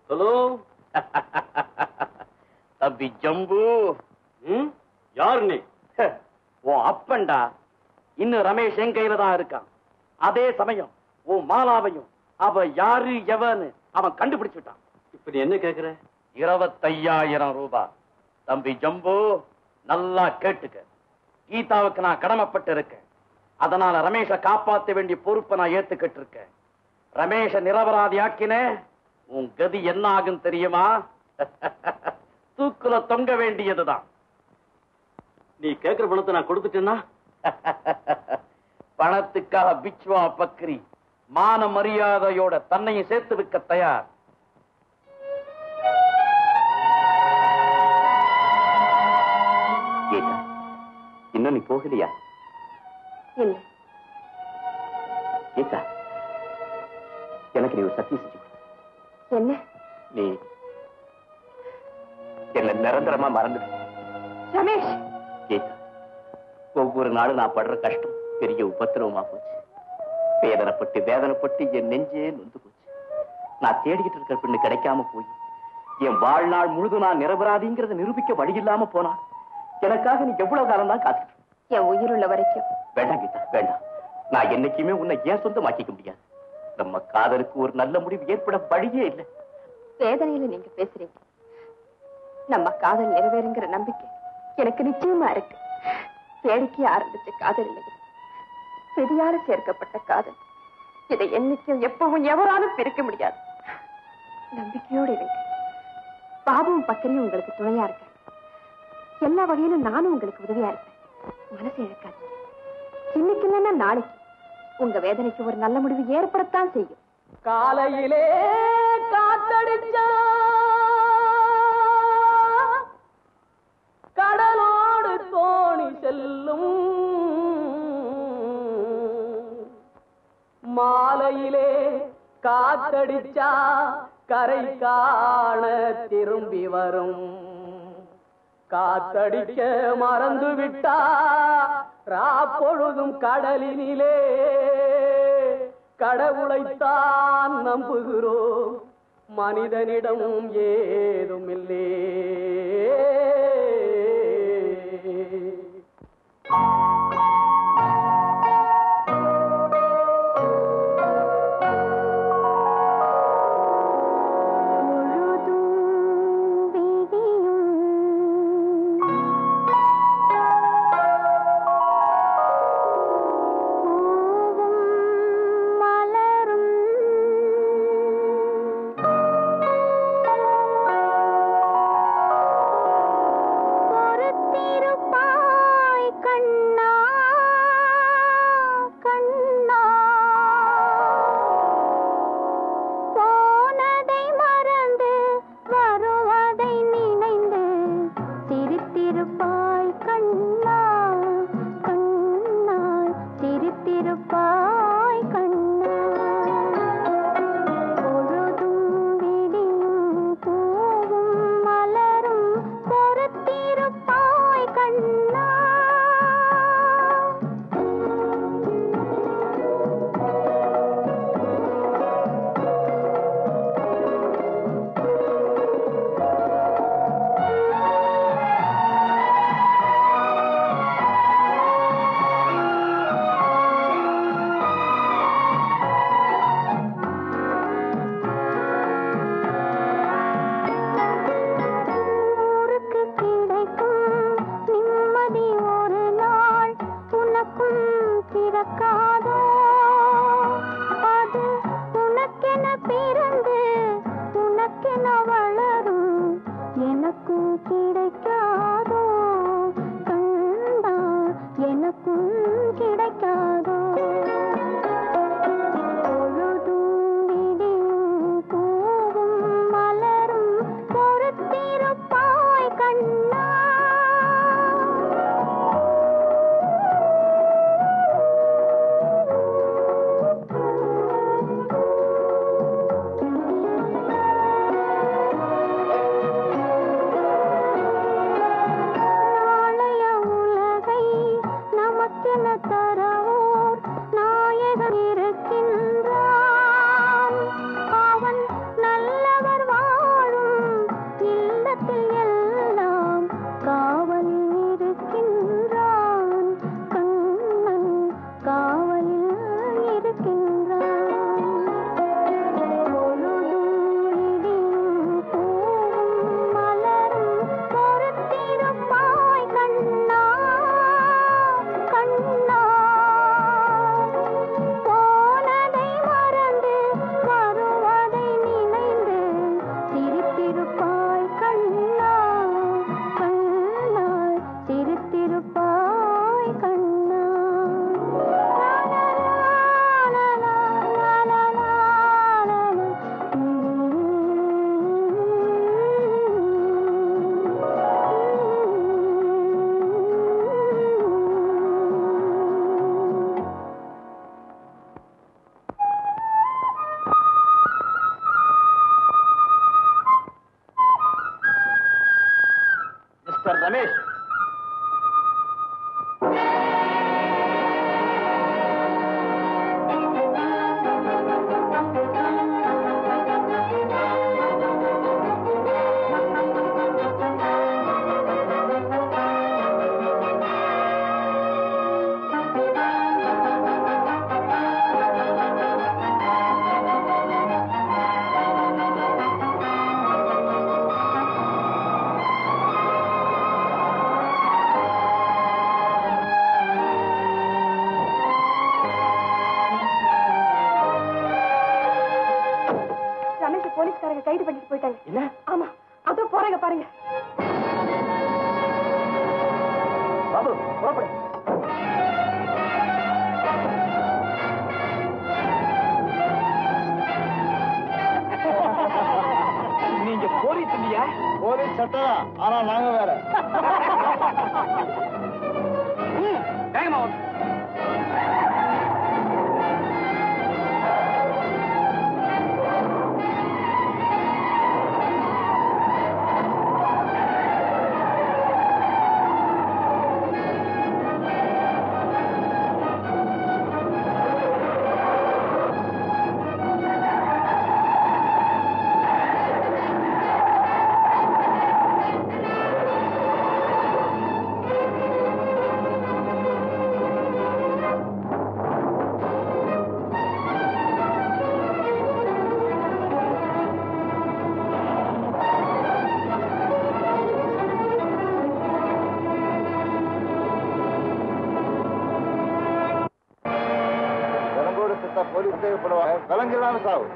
ஹலோ தம்பி ஜம்பு. ம், யார் நீ? ஓ அப்பண்டா. இன்னும் ரமேஷ் என் கையில தான் இருக்கான். அதே சமயம் ஓ மாலாவையும் அவ யாரு எவன்னு அவன் கண்டுபிடிச்சுட்டான். இப்ப நீ என்ன கேக்குற? இருபத்தையாயிரம் ரூபாய். தம்பி ஜம்பு, நல்லா கேட்டுக்க. கீதாவுக்கு நான் கடமைப்பட்டு இருக்கேன். அதனால ரமேஷை காப்பாற்ற வேண்டிய பொறுப்பை நான் ஏத்துக்கிட்டு இருக்கேன். ரமேஷை நிரபராதி ஆக்கினே உன் கதி என்ன ஆகும் தெரியுமா? தூக்குல தொங்க வேண்டியதுதான். நீ கேட்கிற பணத்தை நான் கொடுத்துட்டேன்னா? பணத்துக்காக பிச்சுவா பக்ரி மான மரியாதையோட தன்னையும் சேர்த்து விற்க தயார். கேட்டா இன்னும் நீ போகலையா? கேட்டா எனக்கு நீ ஒரு சத்தியம் செஞ்சு. என்ன? நீ என்ன நிரந்தரமா மறந்துடு ரமேஷ். கேட்டா ஒவ்வொரு நாளும் நான் படுற கஷ்டம் பெரிய உபத்திரவமா போச்சு. வேதனைப்பட்டு வேதனைப்பட்டு என் நெஞ்சே நொந்து போச்சு. நான் தேடிக்கிட்டு இருக்கிற பெண்ணு கிடைக்காம போய் என் வாழ்நாள் முழுதும் நான் நிரபராதிங்கிறத நிரூபிக்க வழி இல்லாம போனா எனக்காக நீ எவ்வளவு காலம் தான் காத்துக்கிட்டு? என் உயிர் உள்ள வரைக்கும். வேண்டாம் கீதா, வேண்டாம். நான் என்னைக்குமே உன்னை ஏன் சொந்தமாக்கிக்க முடியாது. நம்ம காதலுக்கு ஒரு நல்ல முடிவு ஏற்பட வழியே இல்லை. வேதனையில நீங்க பேசுறீங்க. நம்ம காதல் நிறைவேறுங்கிற நம்பிக்கை எனக்கு நிச்சயமா இருக்கு. வேடிக்கைய ஆரம்பிச்ச காதல் இல்லை, பெரியால சேர்க்கப்பட்ட காதல். இதை என்னைக்கும் எப்பவும் எவராலும் பிரிக்க முடியாது. நம்பிக்கையோடு இருங்க. பாபுவும் பக்கரியும் உங்களுக்கு துணையா இருக்க, எல்லா வகையிலும் நானும் உங்களுக்கு உதவியா இருப்பேன். மனசு இழக்காது. இன்னைக்கு இல்லைன்னா நாளைக்கு உங்க வேதனைக்கு ஒரு நல்ல முடிவு ஏற்படத்தான் செய்யும். காலையிலே காத்தடிச்சா கடலோடு தோணி செல்லும், மாலையிலே காத்தடிச்சா கரை காண திரும்பி வரும், காத்தடிக்க மறந்து விட்டா ராப்பொழுதும் கடலினிலே கடவுளைத்தான் நம்புகிறோம், மனிதனிடம் ஏதும் இல்லை. சாப்பிட்டா போலீஸ் தேவைப்படுவாங்க. கலங்கில்லாம சாவு.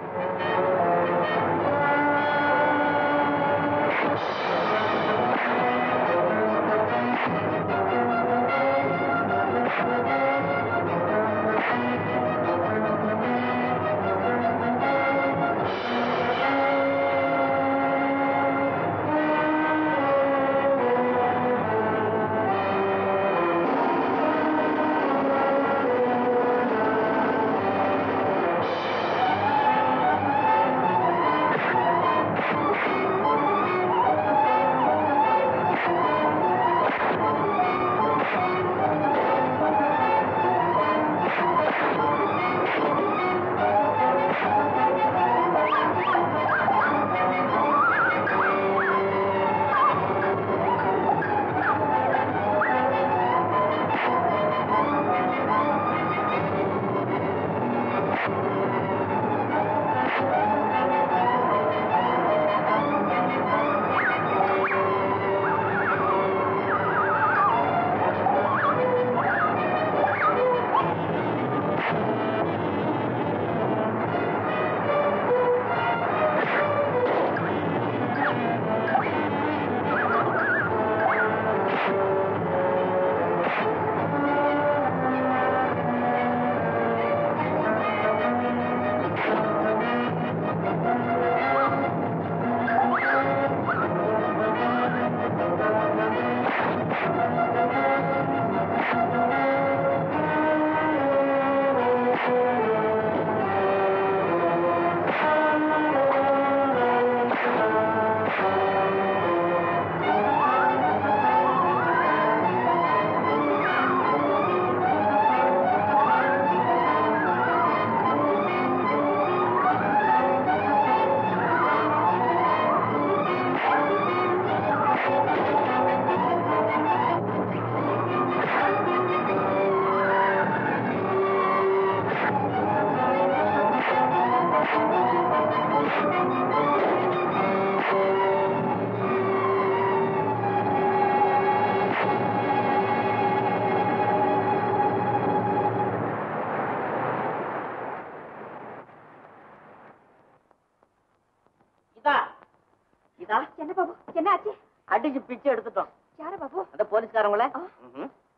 அடிச்சு பிச்சை எடுத்துட்டோம். யார பாபு? அந்த போலீஸ்காரங்கள.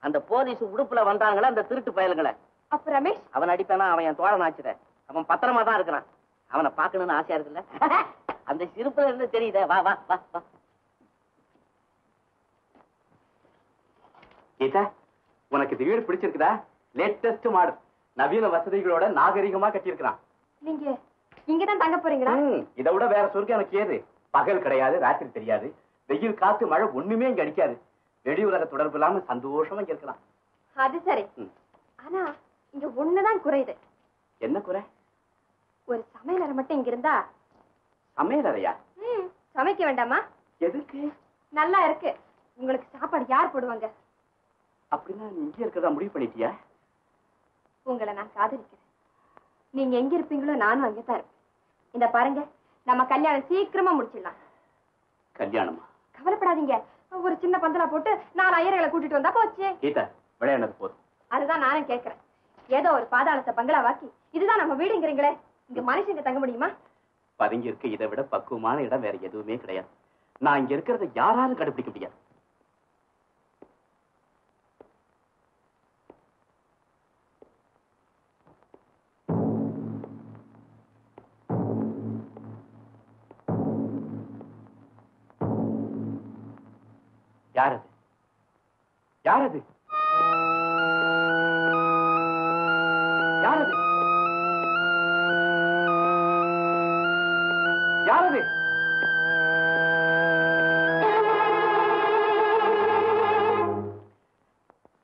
அந்த போலீஸ் உடுப்புல வந்தாங்களே அந்த திருட்டு பயல்களே. அப்ப ரமேஷ் அவன் அடிப்பானா? அவன் என் தோழன் ஆச்சுடே. அவன் பத்திரமா தான் இருக்கான். அவனை பார்க்கணும்னு ஆசையா இருக்குல்ல? அந்த சிரிப்புல இருந்து தெரியுதே. வா வா வா வா. கீதா, உனக்கு இந்த வீடு பிடிச்சிருக்குதா? லேட்டஸ்ட் மாடல், நவீன வசதிகளோட நாகரிகமா கட்டியிருக்கான். நீங்க இங்க தான் தங்க போறீங்களா? இத விட வேற சொர்க்கம் எனக்கு ஏது? பகல் கிடையாது, ராத்திரி தெரியாது, வெயில் காத்து மழை ஒண்ணுமே இங்க அடிக்காது. வெளி உலக தொடர்பு இல்லாம சந்தோஷமா இருக்கலாம். அது சரி. ஆனா இங்க ஒண்ணுதான் குறையுது. என்ன குறை? ஒரு சமையலறை மட்டும் இங்க இருந்தா. சமையலறையா? ம், சமைக்க வேண்டாமா? எதுக்கு? நல்லா இருக்கு. உங்களுக்கு சாப்பாடு யார் போடுவாங்க? அப்படின்னா இங்க இருக்கதா முடிவு பண்ணிட்டியா? உங்களை நான் காதலிக்கிறேன். நீங்க எங்க இருப்பீங்களோ நானும் அங்கதான் இருப்பேன். இந்த பாருங்க, நம்ம கல்யாணம் சீக்கிரமா முடிச்சிடலாம். கல்யாணமா? கவலைப்படாதீங்க. ஒரு சின்ன பந்தலா போட்டு நாலு ஐயர்களை கூட்டிட்டு வந்தா போச்சு. கீதா, விளையாண்டது போதும். அதுதான் நானும் கேட்கிறேன். ஏதோ ஒரு பாதாளத்தை பங்களாவாக்கி இதுதான் நம்ம வீடுங்கிறீங்களே, இங்க மனுஷங்க தங்க முடியுமா? பதுங்கி இருக்க இதை விட பக்குவமான இடம் வேற எதுவுமே கிடையாது. நான் இங்க இருக்கிறத யாராலும் கண்டுபிடிக்க முடியாது. யார் அது? யார் அது? யார் அது? யார் அது?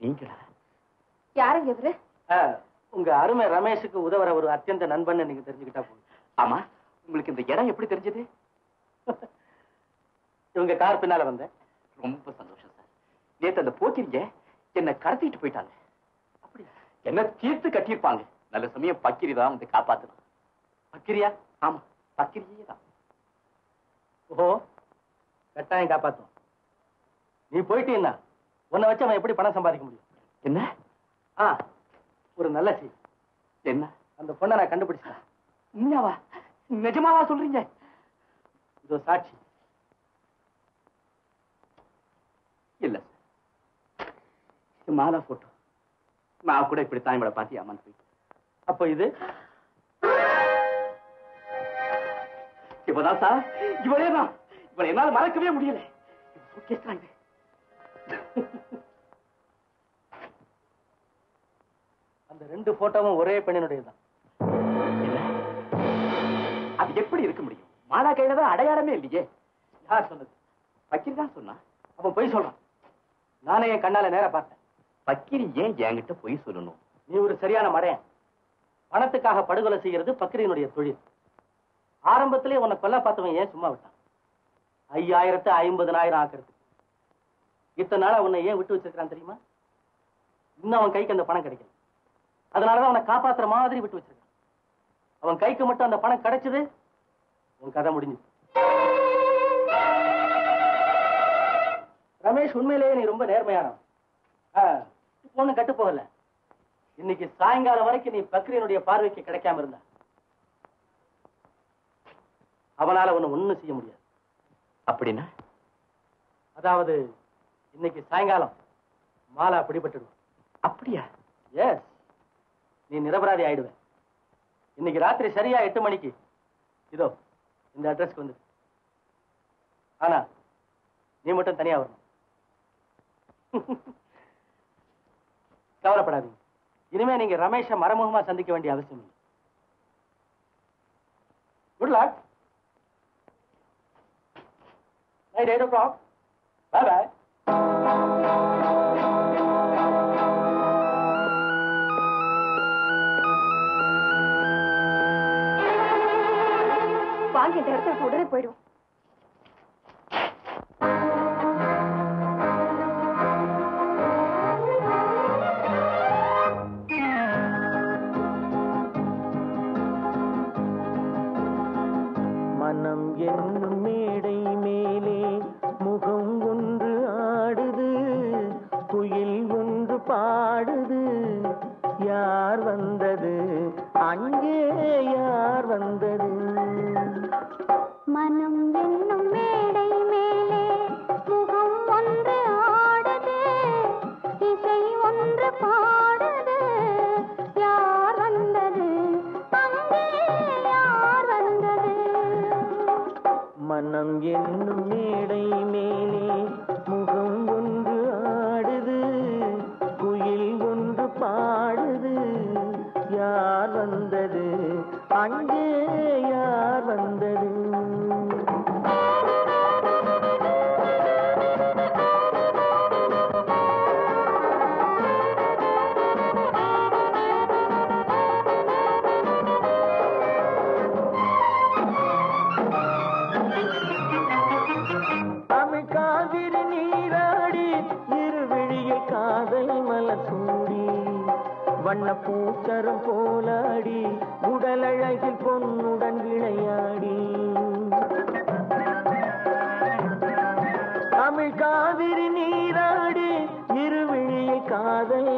நீங்களா? யாரு இவரு? உங்க அருமை ரமேஷுக்கு உதவுற ஒரு அத்தியந்த நண்பன். நீங்க தெரிஞ்சுக்கிட்டா போதும். ஆமா, உங்களுக்கு இந்த இடம் எப்படி தெரிஞ்சது? இவங்க கார் பின்னால வந்தேன். ரொம்ப சந்தோஷம் சார். நேத்து அந்த போக்கிருங்க என்ன கடத்திட்டு போயிட்டாங்க. அப்படியா? என்ன தீர்த்து கட்டியிருப்பாங்க. நல்ல சமயம் பக்கிரி தான் வந்து காப்பாத்தணும். பக்கிரியா? ஆமா, பக்கிரியே தான். ஓஹோ, கட்டாயம் காப்பாத்தும். நீ போயிட்டீன்னா உன்னை வச்சு அவன் எப்படி பணம் சம்பாதிக்க முடியும்? என்ன? ஆ, ஒரு நல்ல செய்தி. என்ன? அந்த பொண்ணை நான் கண்டுபிடிச்சேன். உண்மையாவா? நிஜமாவா சொல்றீங்க? இதோ சாட்சி. இல்ல சார், மாலா போட்டோ. நான் கூட இப்படி தாய்மலை பார்த்து அம்மன் போயிட்டேன். அப்போ இது இப்பதான் சார், இவளே தான். இவளை என்னால மறக்கவே முடியல. அந்த ரெண்டு போட்டோவும் ஒரே பெண்ணினுடையதான். அது எப்படி இருக்க முடியும்? மாலா கையில தான் அடையாளமே இல்லையே. யார் சொன்னது? பக்கீர் தான் சொன்னா. அவன் போய் சொல்றான். நானே என் கண்ணால நேர பார்த்தேன். பக்கீர் ஏன் என்கிட்ட போய் சொல்லணும்? நீ ஒரு சரியான மடையன். பணத்துக்காக படுகொலை செய்யறது பக்கீரினுடைய தொழில். ஆரம்பத்திலே உன்னை கொல்ல பார்த்தவன் ஏன் சும்மா விட்டான்? ஐயாயிரத்து ஐம்பதனாயிரம் ஆக்குறது. இத்தனை நாளா உன்னை ஏன் விட்டு வச்சிருக்கான் தெரியுமா? இன்னும் அவன் கைக்கு அந்த பணம் கிடைக்கல. அதனாலதான் அவனை காப்பாத்துற மாதிரி விட்டு வச்சிருக்கான். அவன் கைக்கு மட்டும் அந்த பணம் கிடைச்சது, உன் கதை முடிஞ்சது. ரமேஷ், உண்மையிலேயே நீ ரொம்ப நேர்மையானவன். ஒன்னும் கட்டு போகல. இன்னைக்கு சாயங்காலம் வரைக்கும் நீ பக்ரீனுடைய பார்வைக்கு கிடைக்காம இருந்தா அவனால ஒண்ணு ஒண்ணும் செய்ய முடியாது. அப்படின்னா? அதாவது இன்னைக்கு சாயங்காலம் மாலா பிடிபட்டுடுவான். அப்படியா? எஸ், நீ நிரபராதி ஆயிடுவ. இன்னைக்கு ராத்திரி சரியா எட்டு மணிக்கு இதோ இந்த அட்ரஸ்க்கு வந்து. ஆனா நீ மட்டும் தனியா வரணும். கவலைப்படாதீங்க. இனிமே நீங்க ரமேஷை மறைமுகமா சந்திக்க வேண்டிய அவசியம் இல்லை. Good luck. Night eight o'clock. Bye bye. வாங்க, இந்த இடத்துக்கு உடனே போயிடுவோம். சேர்த்து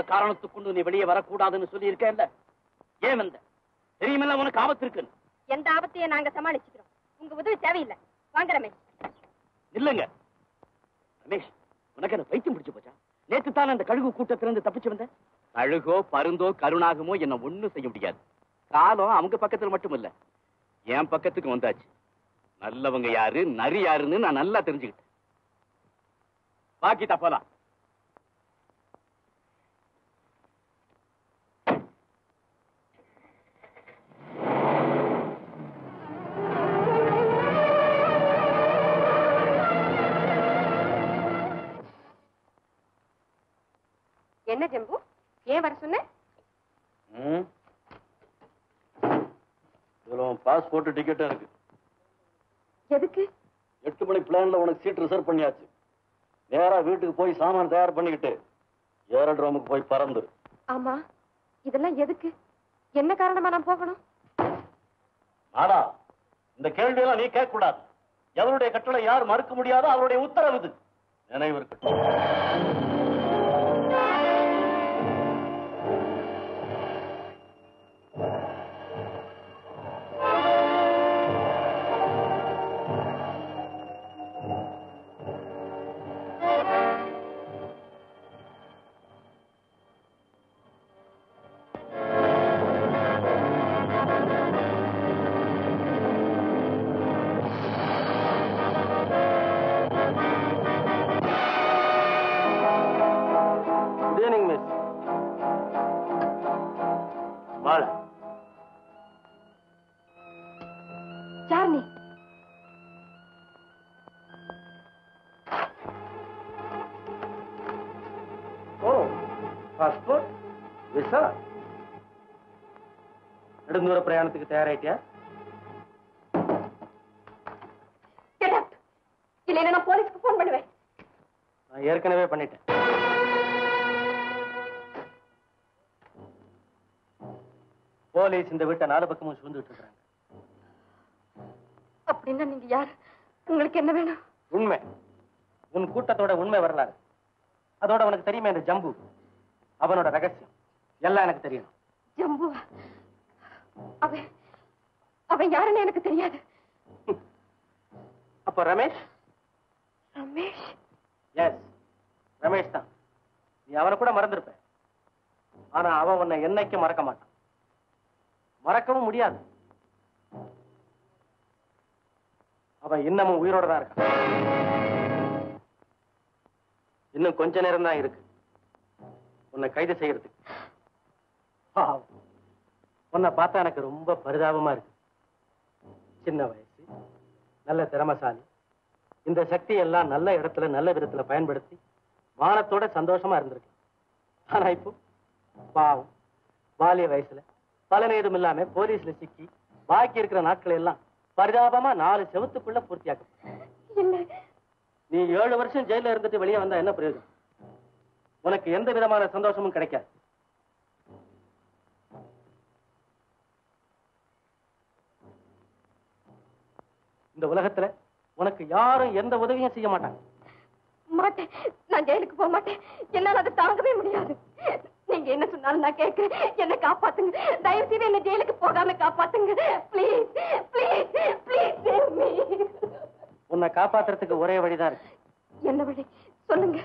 எந்த காரணத்துக்குண்டு நீ வெளியே வரக்கூடாதுன்னு சொல்லி இருக்கேன்ல, ஏன் வந்த? தெரியுமில்ல உனக்கு ஆபத்து இருக்குன்னு. எந்த ஆபத்தையும் நாங்க சமாளிச்சுக்கிறோம், உங்க உதவி தேவையில்லை. வாங்க ரமேஷ். இல்லங்க ரமேஷ், உனக்கு என்ன பைத்தியம் பிடிச்சு போச்சா? நேற்று தான் அந்த கழுகு கூட்டத்திலிருந்து தப்பிச்சு வந்தேன். கழுகோ பருந்தோ கருணாகமோ என்ன ஒண்ணும் செய்ய முடியாது. காலம் அவங்க பக்கத்துல மட்டும் இல்ல, என் பக்கத்துக்கு வந்தாச்சு. நல்லவங்க யாரு நரி யாருன்னு நான் நல்லா தெரிஞ்சுக்கிட்டேன். பாக்கி தப்பலாம். என்ன ஜம்பு, ஏன் வர சொன்ன? பாஸ்போர்ட் டிக்கெட் இருக்கு. எதுக்கு? எட்டு மணி பிளான்ல உனக்கு சீட் ரிசர்வ் பண்ணியாச்சு. நேரா வீட்டுக்கு போய் சாமான் தயார் பண்ணிக்கிட்டு ஏரோட்ரோமுக்கு போய் பறந்து. ஆமா, இதெல்லாம் எதுக்கு? என்ன காரணமா நான் போகணும்? ஆனா இந்த கேள்வி எல்லாம் நீ கேட்க கூடாது. எவருடைய கட்டளை யார் மறுக்க முடியாத அவருடைய உத்தரவு இது. நினைவு இருக்கட்டும். நெடுந்தூர பிரயாணத்துக்கு தயாராயிட்டியா? இல்லைன்னா நான் போலீஸ்க்கு போன் பண்ணுவேன். நான் ஏற்கனவே பண்ணிட்டேன். போலீஸ் இந்த வீட்டை நாலு பக்கமும் சூழ்ந்துட்டு இருக்காங்க. அப்படின்னா நீங்க யார்? உங்களுக்கு என்ன வேணும்? உண்மை, உன் கூட்டத்தோட உண்மை வரலாறு, அதோட உனக்கு தெரியுமே இந்த ஜம்பு, அவனோட ரகசியம் எல்லாம் எனக்கு தெரியணும். ஜம்பு அவன் அவன் யாருன்னு எனக்கு தெரியாது. அப்போ ரமேஷ்? ரமேஷ்? எஸ், ரமேஷ் தான். நீ அவனை கூட மறந்துருப்ப, ஆனா அவன் உன்னை என்னைக்கு மறக்க மாட்டான். மறக்கவும் முடியாது. அவன் இன்னமும் உயிரோட தான் இருக்கான். இன்னும் கொஞ்ச நேரம் தான் இருக்கு உன்னை கைது செய்யறதுக்கு. உன்னை பார்த்தா எனக்கு ரொம்ப பரிதாபமா இருக்கு. சின்ன வயசு, நல்ல திறமசாலி, இந்த சக்தி எல்லாம் நல்ல இடத்துல நல்ல விதத்துல பயன்படுத்தி வானத்தோட சந்தோஷமா இருந்திருக்கு. ஆனா இப்போ பாவம் பாலிய வயசுல பலன் ஏதும் இல்லாம போலீஸ்ல சிக்கி பாக்கி இருக்கிற நாட்கள் எல்லாம் பரிதாபமா நாலு செவத்துக்குள்ள பூர்த்தியாக்க. நீ ஏழு வருஷம் ஜெயில இருந்துட்டு வெளியே வந்தா என்ன பிரயோஜனம்? உனக்கு எந்த விதமான சந்தோஷமும் கிடைக்காது. இந்த உலகத்துல உனக்கு யாரும் எந்த உதவியும் செய்ய மாட்டாங்க. மாட்டேன், நான் ஜெயிலுக்கு போக மாட்டேன். என்னால அதை தாங்கவே முடியாது. நீங்க என்ன சொன்னாலும் நான் கேட்கிறேன். என்ன காப்பாத்துங்க, தயவு செய்து என்ன ஜெயிலுக்கு போகாம காப்பாத்துங்க. Please please please save me. உன்னை காப்பாத்துறதுக்கு ஒரே வழிதான் இருக்கு. என்ன வழி சொல்லுங்க.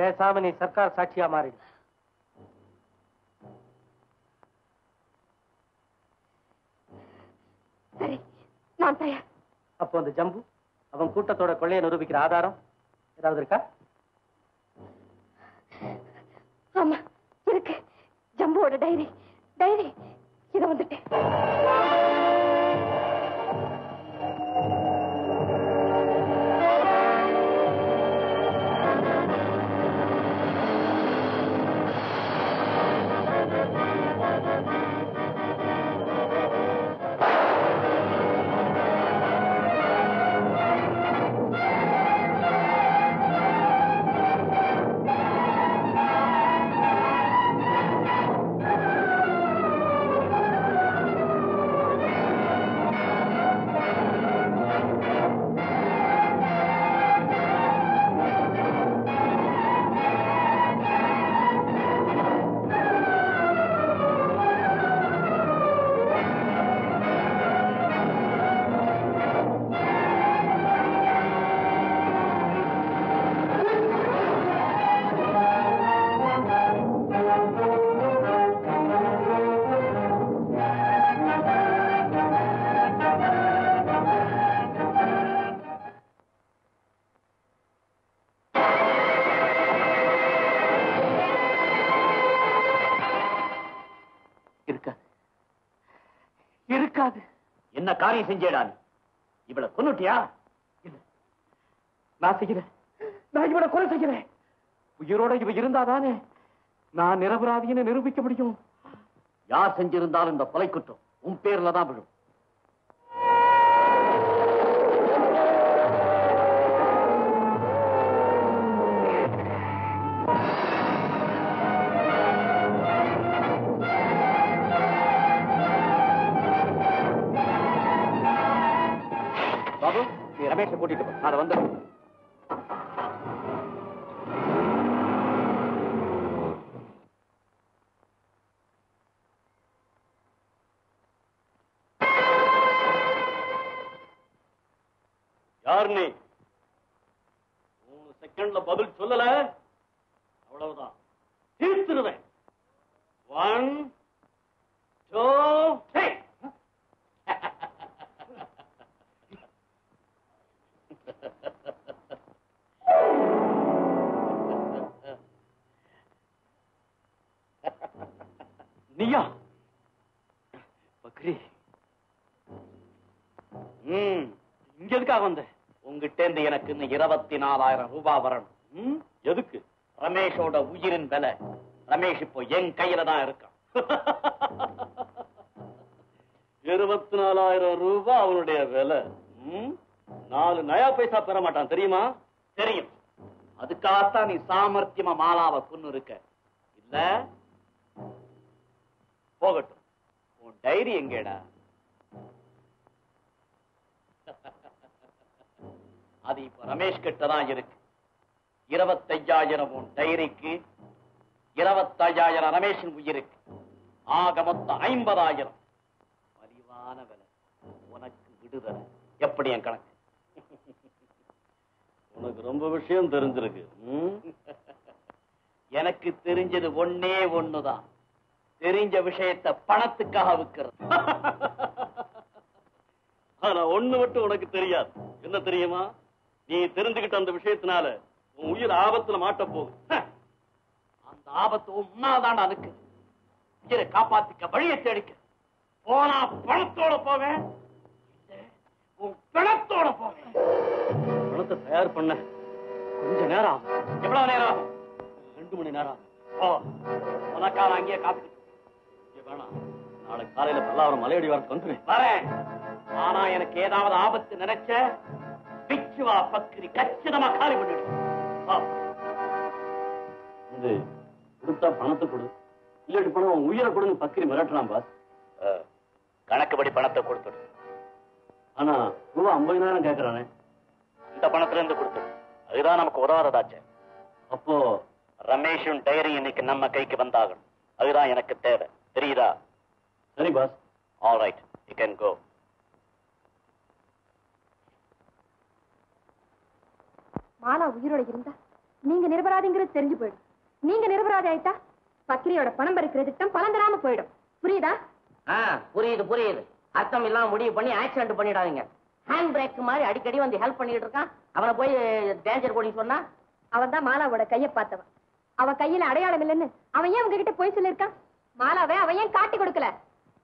பேசாம நீ சர்க்கார் சாட்சியா மாறிடு. சரி, நான் தயார். அப்போ அந்த ஜம்பு அவன் கூட்டத்தோட கொள்ளையை நிரூபிக்கிற ஆதாரம் ஏதாவது இருக்கா? ஆமா இருக்கு. ஜம்புவோட டைரி டைரி இத வந்துட்டேன். காரியம் செஞ்சேடா நீ. இவளை கொன்னுட்டியா? நான் செய்கிறேன், நான் இவளை கொலை செய்கிறேன். உயிரோட இவ இருந்தாதானே நான் நிரபராதின்னு நிரூபிக்க முடியும். யார் செஞ்சிருந்தாலும் இந்த கொலை குற்றம் உன் பேர்ல தான் விழும். பாபு, நீ ரமேஷை கூட்டிட்டு போ, நான் வந்து மூணு செகண்ட்ல பதில் சொல்லல, அவ்வளவுதான் தீர்த்துருவேன். One two three. நீயா பக்ரி? ம், இங்க எதுக்காக வந்த? உங்ககிட்டேந்து எனக்கு இன்னும் இருபத்தி நாலாயிரம் ரூபாய் வரணும். எதுக்கு? ரமேஷோட உயிரின் விலை. ரமேஷ் இப்போ என் கையில தான் இருக்கான். இருபத்தி நாலாயிரம் ரூபாய் அவனுடைய விலை. நாலு நயா பைசா பெற மாட்டான், தெரியுமா? தெரியும். அதுக்காகத்தான் நீ சாமர்த்தியமா மாலாவை கொன்னு இருக்க. இல்ல போகட்டும், உன் டைரி எங்கேடா? அது இப்ப ரமேஷ் கிட்டதான் இருக்கு. இருபத்தையாயிரம் உன் டைரிக்கு, இருபத்தையாயிரம் ரமேஷின் உயிருக்கு, ஆக மொத்தம் ஐம்பதாயிரம். மலிவான விலை, உனக்கு விடுதலை. எப்படி என் கணக்கு? உனக்கு ரொம்ப விஷயம் தெரிஞ்சிருக்கு. எனக்கு தெரிஞ்சது ஒன்னே ஒண்ணுதான், தெரிஞ்ச விஷயத்தை பணத்துக்காக விற்கிறது. ஆனா ஒண்ணு மட்டும் உனக்கு தெரியாது. என்ன தெரியுமா? நீ தெரிஞ்சுக்கிட்ட அந்த விஷயத்தினால உன் உயிர் ஆபத்துல மாட்ட போகும். அந்த ஆபத்து உன்னாதான் அனுக்கு. உயிரை காப்பாத்திக்க வழியை தேடிக்க. போனா பணத்தோட போவேன், உன் பிணத்தோட போவேன். பணத்தை தயார் பண்ண கொஞ்ச நேரம் ஆகும். எவ்வளவு நேரம் ஆகும்? ரெண்டு மணி நேரம் ஆகும். ஓ, உனக்கான அங்கேயே காத்து. வேணாம், நாளைக்கு காலையில பல்லாவரம் மலையடி வரக்கு வந்துடுவேன். வரேன். ஆனா எனக்கு ஏதாவது ஆபத்து நினைச்ச பிச்சுவா பக்கிரி, கச்சிதமா காலி பண்ணிடு. கொடுத்தா பணத்தை கொடு, இல்லாட்டி பணம் உயிரை கொடுன்னு பக்கிரி மிரட்டுறான் பாஸ். கணக்குப்படி பணத்தை கொடுத்துடு. ஆனா ரூபா ஐம்பதாயிரம் கேட்கிறானே, இந்த பணத்துல இருந்து கொடுத்துடு. அதுதான் நமக்கு உதவாததாச்சே. அப்போ ரமேஷும் டைரி இன்னைக்கு நம்ம கைக்கு வந்தாகணும். அதுதான் எனக்கு தேவை, தெரியுதா? சரி boss. All right, you can go. Mala உயிரோட இருந்தா நீங்க நிரபராதிங்கிறது தெரிஞ்சு போயிடும். நீங்க நிரபராதி ஆயிட்டா பக்கிரியோட பணம் பறிக்கிற திட்டம் பலன் தராம போயிடும். புரியுதா? புரியுது புரியுது. அர்த்தம் இல்லாம முடிவு பண்ணி ஆக்சிடென்ட் பண்ணிடாதீங்க. ஹேண்ட் பிரேக் மாதிரி அடிக்கடி வந்து ஹெல்ப் பண்ணிட்டு இருக்கான். அவனை போய் டேஞ்சர் போடி சொன்னா? அவன் தான் மாலாவோட கையை பார்த்தவன். அவ கையில அடையாளம் இல்லைன்னு அவன் ஏன் உங்ககிட்ட போய் சொல்லியிருக்கான்? மாலாவை அவன் ஏன் காட்டி கொடுக்கல?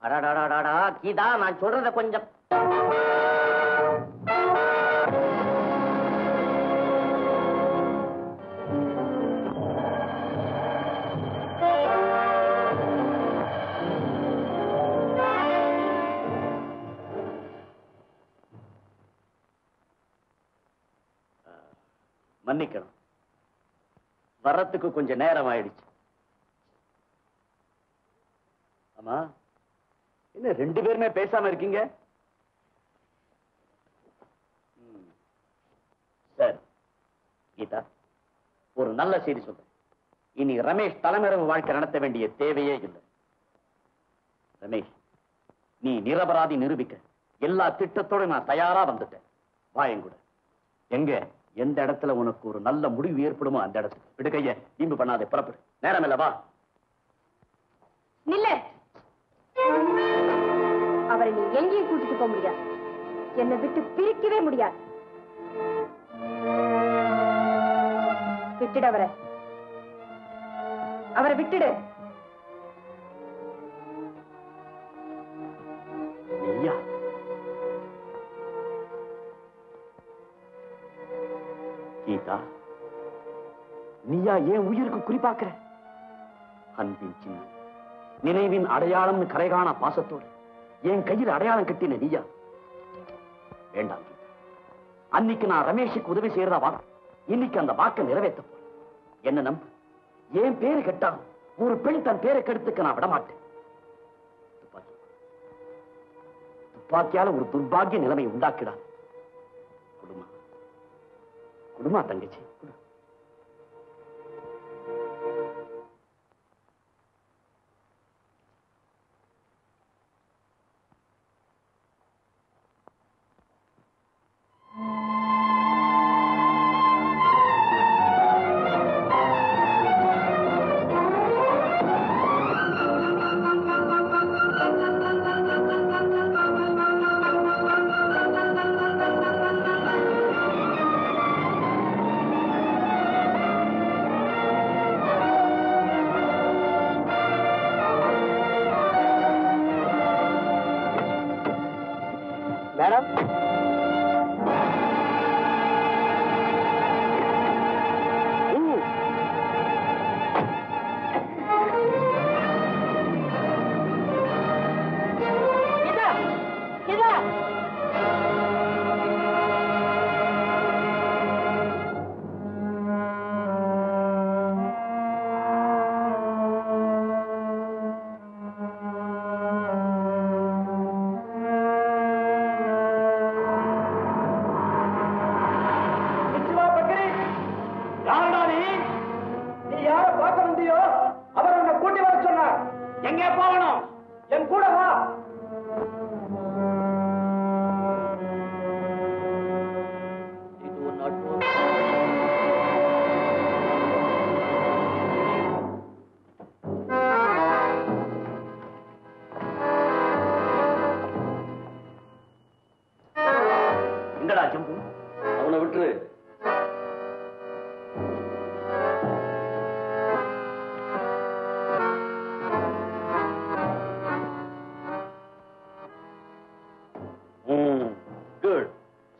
அடாடாடாடாடா கீதா, நான் சொல்றத கொஞ்சம் மன்னிக்கணும். வர்றதுக்கு கொஞ்சம் நேரம் ஆயிடுச்சு. ஆமா, என்ன ரெண்டு பேருமே பேசாம இருக்கீங்க? சரி கீதா, ஒரு நல்ல செய்தி சொல்றேன். இனி ரமேஷ் தலைமறைவு வாழ்க்கை நடத்த வேண்டிய தேவையே இல்லை. ரமேஷ், நீ நிரபராதி நிரூபிக்க எல்லா திட்டத்தோட நான் தயாரா வந்துட்டேன். வாயங்கூட எங்க எந்த இடத்துல உனக்கு ஒரு நல்ல முடிவு ஏற்படுமோ அந்த இடத்துல விடுக்கைய நீம்பு பண்ணாத. புறப்படு, நேரம் இல்லவா? நில்ல, அவரை நீ எங்கேயும் கூட்டிட்டு போக முடியாது. என்னை விட்டு பிரிக்கவே முடியாது. விட்டுடு அவரை, அவரை விட்டுடு. கீதா, நீயா ஏன் உயிருக்கு குறிப்பாக்குற? அன்பின் சின்னம், நினைவின் அடையாளம், கரைகாண பாசத்தோடு என் கையில் அடையாளம் கட்டின நீயா? வேண்டாம் கீதா, அன்னைக்கு நான் ரமேஷுக்கு உதவி செய்யறதா வாக்கு, இன்னைக்கு அந்த வாக்க நிறைவேற்ற போறேன். என்ன நம்பு, என் பேரு கெட்டாலும் ஒரு பெண் தன் பேரை கெடுத்துக்க நான் விடமாட்டேன். துப்பாக்கியால ஒரு துர்பாகிய நிலைமை உண்டாக்கிடாது. குடுமா குடுமா தங்கச்சி,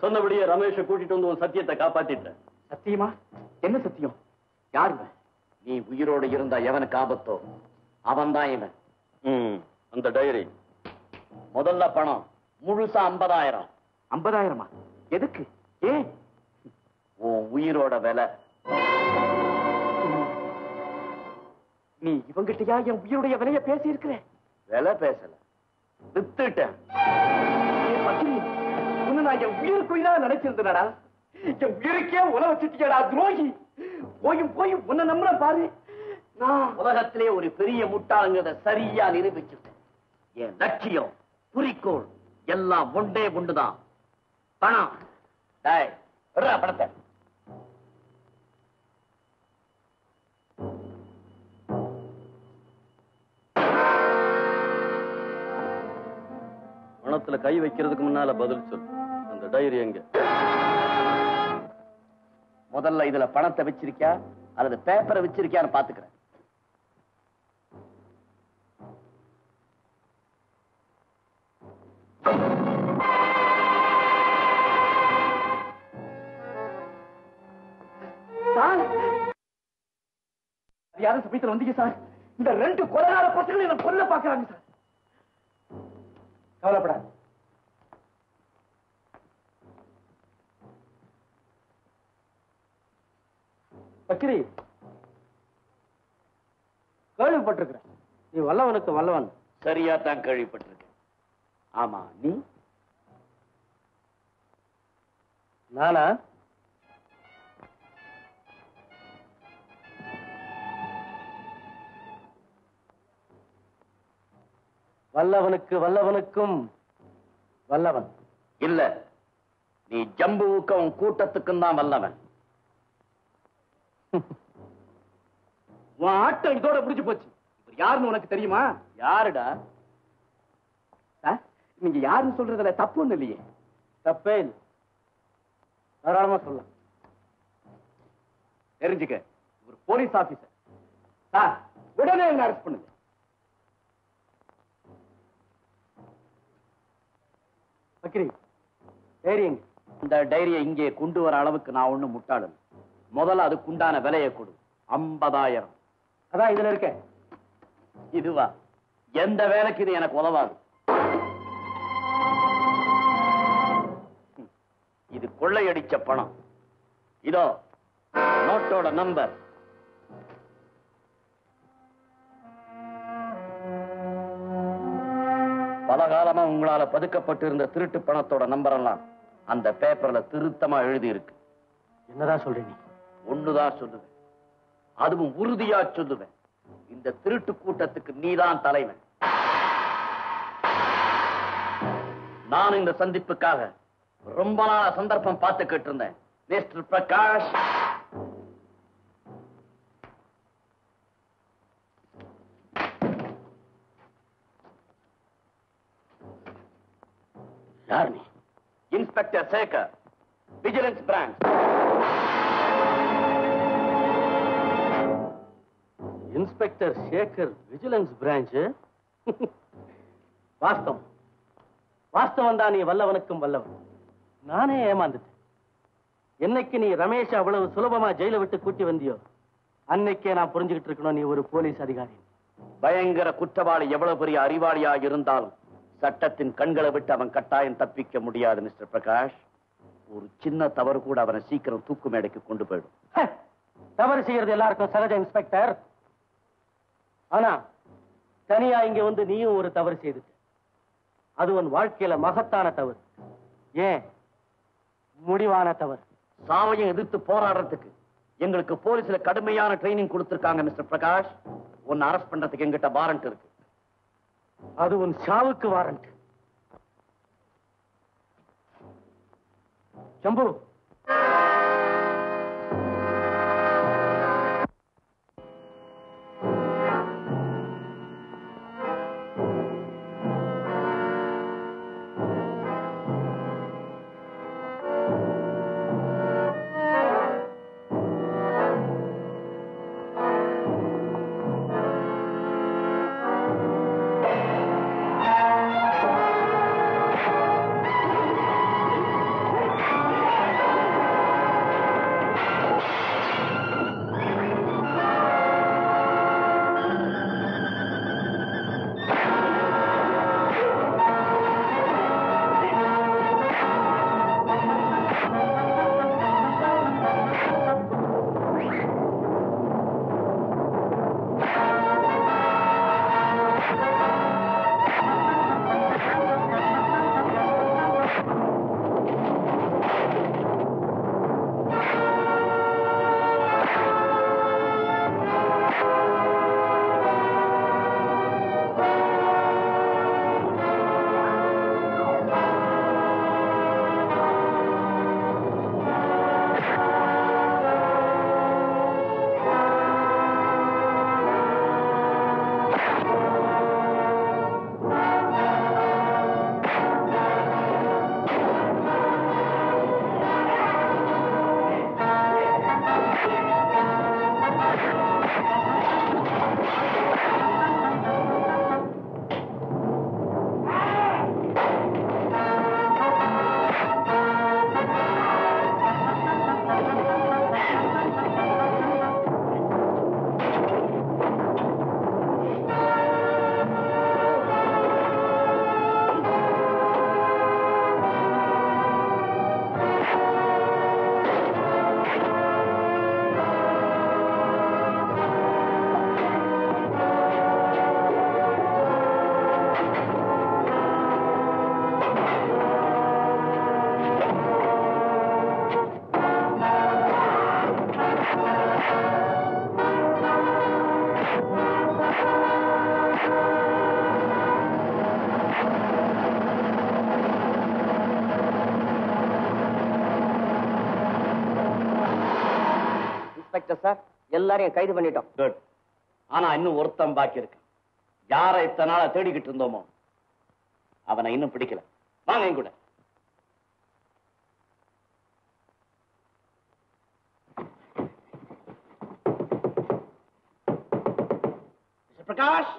சொன்னபடியே ரமேஷை கூட்டிட்டு வந்து உன் சத்தியத்தை காப்பாத்திட்ட. சத்தியமா? என்ன சத்தியம்? யாருங்க? நீ உயிரோடு இருந்தா எவனுக்கு ஆபத்தோ அவன் தான் இவன். அந்த டைரி, முதல்ல பணம் முழுசா ஐம்பதாயிரம். ஐம்பதாயிரமா? எதுக்கு? ஏ, உன் உயிரோட விலை. நீ இவங்கிட்டயா என் உயிருடைய விலைய பேசி இருக்கிற? விலை பேசல, வித்துட்டேன். நினைச்சிருந்தா உயிருக்கே உல வச்சுட்டா துரோகி. போயும் போயும் உன்னை நம்புற பாரு. நான் உலகத்திலே ஒரு பெரிய முட்டாளுங்கிறத சரியா நிரூபிச்சுட்டேன். என் லட்சியம் குறிக்கோள் எல்லாம் ஒன்றே ஒன்றுதான், பணம். பணத்தை பணத்துல கை வைக்கிறதுக்கு முன்னால பதில் சொல்லு. டைரி எங்க? முதல்ல இதுல பணத்தை வச்சிருக்கியா அல்லது பேப்பரை வச்சிருக்கியான்னு பாத்துக்கிறேன். யாரும் சமயத்தில் வந்தீங்க சார், இந்த ரெண்டு கொலைகார பசங்களை என்ன கொல்ல பாக்குறாங்க சார். கவலைப்படாது, கேள்விப்பட்டிருக்கிறேன். நீ வல்லவனுக்கு வல்லவன். சரியா தான் கேள்விப்பட்டிருக்க. ஆமா, நீ நானா? வல்லவனுக்கு வல்லவனுக்கும் வல்லவன் இல்ல, நீ ஜம்புவுக்கும் கூட்டத்துக்கும் தான் வல்லவன். உன் ஆட்டம் இதோட முடிஞ்சு போச்சு. யாருன்னு உனக்கு தெரியுமா? யாருடா? நீங்க யாருன்னு சொல்றதுல தப்பு ஒண்ணு இல்லையே. தப்பே இல்லை, தாராளமா சொல்லலாம். தெரிஞ்சுக்க, ஒரு போலீஸ் ஆபீசர் சார். உடனே என்ன அரெஸ்ட் பண்ணுங்க. பக்ரி, டைரி எங்க? இந்த டைரியை இங்கே கொண்டு வர அளவுக்கு நான் ஒண்ணு முட்டாளு. முதல்ல அதுக்குண்டான விலையை கொடு. ஐம்பதாயிரம். அதான் இதுல இருக்க. இதுவா? எந்த வேலைக்கு இது எனக்கு உதவாது. இது கொள்ளையடிச்ச பணம். இதோ நோட்டோட நம்பர். பலகாலமா உங்களால பதுக்கப்பட்டிருந்த திருட்டு பணத்தோட நம்பர் எல்லாம் அந்த பேப்பர்ல திருத்தமா எழுதி இருக்கு. என்னதான் சொல்றீங்க? ஒண்ணுதான் சொல்லுவேன், அதுவும் உறுதியா சொல்லுவேன். இந்த திருட்டு கூட்டத்துக்கு நீதான் தலைவன். நான் இந்த சந்திப்புக்காக ரொம்ப நாளா சந்தர்ப்பம் பார்த்துக்கிட்டு இருந்தேன். Mister Prakash, inspector Sekar, vigilance branch. Inspector Sekar, vigilance branch. வாஸ்தவம் வாஸ்தவம் தான். நீ வல்லவனுக்கும் வல்லவன். நானே ஏமாந்துட்டேன். என்னைக்கு நீ ரமேஷ் அவ்வளவு சுலபமா ஜெயில விட்டு கூட்டி வந்தியோ அன்னைக்கே நான் புரிஞ்சுக்கிட்டு இருக்கணும் நீ ஒரு போலீஸ் அதிகாரி. பயங்கர குற்றவாளி எவ்வளவு பெரிய அறிவாளியாக இருந்தாலும் சட்டத்தின் கண்களை விட்டு அவன் கட்டாயம் தப்பிக்க முடியாது. மிஸ்டர் பிரகாஷ், ஒரு சின்ன தவறு கூட அவனை சீக்கிரம் தூக்கு மேடைக்கு கொண்டு போயிடும். தவறு செய்யறது எல்லாருக்கும் சகஜ இன்ஸ்பெக்டர். ஆனா தனியா இங்க வந்து நீயும் ஒரு தவறு செய்துட்ட. அது உன் வாழ்க்கையில மகத்தான தவறு. ஏன்? முடிவான தவறு. சாவையும் எதிர்த்து போராடுறதுக்கு எங்களுக்கு போலீஸ்ல கடுமையான ட்ரைனிங் கொடுத்திருக்காங்க. மிஸ்டர் பிரகாஷ், உன்னை அரெஸ்ட் பண்றதுக்கு எங்கிட்ட வாரண்ட் இருக்கு. அது உன் சாவுக்கு வாரண்ட். ஜம்பு, சார், எல்லாரையும் கைது பண்ணிட்டோம். குட். ஆனா இன்னும் ஒருத்தம் பாக்கி இருக்கு. யாரை இத்தனால தேடிக்கிட்டு இருந்தோமோ அவனை இன்னும் பிடிக்கல. வாங்க கூட. பிரகாஷ்,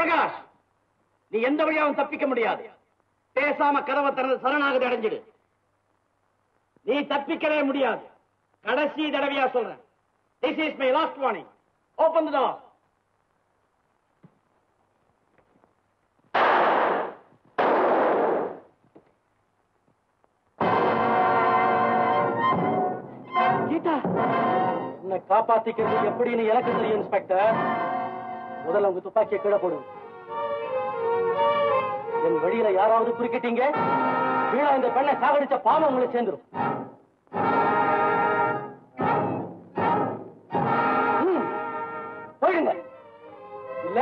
பிரகாஷ், நீ எந்த வழியாவும் தப்பிக்க முடியாது. பேசாம கதவை திறந்து சரணாகதி அடைஞ்சிடு. நீ தப்பிக்கவே முடியாது. கடைசி தடவையா சொல்றேன். This is my last warning. Open the door. Geetha, உன்னை காப்பாத்திக்கிறது எப்படின்னு எனக்கு தெரியும் இன்ஸ்பெக்டர். முதல்ல உங்க துப்பாக்கியை கீழே போடுங்க. என் வழியில யாராவது குறுக்கிட்டீங்க, வீணா இந்த பெண்ணை சாகடிச்ச பாவம் உங்களை சேர்ந்துடும். போயிடுங்க. இல்ல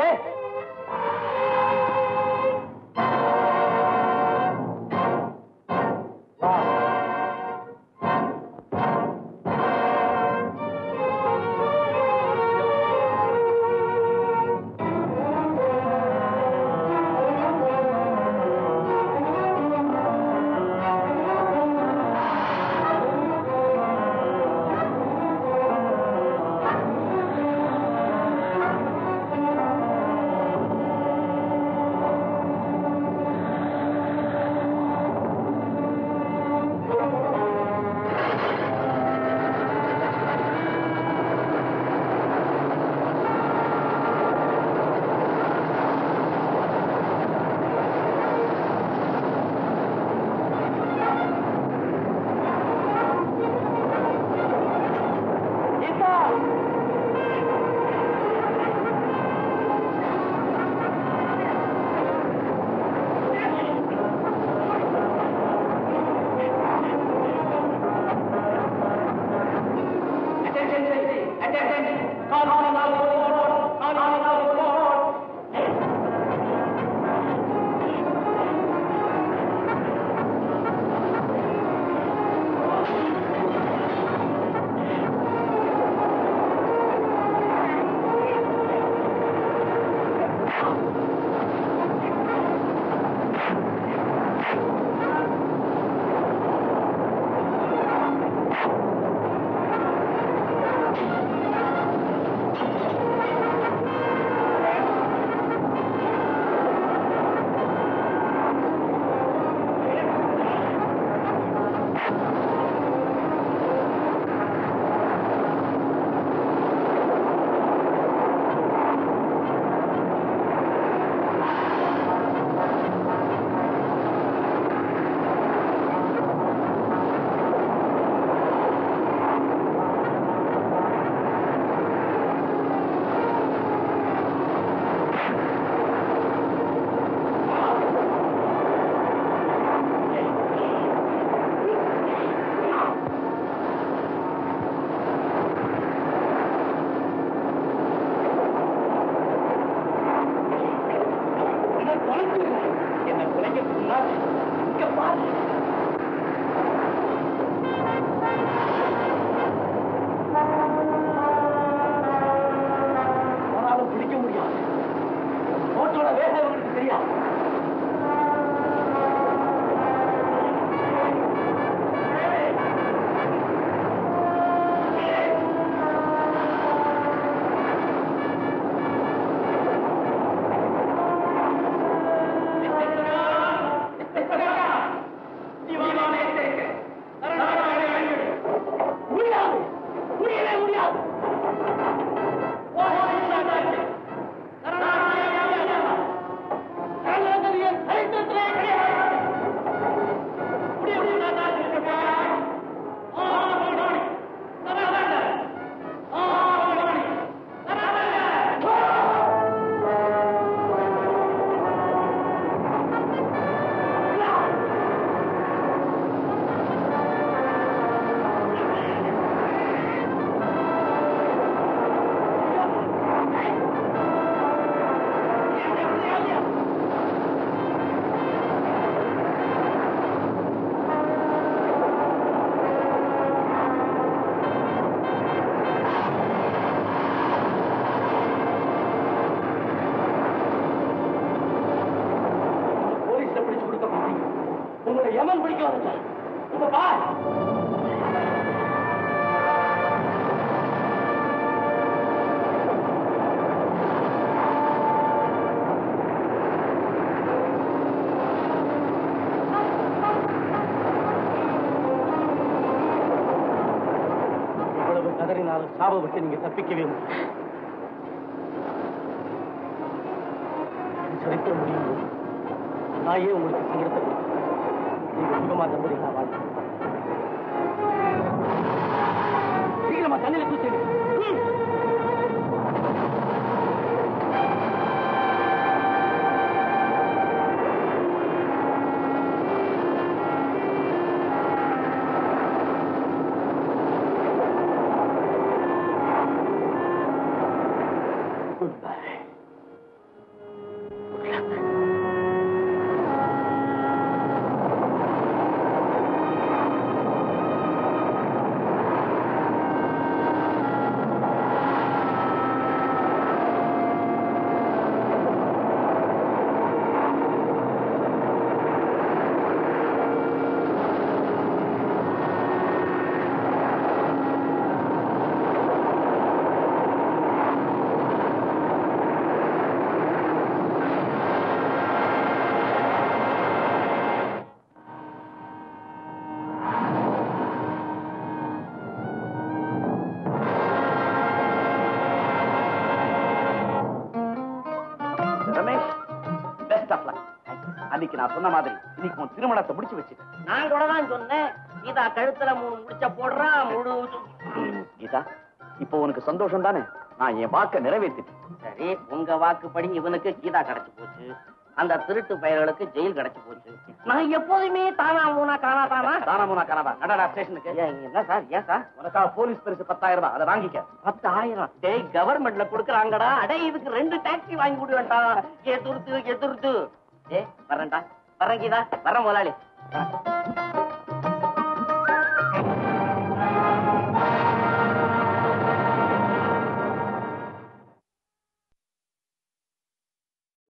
யாராவது கதறினாலும் சாப விட்டு நீங்க தப்பிக்கவே முடியும். சரிக்க முடியும். நான் ஏன் உங்களுக்கு சங்கடத்தை கொடுத்தேன்? நீங்க சுகமா தம்பி நான் வாழ்க்கை சீக்கிரமா தண்ணியில தூத்து நான் சொன்ன மாதிரி இன்னைக்கு உன் திருமணத்தை முடிச்சு வச்சுக்க. நான் கூட தான் சொன்னேன் கீதா கழுத்துல முடிச்ச போடுறா முழு. கீதா இப்போ உனக்கு சந்தோஷம் தானே? நான் என் வாக்க நிறைவேற்றிட்டேன். சரி, உங்க வாக்குப்படி இவனுக்கு கீதா கிடைச்சு போச்சு, அந்த திருட்டு பயல்களுக்கு ஜெயில் கிடைச்சு போச்சு. நான் எப்போதுமே தானா மூணா காணா தானா தானா மூணா காணாதா நடடா ஸ்டேஷனுக்கு. என்ன சார்? ஏன் சார் உனக்காக போலீஸ் பரிசு பத்தாயிரம் ரூபாய், அதை வாங்கிக்க. பத்தாயிரம் டே கவர்மெண்ட்ல கொடுக்குறாங்கடா. அடே இதுக்கு ரெண்டு டாக்ஸி வாங்கி கொடுவேண்டா. எதிர்த்து எதிர்த்து வரண்டா வரங்கீதா வர முதலாளி.